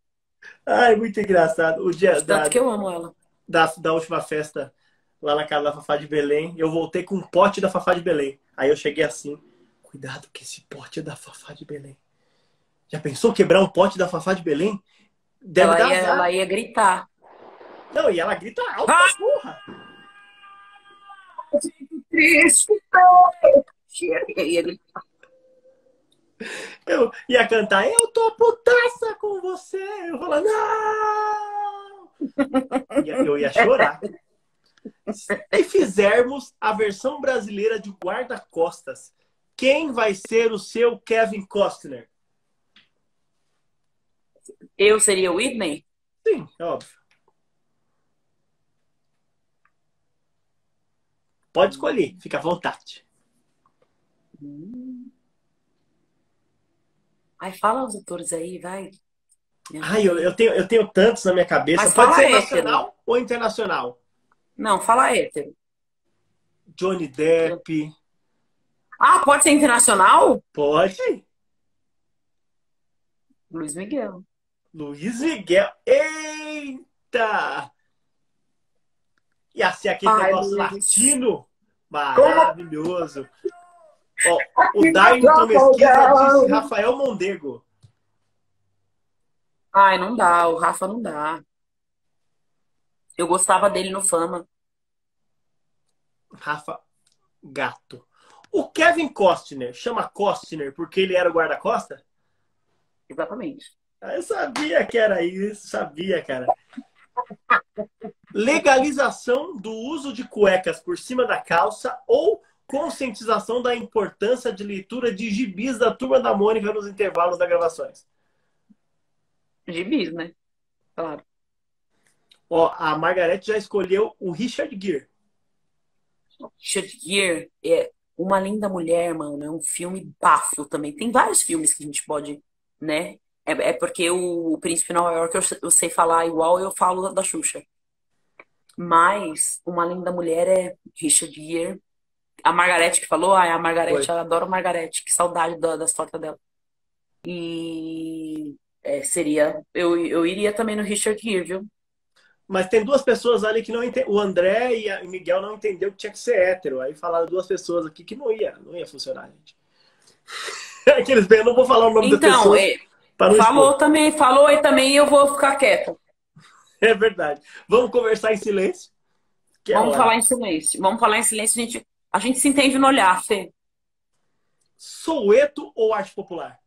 Ai, muito engraçado. O dia da, tanto que eu amo ela. Da, da última festa lá na casa da Fafá de Belém, eu voltei com um pote da Fafá de Belém. Aí eu cheguei assim, cuidado que esse pote é da Fafá de Belém. Já pensou quebrar um pote da Fafá de Belém? Deve ela, dar ia, ela ia gritar. Não, e ela grita alto, ah! Porra! Eu ia cantar, eu tô putaça com você. Eu falar, não! Eu ia chorar. Se fizermos a versão brasileira de guarda-costas, quem vai ser o seu Kevin Costner? Eu seria o Whitney? Sim, óbvio. Pode escolher, fica à vontade. Hum. Aí fala os atores aí, vai. Ai, eu, eu, tenho, eu tenho tantos na minha cabeça. Mas pode ser nacional hétero. Ou internacional? Não, fala hétero. Johnny Depp. Ah, pode ser internacional? Pode. Luiz Miguel. Luiz Miguel. Eita! E assim, aquele Ai, negócio Luiz. Latino. Maravilhoso. Ó, o Dailton Mesquita disse Rafael Mondego. Ai, não dá. O Rafa não dá. Eu gostava dele no Fama. Rafa, gato. O Kevin Costner chama Costner porque ele era o guarda-costa? Exatamente. Eu sabia que era isso. Sabia, cara. Legalização do uso de cuecas por cima da calça ou conscientização da importância de leitura de gibis da Turma da Mônica nos intervalos das gravações. Gibis, né? Claro. Ó, a Margareth já escolheu o Richard Gere. Richard Gere é Uma Linda Mulher, mano. É um filme bafo também. Tem vários filmes que a gente pode, né? É, é porque o, o Príncipe de Nova York eu, eu sei falar igual eu falo da Xuxa. Mas Uma Linda Mulher é Richard Gere. A Margareth que falou, ah, é a Margareth, ela adora a Margareth, que saudade da, das fotos dela. E é, seria, eu, eu iria também no Richard Gere, viu? Mas tem duas pessoas ali que não entendem, o André e o Miguel não entenderam que tinha que ser hétero, aí falaram duas pessoas aqui que não ia, não ia funcionar, gente. Aqueles bem, eu não vou falar o nome então, da pessoa. É, para não falou expor. Também, falou e também eu vou ficar quieto. É verdade. Vamos conversar em silêncio? Que Vamos é falar em silêncio. Vamos falar em silêncio, gente. A gente se entende no olhar, Fê. Soweto ou Arte Popular?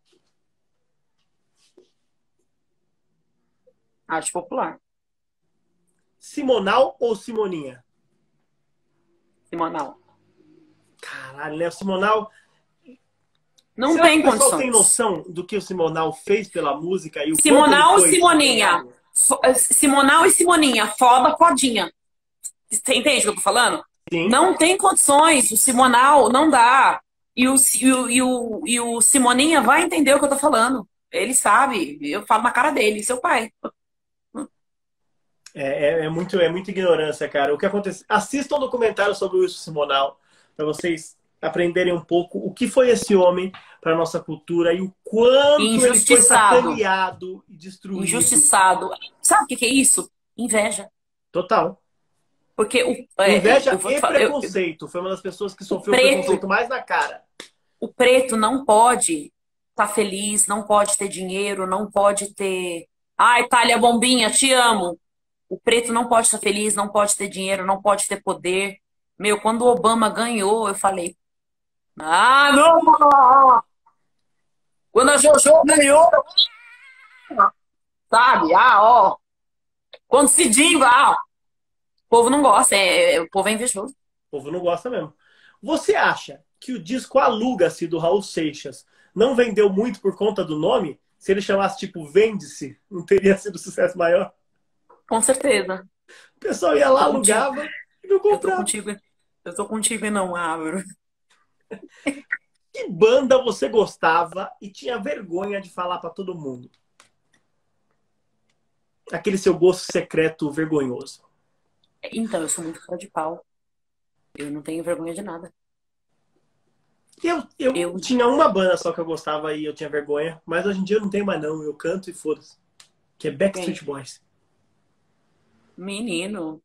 Arte Popular. Simonal ou Simoninha? Simonal. Caralho, né? O Simonal... Não Será tem condições. Você tem noção do que o Simonal fez pela música? E o Simonal ou Simoninha? Simonal e Simoninha. Foda, fodinha. Entende o que eu tô falando? Sim. Não tem condições, o Simonal não dá. E o, e, o, e, o, e o Simoninha vai entender o que eu tô falando. Ele sabe, eu falo na cara dele, seu pai. É, é, é, muito, é muita ignorância, cara. O que acontece? Assistam um documentário sobre o Wilson Simonal, para vocês aprenderem um pouco o que foi esse homem para nossa cultura e o quanto ele foi sacaneado e destruído. Injustiçado. Sabe o que, que é isso? Inveja. Total. Porque o, Inveja é, eu, eu, e preconceito. Eu, eu, Foi uma das pessoas que sofreu o preto, preconceito mais na cara. O preto não pode estar tá feliz, não pode ter dinheiro, não pode ter... Ai, Thalia Bombinha, te amo. O preto não pode estar tá feliz, não pode ter dinheiro, não pode ter poder. Meu, quando o Obama ganhou, eu falei, Ah, não! Quando a Jojo ganhou, sabe? Ah, ó. Quando Cidinho, ah, ó. O povo não gosta, é, o povo é invejoso. O povo não gosta mesmo. Você acha que o disco Aluga-se do Raul Seixas não vendeu muito por conta do nome? Se ele chamasse tipo Vende-se, não teria sido um sucesso maior? Com certeza. O pessoal ia lá, alugava contigo. E não comprava. Eu tô contigo, eu tô contigo e não abro. Que banda você gostava e tinha vergonha de falar pra todo mundo? Aquele seu gosto secreto vergonhoso. Então, eu sou muito cara de pau. Eu não tenho vergonha de nada. Eu, eu, eu tinha uma banda só que eu gostava e eu tinha vergonha. Mas hoje em dia eu não tenho mais não. Eu canto e foda-se. Que é Backstreet Boys. Menino.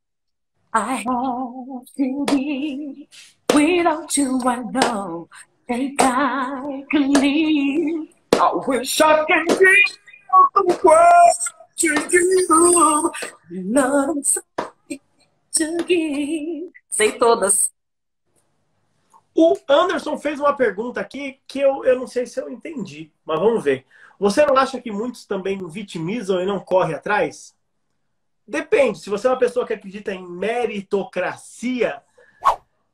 I have to be without you, I know that I can live. I wish I can be the world to you. Love to give. Sei todas. O Anderson fez uma pergunta aqui que eu, eu não sei se eu entendi, mas vamos ver. Você não acha que muitos também vitimizam e não correm atrás? Depende. Se você é uma pessoa que acredita em meritocracia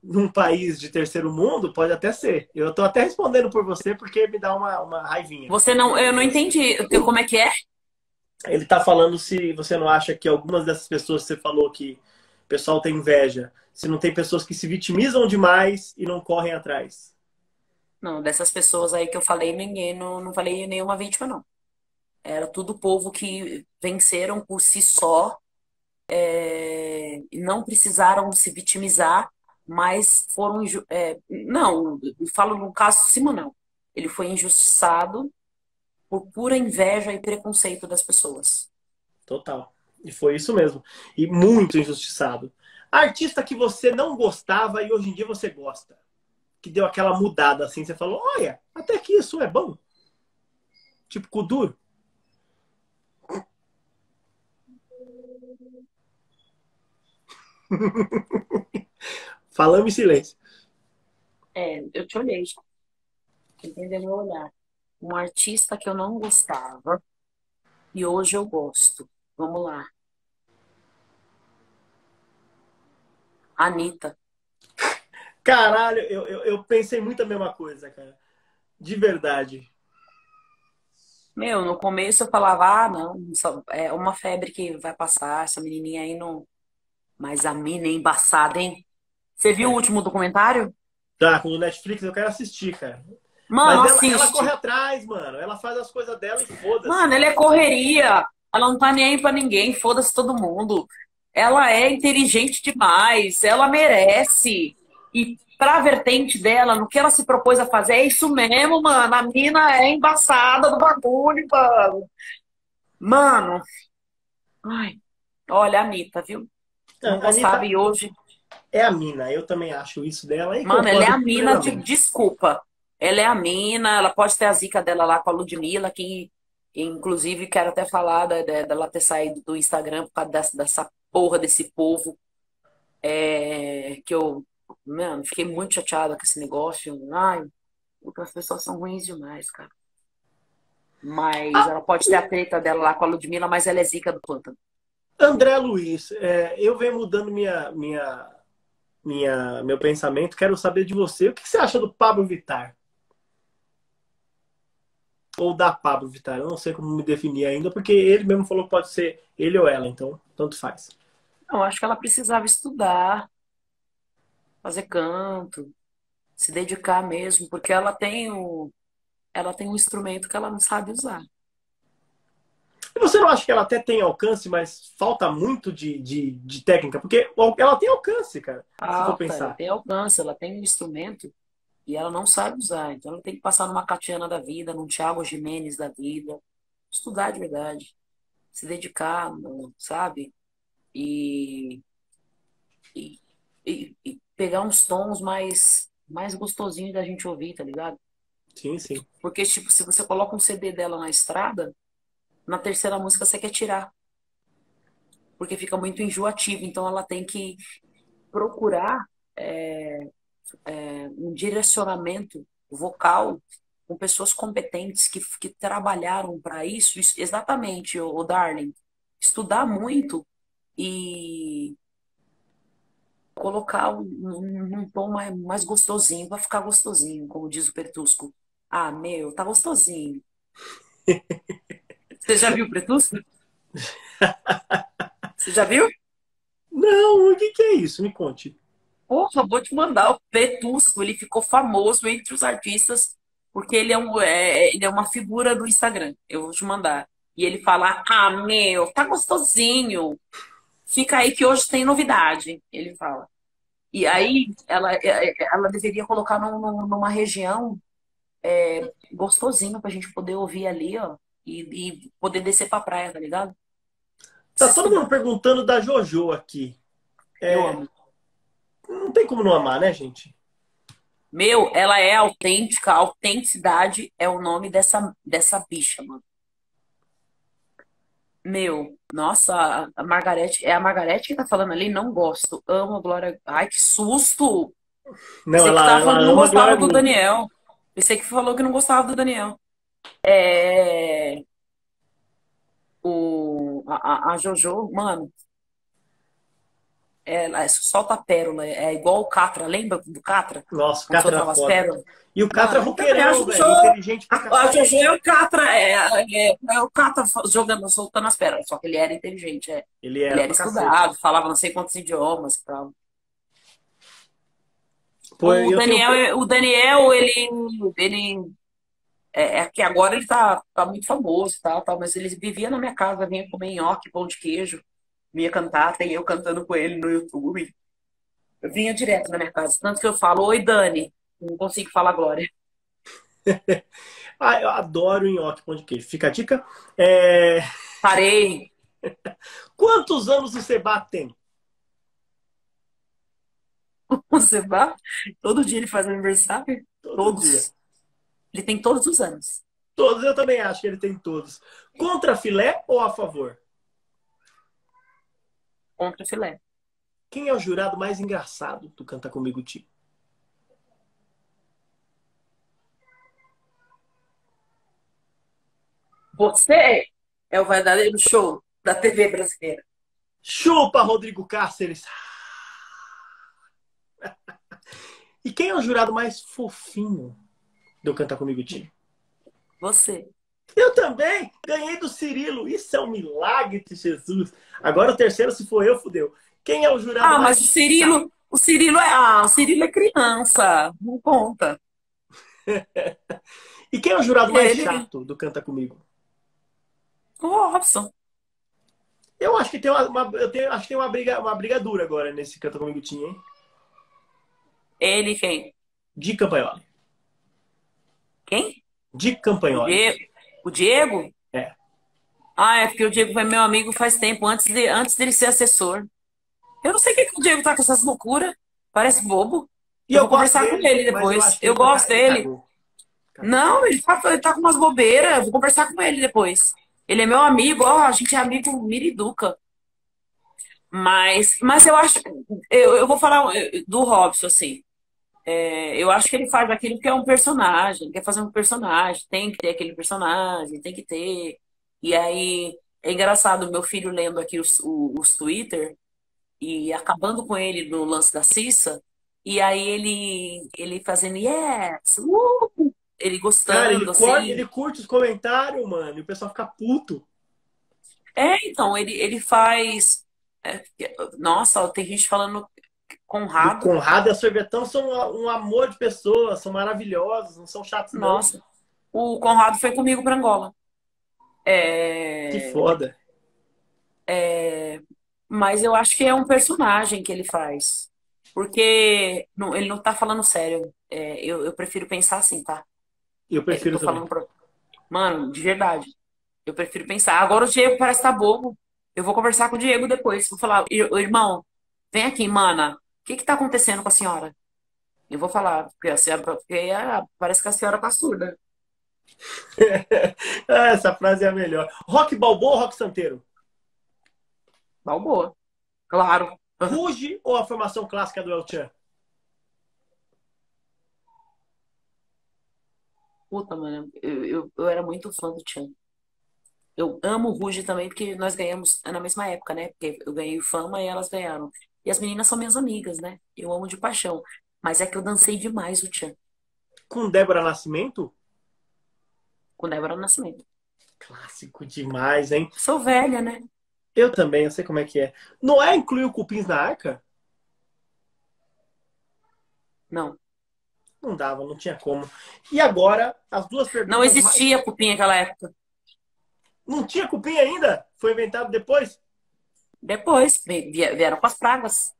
num país de terceiro mundo, pode até ser. Eu tô até respondendo por você porque me dá uma, uma raivinha. Você não, eu não entendi como é que é? Ele tá falando se você não acha que algumas dessas pessoas que você falou que o pessoal tem inveja, se não tem pessoas que se vitimizam demais e não correm atrás. Não, dessas pessoas aí que eu falei, ninguém, não, não falei nenhuma vítima, não. Era tudo povo que venceram por si só, é, não precisaram se vitimizar, mas foram... É, não, eu falo no caso do Simonão. Ele foi injustiçado por pura inveja e preconceito das pessoas. Total. E foi isso mesmo. E muito injustiçado. Artista que você não gostava e hoje em dia você gosta. Que deu aquela mudada assim. Você falou, olha, até que isso é bom. Tipo Kuduro. Falamos em silêncio. É, eu te olhei. Entendeu meu olhar? Um artista que eu não gostava e hoje eu gosto. Vamos lá. Anitta. Caralho, eu, eu, eu pensei muito a mesma coisa, cara. De verdade. Meu, no começo eu falava, ah, não, só, é uma febre que vai passar, essa menininha aí não... Mas a mina é embaçada, hein? Você viu é. o último documentário? Tá, com o Netflix eu quero assistir, cara. Mano, mas ela, ela corre atrás, mano. Ela faz as coisas dela e foda-se. Mano, ela é correria. Ela não tá nem aí pra ninguém, foda-se todo mundo. Ela é inteligente demais, ela merece. E pra vertente dela, no que ela se propôs a fazer, é isso mesmo, mano. A mina é embaçada do bagulho, mano. Mano. Ai, olha a Anitta, viu? Não, não sabe hoje. É a mina, eu também acho isso dela. E mano, ela é a mina de desculpa. Ela é a mina, ela pode ter a zica dela lá com a Ludmilla, que... Inclusive, quero até falar dela ter saído do Instagram por causa dessa, dessa porra desse povo. É, que eu, mano, fiquei muito chateada com esse negócio. Ai, as pessoas são ruins demais, cara. Mas ah, ela pode ter a treta dela lá com a Ludmilla, mas ela é zica do plantão. André Luiz, é, eu venho mudando minha, minha, minha, meu pensamento. Quero saber de você. O que você acha do Pablo Vittar? Ou da Pablo Vittar, eu não sei como me definir ainda, porque ele mesmo falou que pode ser ele ou ela, então tanto faz. Não, acho que ela precisava estudar, fazer canto, se dedicar mesmo, porque ela tem o, ela tem um instrumento que ela não sabe usar. E você não acha que ela até tem alcance, mas falta muito de, de, de técnica? Porque ela tem alcance, cara, ah, se for pensar. Ela tem alcance, ela tem um instrumento. E ela não sabe usar, então ela tem que passar numa Catiana da vida, num Thiago Jimenez da vida, estudar de verdade, se dedicar, sabe? E, e, e pegar uns tons mais, mais gostosinhos da gente ouvir, tá ligado? Sim, sim. Porque, tipo, se você coloca um C D dela na estrada, na terceira música você quer tirar. Porque fica muito enjoativo, então ela tem que procurar... É... é, um direcionamento vocal com pessoas competentes que, que trabalharam para isso, isso. Exatamente, o, o Darling. Estudar muito e colocar um, um, um tom mais, mais gostosinho, vai ficar gostosinho, como diz o Pertusco. Ah, meu, tá gostosinho. Você já viu o Pertusco? Você já viu? Não, o que, que é isso? Me conte. Porra, vou te mandar. O Pertusco, ele ficou famoso entre os artistas, porque ele é, um, é, ele é uma figura do Instagram. Eu vou te mandar. E ele fala, ah, meu, tá gostosinho. Fica aí que hoje tem novidade, ele fala. E aí, ela, ela deveria colocar num, numa região é, gostosinho pra gente poder ouvir ali, ó. E, e poder descer pra praia, tá ligado? Tá todo mundo perguntando da Jojo aqui. É, eu amo. Não tem como não amar, né, gente? Meu, ela é autêntica. A autenticidade é o nome dessa, dessa bicha, mano. Meu, nossa, a Margareth, é a Margareth que tá falando ali? Não gosto. Amo a Glória. Ai, que susto! Não, pensei ela, que tava falando que não gostava do Daniel. Pensei que falou que não gostava do Daniel. É. O... A, a Jojo, mano. Ela solta a pérola. É igual o Catra, lembra do Catra? Nossa, o Catra. As e o Catra ah, roqueirão, velho. Inteligente pra caralho. A Jojo é o Catra, é, é, é o Catra jogando, soltando as pérolas. Só que ele era inteligente, é. Ele era, ele era estudado, cacete. Falava não sei quantos idiomas e tal. Pô, o, Daniel, tenho... o Daniel, ele. ele é, é que agora ele tá, tá muito famoso e tal, tal, mas ele vivia na minha casa, vinha comer nhoque, pão de queijo. Vinha cantar, tem eu cantando com ele no YouTube. Eu vinha direto na minha casa. Tanto que eu falo, oi, Dani. Não consigo falar Glória. Ah, eu adoro nhoque, pão de queijo. Fica a dica. É... Parei. Quantos anos o Seba tem? O Seba? Todo dia ele faz aniversário? Todo todos. Dia. Ele tem todos os anos. Todos, eu também acho que ele tem todos. Contra filé ou a favor? Contra filé. Quem é o jurado mais engraçado do Canta Comigo, Ti? Você é o verdadeiro show da T V brasileira. Chupa, Rodrigo Cáceres! E quem é o jurado mais fofinho do Canta Comigo, Ti? Você. Eu também ganhei do Cirilo. Isso é um milagre de Jesus. Agora o terceiro, se for eu, fudeu. Quem é o jurado? Ah, mais... mas o Cirilo, o Cirilo é, ah, o Cirilo é criança, não conta. E quem é o jurado mais Ele... chato do Canta Comigo? O Robson. Eu acho que tem uma, uma eu tenho, acho que tem uma briga, uma briga dura agora nesse Canta Comigo tinha, hein? Ele quem? De Campagnoli. Quem? De Campagnoli. Eu... O Diego? É. Ah, é porque o Diego foi meu amigo faz tempo, antes, de, antes dele ser assessor. Eu não sei o que, que o Diego tá com essas loucuras. Parece bobo. E eu, eu vou conversar dele, com ele depois. Eu, eu gosto tá, dele. Acabou. Acabou. Não, ele tá, ele tá com umas bobeiras. Eu vou conversar com ele depois. Ele é meu amigo. Ó, a gente é amigo miriduca. Mas, mas eu acho... Eu, eu vou falar do Robson, assim. É, eu acho que ele faz aquilo que é um personagem, quer fazer um personagem, tem que ter aquele personagem, tem que ter. E aí, é engraçado, meu filho lendo aqui os, os Twitter e acabando com ele no lance da Cissa, e aí ele, ele fazendo yes, uh! ele gostando. Cara, ele, assim. Curte, ele curte os comentários, mano, e o pessoal fica puto. É, então, ele, ele faz. É, nossa, tem gente falando. Conrado. O Conrado e a Sorvetão são um amor de pessoas, são maravilhosos, não são chatos. Nossa, não. O Conrado foi comigo para Angola. É... Que foda. É... Mas eu acho que é um personagem que ele faz. Porque não, ele não tá falando sério. É, eu, eu prefiro pensar assim, tá? Eu prefiro é, eu tô falando pra... Mano, de verdade. Eu prefiro pensar. Agora o Diego parece estar tá bobo. Eu vou conversar com o Diego depois. Vou falar, irmão, vem aqui, mana. O que que tá acontecendo com a senhora? Eu vou falar, porque a senhora porque é, parece que a senhora tá surda. Essa frase é a melhor. Rock Balboa ou Rock Santeiro? Balboa, claro. Ruge ou a formação clássica do El Chan? Puta, mano, eu, eu, eu era muito fã do Tchan. Eu amo o Ruge também, porque nós ganhamos na mesma época, né? Porque eu ganhei Fama e elas ganharam. E as meninas são minhas amigas, né? Eu amo de paixão. Mas é que eu dancei demais o Tchan. Com Débora Nascimento? Com Débora Nascimento. Clássico demais, hein? Sou velha, né? Eu também, eu sei como é que é. Não é incluir o Cupins na arca? Não. Não dava, não tinha como. E agora, as duas perguntas... Não existia mais... cupim naquela época. Não tinha cupim ainda? Foi inventado depois? Depois. Vieram com as pragas.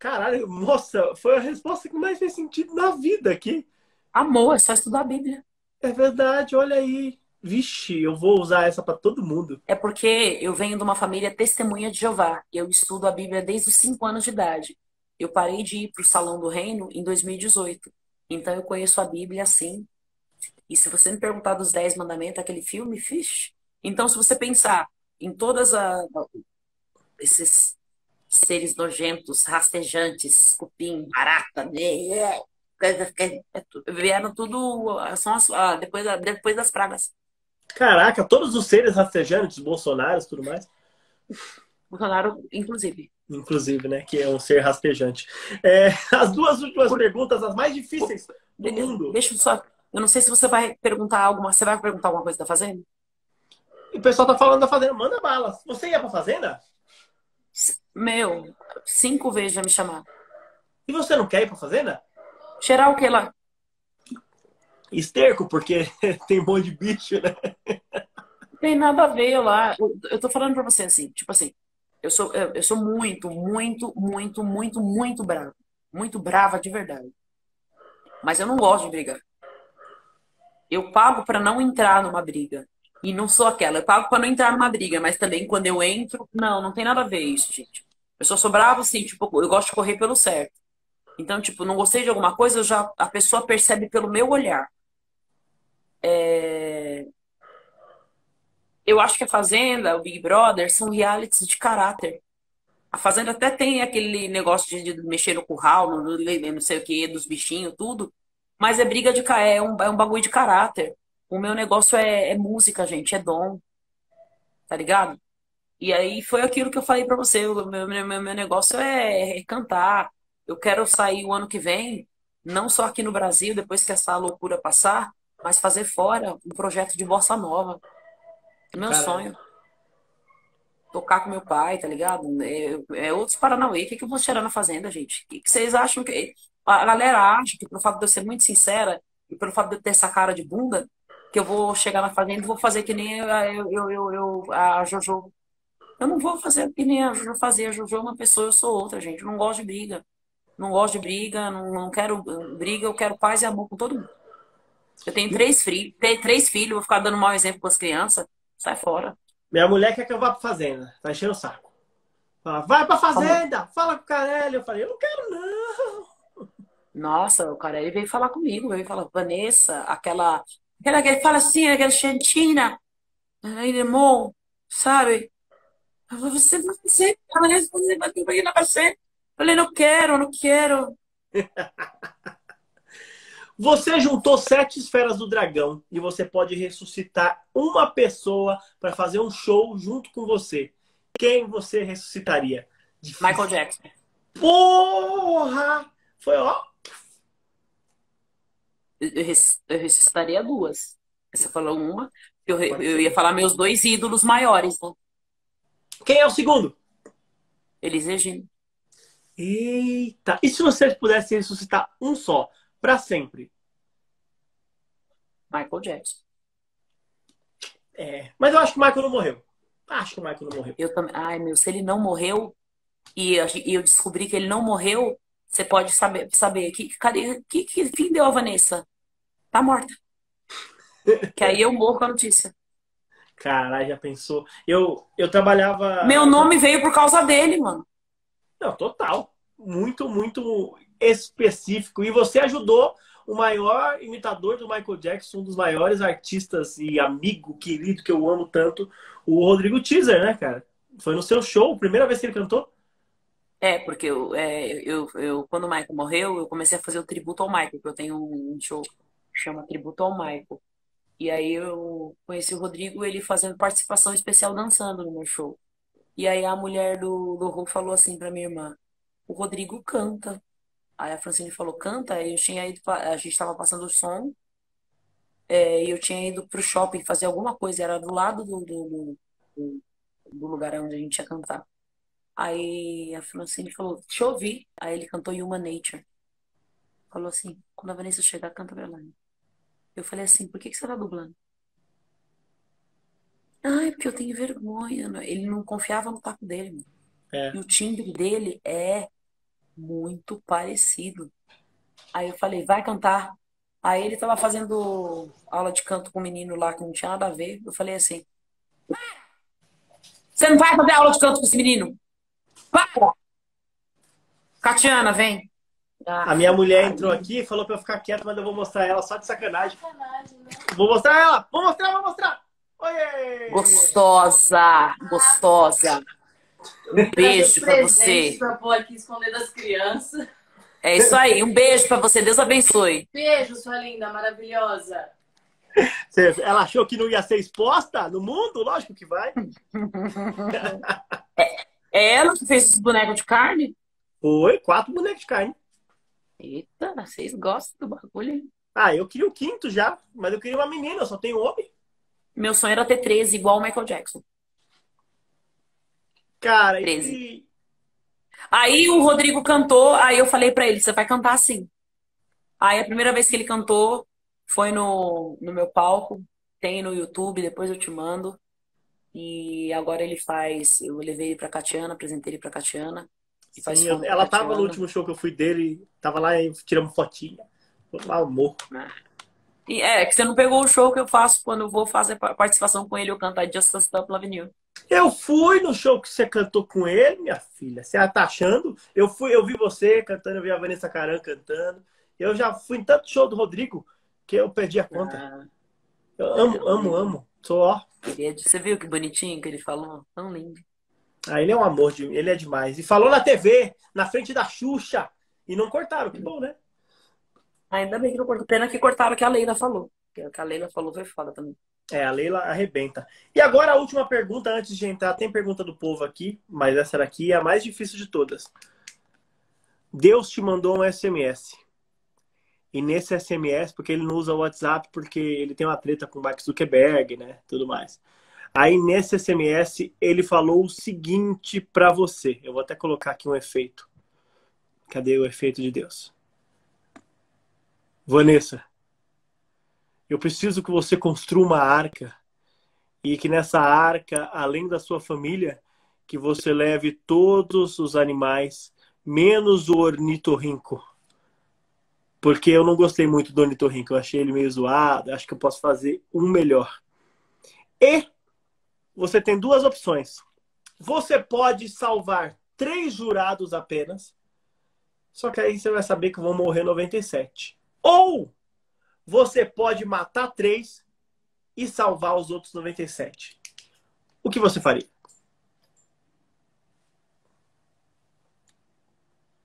Caralho, nossa, foi a resposta que mais fez sentido na vida aqui. Amor, é só estudar a Bíblia. É verdade, olha aí. Vixe, eu vou usar essa pra todo mundo. É porque eu venho de uma família testemunha de Jeová. Eu estudo a Bíblia desde os cinco anos de idade. Eu parei de ir para o Salão do Reino em dois mil e dezoito. Então eu conheço a Bíblia assim. E se você me perguntar dos dez mandamentos, aquele filme, fixe. Então se você pensar em todas a... esses seres nojentos, rastejantes, cupim, barata, né? Vieram tudo... São as... ah, depois, depois das pragas. Caraca, todos os seres rastejantes, Bolsonaro e tudo mais. Bolsonaro, inclusive. Inclusive, né? Que é um ser rastejante. É, as duas últimas Por... perguntas, as mais difíceis do mundo. Deixa eu só... Eu não sei se você vai perguntar alguma... Você vai perguntar alguma coisa da Fazenda? O pessoal tá falando da Fazenda. Manda balas. Você ia pra Fazenda? Meu, cinco vezes já me chamaram. E você não quer ir pra Fazenda? Cheirar o que lá? Esterco, porque tem um monte de bicho, né? Tem nada a ver lá. Eu, eu tô falando pra você assim, tipo assim. Eu sou, eu sou muito, muito, muito, muito, muito brava. Muito brava de verdade. Mas eu não gosto de brigar. Eu pago pra não entrar numa briga. E não sou aquela. Eu pago pra não entrar numa briga, mas também quando eu entro... Não, não tem nada a ver isso, gente. Eu só sou brava, assim, tipo, eu gosto de correr pelo certo. Então, tipo, não gostei de alguma coisa, eu já, a pessoa percebe pelo meu olhar. É... Eu acho que a Fazenda, o Big Brother, são realities de caráter. A Fazenda até tem aquele negócio de mexer no curral, no, não sei o que, dos bichinhos, tudo. Mas é briga de caé, é um, é um bagulho de caráter. O meu negócio é, é música, gente, é dom. Tá ligado? E aí foi aquilo que eu falei pra você. O meu, meu, meu negócio é cantar. Eu quero sair o ano que vem, não só aqui no Brasil, depois que essa loucura passar, mas fazer fora um projeto de bossa nova. Meu Caramba. sonho. Tocar com meu pai, tá ligado? É, é outros Paranauê. O que, que eu vou tirar na Fazenda, gente? O que, que vocês acham que... A galera acha que, pelo fato de eu ser muito sincera e pelo fato de eu ter essa cara de bunda, que eu vou chegar na Fazenda e vou fazer que nem a, eu, eu, eu, eu, a Jojo. Eu não vou fazer que nem a Jojo fazia. A Jojo é uma pessoa, eu sou outra, gente. Eu não gosto de briga. Não gosto de briga. Não, não quero briga. Eu quero paz e amor com todo mundo. Eu tenho três, filhos, tenho três filhos. Vou ficar dando mau exemplo para as crianças. Sai fora. Minha mulher quer que eu vá pra Fazenda. Tá enchendo o saco. Fala, vai pra Fazenda! Como? Fala com o Carelli. Eu falei, eu não quero, não. Nossa, o Carelli veio falar comigo. Veio falar, Vanessa, aquela... Aquela que ele fala assim, aquela chantina. Ele amou, sabe? Você vai fazer, você vai fazer na Fazenda. Eu falei, não quero, não quero. Você juntou sete esferas do dragão e você pode ressuscitar uma pessoa para fazer um show junto com você. Quem você ressuscitaria? Difícil. Michael Jackson. Porra! Foi, ó. Eu, eu, eu ressuscitaria duas. Você falou uma. Eu, eu ia falar meus dois ídolos maiores. Né? Quem é o segundo? Elis Regina. Eita! E se você pudesse ressuscitar um só? Pra sempre. Michael Jackson. É. Mas eu acho que o Michael não morreu. Acho que o Michael não morreu. Eu também. Ai, meu, se ele não morreu e eu descobri que ele não morreu, você pode saber, saber que, que, que, que fim deu a Vanessa. Tá morta. Que aí eu morro com a notícia. Caralho, já pensou? Eu, eu trabalhava. Meu nome veio por causa dele, mano. Não, total. Muito, muito. Específico. E você ajudou o maior imitador do Michael Jackson, um dos maiores artistas e amigo querido que eu amo tanto, o Rodrigo Teaser, né, cara? Foi no seu show, primeira vez que ele cantou? É, porque eu, é, eu, eu, quando o Michael morreu, eu comecei a fazer o tributo ao Michael, que eu tenho um show chama Tributo ao Michael. E aí eu conheci o Rodrigo, ele fazendo participação especial dançando no meu show. E aí a mulher do, do Rô falou assim pra minha irmã, o Rodrigo canta. Aí a Francine falou, canta? Aí eu tinha ido, pra, a gente tava passando o som, é, e eu tinha ido pro shopping fazer alguma coisa, era do lado do, do, do, do lugar onde a gente ia cantar. Aí a Francine falou, deixa eu ouvir. Aí ele cantou Human Nature. Falou assim, quando a Vanessa chegar, canta pra ela. Eu falei assim, por que que você tá dublando? Ai, porque eu tenho vergonha. Ele não confiava no taco dele, mano. É. E o timbre dele é muito parecido. Aí eu falei, vai cantar. Aí ele tava fazendo aula de canto com um menino lá que não tinha nada a ver. Eu falei assim, você não vai fazer aula de canto com esse menino? Para! Catiana, vem. Ah, a minha mulher entrou aqui e falou pra eu ficar quieto, mas eu vou mostrar ela só de sacanagem. Sacanagem, né? Vou mostrar ela! Vou mostrar, vou mostrar! Oiê! Gostosa! Gostosa! Um beijo pra você. Pra pôr aqui esconder das crianças. É isso aí, um beijo pra você, Deus abençoe. Beijo, sua linda, maravilhosa. Ela achou que não ia ser exposta no mundo? Lógico que vai. É ela que fez os bonecos de carne? Foi, quatro bonecos de carne. Eita, vocês gostam do bagulho, hein? Ah, eu queria o quinto já, mas eu queria uma menina, eu só tenho homem. Meu sonho era ter treze, igual o Michael Jackson. Cara, treze. Esse... Aí o Rodrigo cantou, aí eu falei pra ele, você vai cantar assim. Aí a primeira vez que ele cantou foi no, no meu palco, tem no YouTube, depois eu te mando. E agora ele faz, eu levei ele pra Catiana, apresentei ele pra Catiana. Sim, eu, ela tava no último show que eu fui dele, tava lá e tiramos fotinha. Lá, amor. E é, que você não pegou o show que eu faço quando eu vou fazer participação com ele, eu cantar Just a Stop Loving You. Eu fui no show que você cantou com ele, minha filha. Você tá achando? Eu fui, eu vi você cantando, eu vi a Vanessa Caran cantando. Eu já fui em tanto show do Rodrigo que eu perdi a conta. Ah, eu amo, eu amo, amo. Sou ó. Você viu que bonitinho que ele falou? Tão lindo. Ah, ele é um amor, de... ele é demais. E falou na T V, na frente da Xuxa. E não cortaram, que bom, né? Ainda bem que não cortaram. Pena que cortaram que a Leila falou. O que a Leila falou foi foda também. É, a Leila arrebenta. E agora a última pergunta, antes de entrar. Tem pergunta do povo aqui, mas essa daqui é a mais difícil de todas. Deus te mandou um S M S. E nesse S M S, porque ele não usa o WhatsApp, porque ele tem uma treta com o Mark Zuckerberg, né? Tudo mais. Aí, nesse S M S, ele falou o seguinte pra você. Eu vou até colocar aqui um efeito. Cadê o efeito de Deus? Vanessa, eu preciso que você construa uma arca e que nessa arca, além da sua família, que você leve todos os animais, menos o ornitorrinco. Porque eu não gostei muito do ornitorrinco. Eu achei ele meio zoado. Acho que eu posso fazer um melhor. E... você tem duas opções. Você pode salvar três jurados apenas, só que aí você vai saber que vão morrer noventa e sete. Ou você pode matar três e salvar os outros noventa e sete. O que você faria?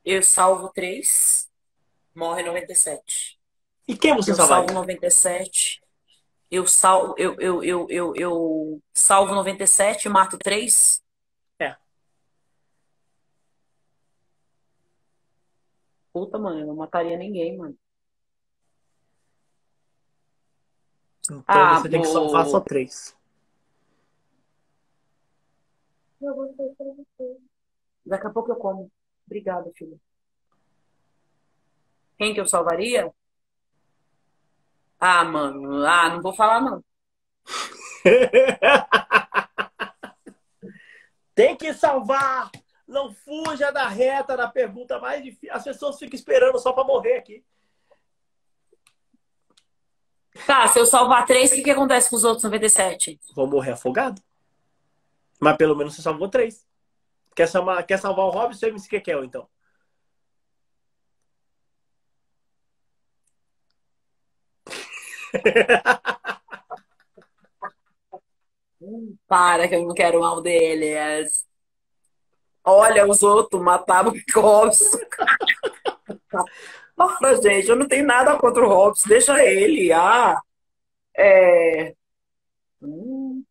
Eu salvo três, morre noventa e sete. E quem você salvaria? Eu salvo noventa e sete... Eu salvo, eu, eu, eu, eu, eu salvo noventa e sete e mato três? É. Puta, mano, eu não mataria ninguém, mano. Então ah, você tem que salvar só três. Eu gostei pra você. Daqui a pouco eu como. Obrigada, filho. Quem que eu salvaria? Ah, mano, ah, não vou falar, não. Tem que salvar! Não fuja da reta, da pergunta mais difícil. As pessoas ficam esperando só pra morrer aqui. Tá, se eu salvar três, o que, que acontece com os outros noventa e sete? Vou morrer afogado. Mas pelo menos você salvou três. Quer salvar, quer salvar o Robson e o M C Kekel, então? Para que eu não quero mal deles. Olha os outros mataram o Robson. Nossa, gente, eu não tenho nada contra o Robson, deixa ele. Ah, é... Hum.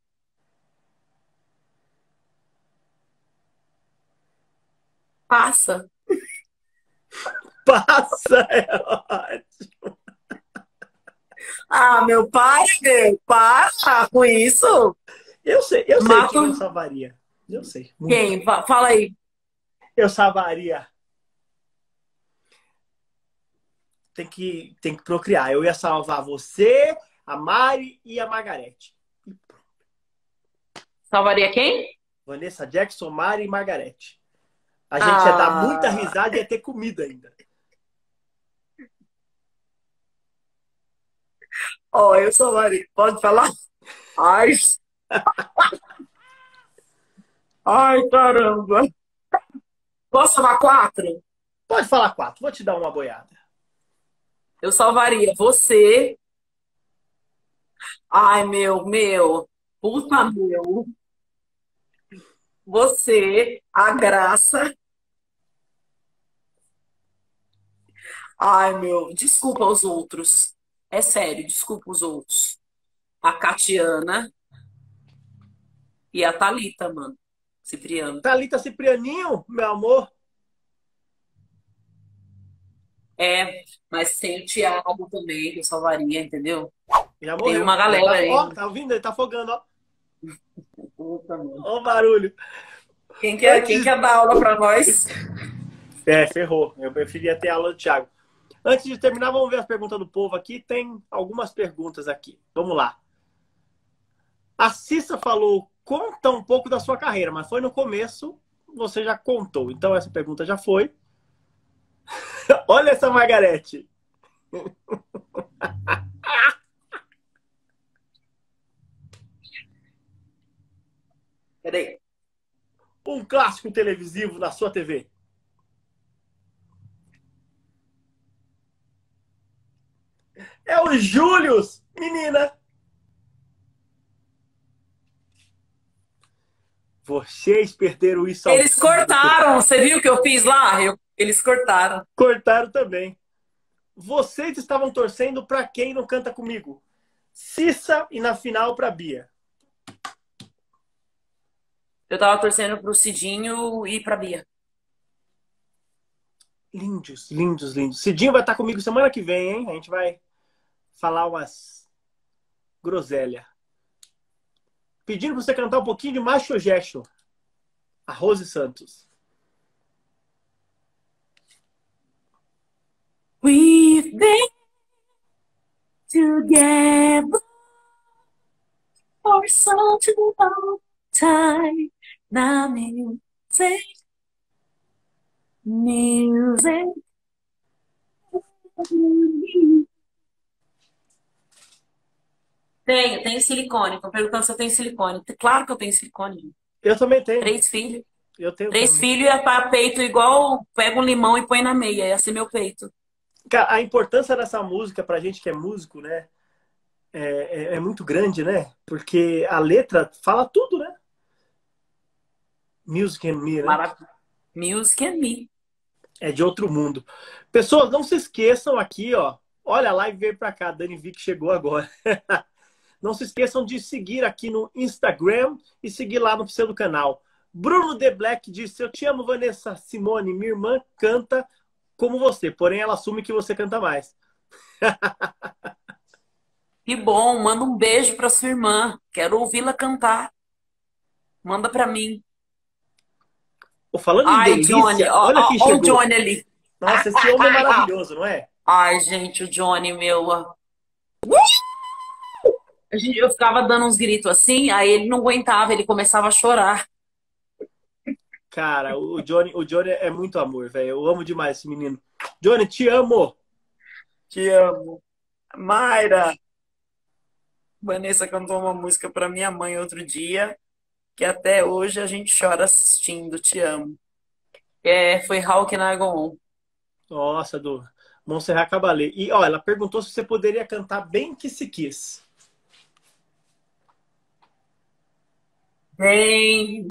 Passa. Passa, é ótimo. Ah, meu pai, meu, para com isso. Eu sei, eu sei que eu salvaria. Eu sei. Muito. Quem? Fala aí. Eu salvaria. Tem que, tem que procriar. Eu ia salvar você, a Mari e a Margareth. Salvaria quem? Vanessa Jackson, Mari e Margareth. A gente ah. ia dar muita risada e ia ter comida ainda. Ó, oh, eu salvaria. Pode falar? Ai, ai, caramba. Posso salvar quatro? Pode falar quatro. Vou te dar uma boiada. Eu salvaria você. Ai, meu, meu. Puta, meu. Você, a Graça. Ai, meu. Desculpa os outros. É sério, desculpa os outros. A Catiana e a Thalita, mano. Cipriano. Thalita Ciprianinho, meu amor. É, mas tem o Thiago também, que eu salvaria, entendeu? Já morreu. Tem uma galera aí. Ó, tá ouvindo? Ele tá afogando, ó. Puta, mano. Ó o barulho. Quem quer, Antes... quem quer dar aula pra nós? É, ferrou. Eu preferia ter aula do Thiago. Antes de terminar, vamos ver as perguntas do povo aqui. Tem algumas perguntas aqui. Vamos lá. A Cissa falou... Conta um pouco da sua carreira, mas foi no começo, você já contou. Então essa pergunta já foi. Olha essa Margareth. Peraí. Um clássico televisivo na sua T V. É o Júlio, menina. Vocês perderam isso. Ao Eles cortaram. Você viu o que eu fiz lá? Eu... Eles cortaram. Cortaram também. Vocês estavam torcendo para quem não canta comigo? Cissa e na final para Bia. Eu tava torcendo pro Cidinho e pra Bia. Lindos, lindos, lindos. Cidinho vai estar comigo semana que vem, hein? A gente vai falar umas groselha. Pedindo pra você cantar um pouquinho de Macho Gesso. A Rose Santos. We've been together for such a long time. The music, music. Tenho, tenho silicone. Estão perguntando se eu tenho silicone. Claro que eu tenho silicone. Eu também tenho. Três filhos. Eu tenho Três também. filhos é para peito igual... Pega um limão e põe na meia. Ia ser meu peito. Cara, a importância dessa música pra gente que é músico, né? É, é, é muito grande, né? Porque a letra fala tudo, né? Music and Me, né? Maravilha. Music and Me. É de outro mundo. Pessoas, não se esqueçam aqui, ó. Olha, a live veio pra cá. A Dani Vick chegou agora. Não se esqueçam de seguir aqui no Instagram e seguir lá no pseudo canal. Bruno The Black disse, eu te amo, Vanessa Simone, minha irmã canta como você, porém ela assume que você canta mais. Que bom, manda um beijo para sua irmã, quero ouvi-la cantar. Manda para mim. Oh, falando em Ai, delícia, Johnny, olha ó, quem ó, chegou. Ó o Johnny ali. Nossa, esse homem é maravilhoso, não é? Ai, gente, o Johnny, meu... Eu ficava dando uns gritos assim, aí ele não aguentava, ele começava a chorar. Cara, o Johnny, o Johnny é muito amor, velho. Eu amo demais esse menino. Johnny, te amo! Te amo. Mayra! Vanessa cantou uma música pra minha mãe outro dia, que até hoje a gente chora assistindo. Te amo. É, foi How Can I Go On. Nossa, do Montserrat Caballé. E, ó, ela perguntou se você poderia cantar Bem Que Se Quis. Bem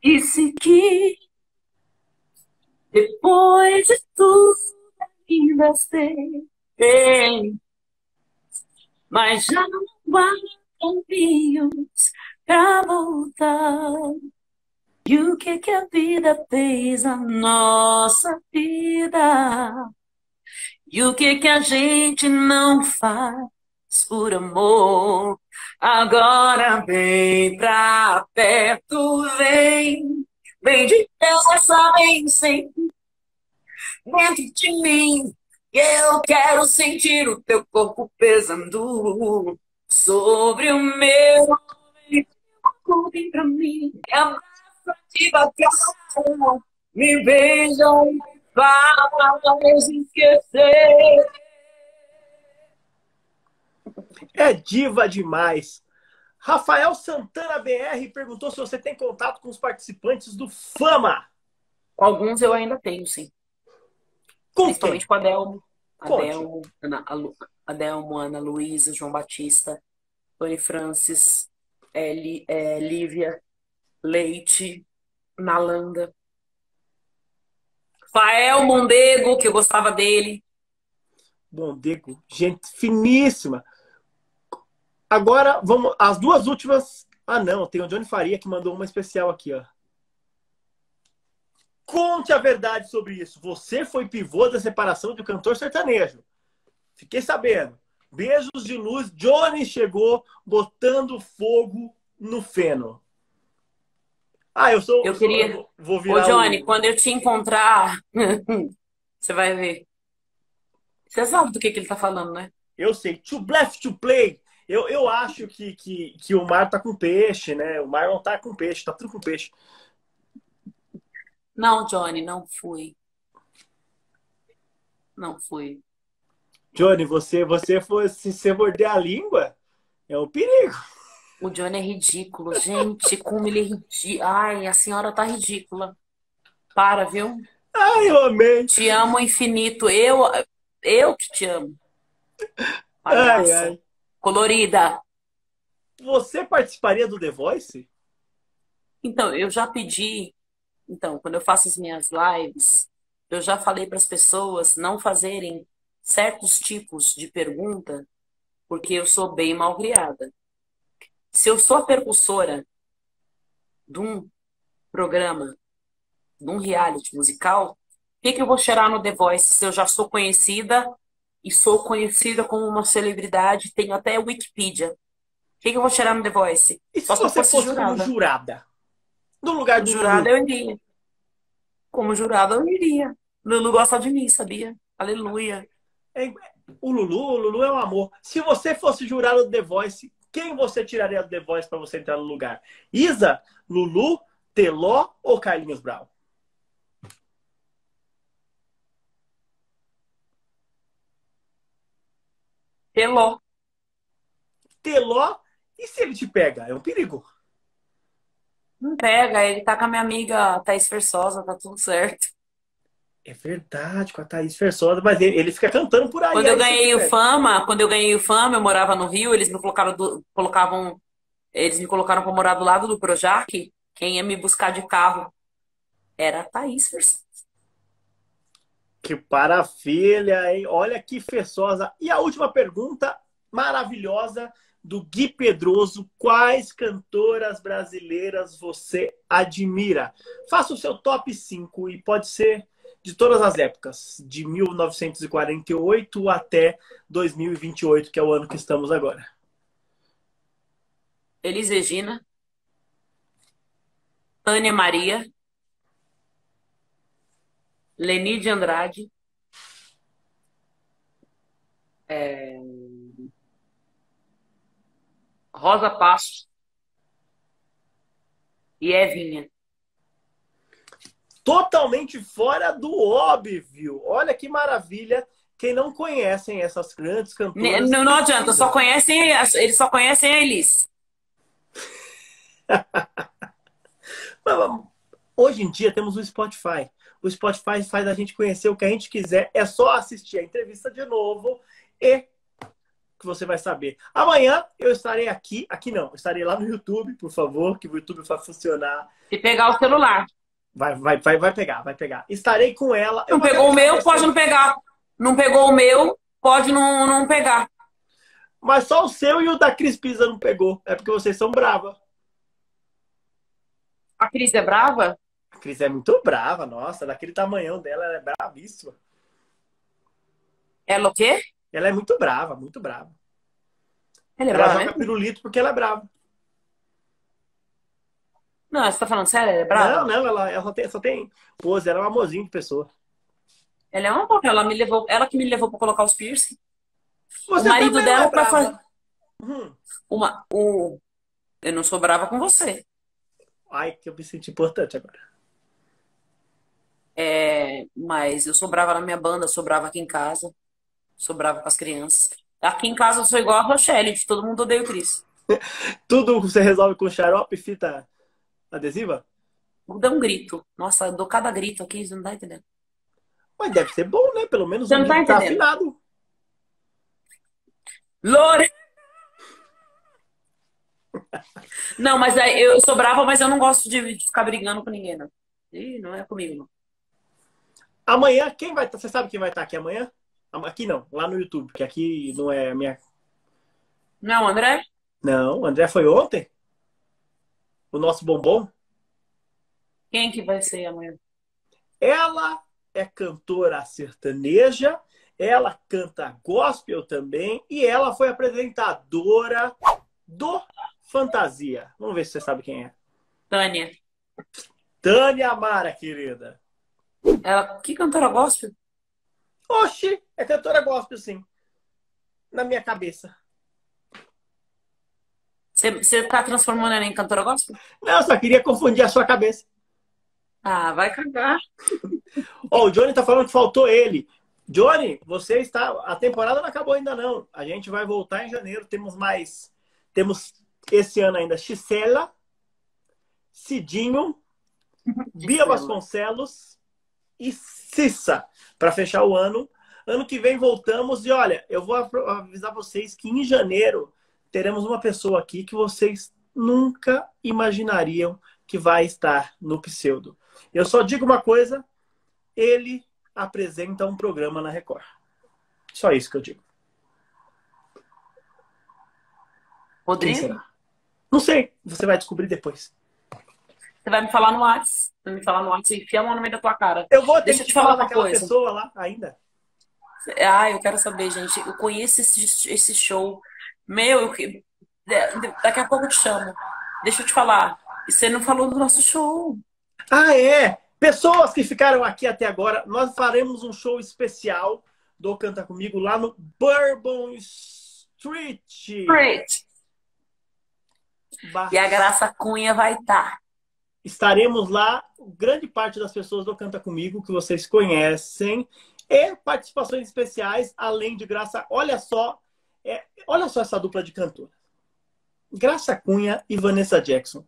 que se quis, depois de tudo em você tem. Mas já não há caminhos pra voltar. E o que que a vida fez a nossa vida? E o que que a gente não faz por amor? Agora vem pra perto, vem. Vem depressa, vem sem dentro de mim. Eu quero sentir o teu corpo pesando sobre o meu. Vem pra mim, me abraça devagar, me beija e fala, eu esquecer. É diva demais. Rafael Santana B R perguntou se você tem contato com os participantes do Fama. Alguns eu ainda tenho, sim. Com Principalmente quem? Com Adelmo. Adelmo, Ana, Lu, Adelmo, Ana Luísa, João Batista, Tony Francis, Eli, é, Lívia, Leite, Nalanda. Fael Mondego, que eu gostava dele. Mondego, gente finíssima. Agora, vamos as duas últimas. Ah, não, tem o Johnny Faria que mandou uma especial aqui, ó. Conte a verdade sobre isso. Você foi pivô da separação do cantor sertanejo. Fiquei sabendo. Beijos de luz. Johnny chegou botando fogo no feno. Ah, eu sou... Eu queria... Sou, vou virar Ô, Johnny, o... quando eu te encontrar... você vai ver. Você sabe do que, que ele tá falando, né? Eu sei. To bluff, to play. Eu, eu acho que, que, que o mar tá com peixe, né? O mar não tá com peixe, tá tudo com peixe. Não, Johnny, não fui. Não fui. Johnny, você, você foi, se você morder a língua, é um perigo. O Johnny é ridículo, gente. Como ele é ridículo. Ai, a senhora tá ridícula. Para, viu? Ai, eu amei. Te amo infinito. Eu, eu que te amo. Ai, ai. Colorida. Você participaria do The Voice? Então, eu já pedi. Então, quando eu faço as minhas lives, eu já falei para as pessoas não fazerem certos tipos de pergunta, porque eu sou bem malcriada. Se eu sou a percussora de um programa, de um reality musical, o que, que eu vou cheirar no The Voice se eu já sou conhecida? E sou conhecida como uma celebridade, tenho até Wikipedia. O que, que eu vou tirar no The Voice? E se Só você fosse, fosse jurada? Como jurada? No lugar de jurada, eu iria. Como jurada, eu iria. Lulu gosta de mim, sabia? Aleluia. É, o, Lulu, o Lulu é um amor. Se você fosse jurada do The Voice, quem você tiraria do The Voice para você entrar no lugar? Isa, Lulu, Teló ou Carlinhos Brown? Teló. Teló? E se ele te pega? É um perigo. Não pega, ele tá com a minha amiga Thaís Fersosa, tá tudo certo. É verdade, com a Thaís Fersosa, mas ele, ele fica cantando por aí. Quando aí eu ganhei o Fama, quando eu ganhei o Fama, eu morava no Rio, eles me colocaram do, colocavam, eles me colocaram pra morar do lado do Projac, quem ia me buscar de carro era a Thaís Fersosa. Que parafilha, hein? Olha que feçosa. E a última pergunta maravilhosa do Gui Pedroso. Quais cantoras brasileiras você admira? Faça o seu top cinco e pode ser de todas as épocas. De mil novecentos e quarenta e oito até dois mil e vinte e oito, que é o ano que estamos agora. Elis Regina. Tânia Maria. Leni de Andrade, é... Rosa Passos e Evinha. Totalmente fora do óbvio. Olha que maravilha. Quem não conhecem essas grandes cantoras... Não, não adianta, só conhecem, eles só conhecem a Elis. Hoje em dia temos o Spotify. O Spotify faz a gente conhecer o que a gente quiser. É só assistir a entrevista de novo e que você vai saber. Amanhã eu estarei aqui. Aqui não. Eu estarei lá no YouTube, por favor, que o YouTube vai funcionar. E pegar o celular. Vai, vai, vai, vai pegar, vai pegar. Estarei com ela. Não eu pegou o meu, pode não pegar. não pegou o meu, pode não, não pegar. Mas só o seu e o da Cris Pisa não pegou. É porque vocês são bravas. A Cris é brava? A Cris é muito brava, nossa. Daquele tamanhão dela, ela é bravíssima. Ela o quê? Ela é muito brava, muito brava. Ela é ela brava, joga né? pirulito porque ela é brava. Não, você tá falando sério? Ela é brava? Não, não, ela, ela só, tem, só tem pose. Ela é um amorzinho de pessoa. Ela é uma boa, ela me levou, ela que me levou pra colocar os piercing. Você o marido dela é pra fazer. Hum. Uma, o... Eu não sou brava com você. Ai, que eu me senti importante agora. É, mas eu sou brava na minha banda, sou brava aqui em casa. Sou brava com as crianças. Aqui em casa eu sou igual a Rochelle, de todo mundo odeia o Cris. Tudo você resolve com xarope e fita adesiva? Dá um grito. Nossa, eu dou cada grito aqui, você não tá entendendo. Mas deve ser bom, né? Pelo menos um grito tá afinado. Lore! Não, mas é, eu sou brava, mas eu não gosto de, de ficar brigando com ninguém, não. Ih, não é comigo, não. Amanhã, quem vai estar? Você sabe quem vai estar aqui amanhã? Aqui não, lá no YouTube, porque aqui não é a minha... Não, André? Não, André foi ontem. O nosso bombom. Quem que vai ser amanhã? Ela é cantora sertaneja. Ela canta gospel também. E ela foi apresentadora do Fantasia. Vamos ver se você sabe quem é. Tânia. Tânia Amara, querida. Ela, que cantora gospel? Oxi, é cantora gospel, sim. Na minha cabeça. Você tá transformando ela em cantora gospel? Não, eu só queria confundir a sua cabeça. Ah, vai cagar. Ó, o Johnny tá falando que faltou ele. Johnny, você está... A temporada não acabou ainda, não. A gente vai voltar em janeiro. Temos mais... Temos esse ano ainda Cissela, Cidinho, Bia Vasconcelos e Cissa. Para fechar o ano. Ano que vem voltamos. E olha, eu vou avisar vocês que em janeiro teremos uma pessoa aqui que vocês nunca imaginariam que vai estar no Pseudo. Eu só digo uma coisa. Ele... apresenta um programa na Record. Só isso que eu digo. Rodrigo? Não sei. Você vai descobrir depois. Você vai me falar no WhatsApp. Vai me falar no WhatsApp. Enfia a mão no meio da tua cara. Eu vou. Deixa eu te falar, falar daquela coisa. Pessoa lá ainda. Ah, eu quero saber, gente. Eu conheço esse, esse show. Meu, eu... daqui a pouco eu te chamo. Deixa eu te falar. Você não falou do nosso show. Ah, é? Pessoas que ficaram aqui até agora, nós faremos um show especial do Canta Comigo lá no Bourbon Street. Street. E a Graça Cunha vai estar. Tá. Estaremos lá, grande parte das pessoas do Canta Comigo que vocês conhecem. E participações especiais, além de Graça... Olha só, é, olha só essa dupla de cantora. Graça Cunha e Vanessa Jackson.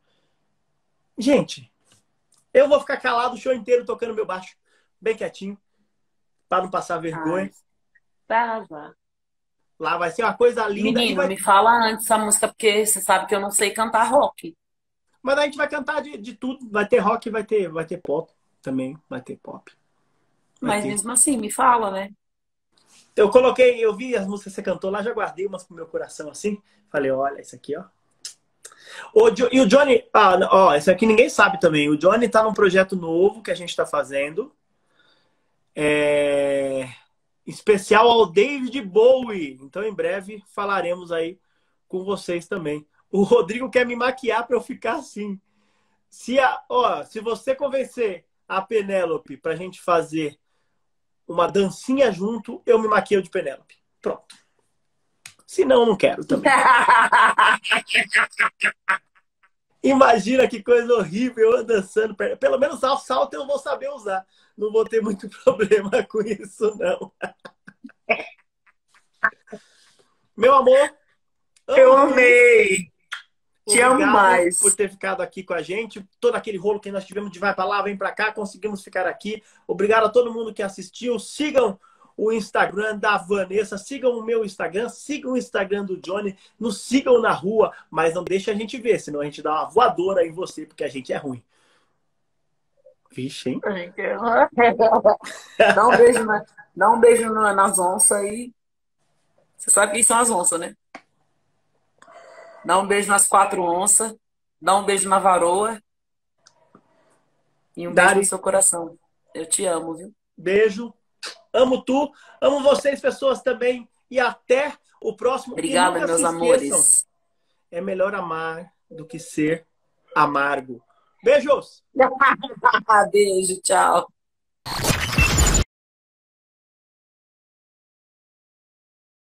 Gente... Eu vou ficar calado o show inteiro tocando meu baixo. Bem quietinho. Pra não passar vergonha. Tá, já. Lá vai ser uma coisa linda. Menino, vai... me fala antes a música, porque você sabe que eu não sei cantar rock. Mas a gente vai cantar de, de tudo. Vai ter rock, vai ter, vai ter pop também. Vai ter pop. Vai Mas ter... mesmo assim, me fala, né? Eu coloquei, eu vi as músicas que você cantou lá, já guardei umas pro meu coração assim. Falei, olha, isso aqui, ó. O jo, e o Johnny, ah, ó, esse aqui ninguém sabe também. O Johnny tá num projeto novo que a gente tá fazendo. É, especial ao David Bowie. Então em breve falaremos aí com vocês também. O Rodrigo quer me maquiar pra eu ficar assim. Se, a, ó, se você convencer a Penélope pra gente fazer uma dancinha junto, eu me maquio de Penélope. Pronto. Se não, não quero também. Imagina que coisa horrível eu dançando. Pelo menos salto eu vou saber usar. Não vou ter muito problema com isso, não. Meu amor. Eu amei. Te amo mais. Por ter ficado aqui com a gente. Todo aquele rolo que nós tivemos de vai pra lá, vem pra cá. Conseguimos ficar aqui. Obrigado a todo mundo que assistiu. Sigam o Instagram da Vanessa, sigam o meu Instagram, sigam o Instagram do Johnny, nos sigam na rua, mas não deixa a gente ver, senão a gente dá uma voadora em você, porque a gente é ruim. Vixe, hein? Não, beijo, Dá um beijo nas onças e... Você sabe quem são as onças, né? Dá um beijo nas quatro onças. Dá um beijo na varoa. E um Dari. beijo no seu coração. Eu te amo, viu? Beijo. Amo tu. Amo vocês, pessoas, também. E até o próximo. Obrigada, meus amores. É melhor amar do que ser amargo. Beijos! Beijo, tchau.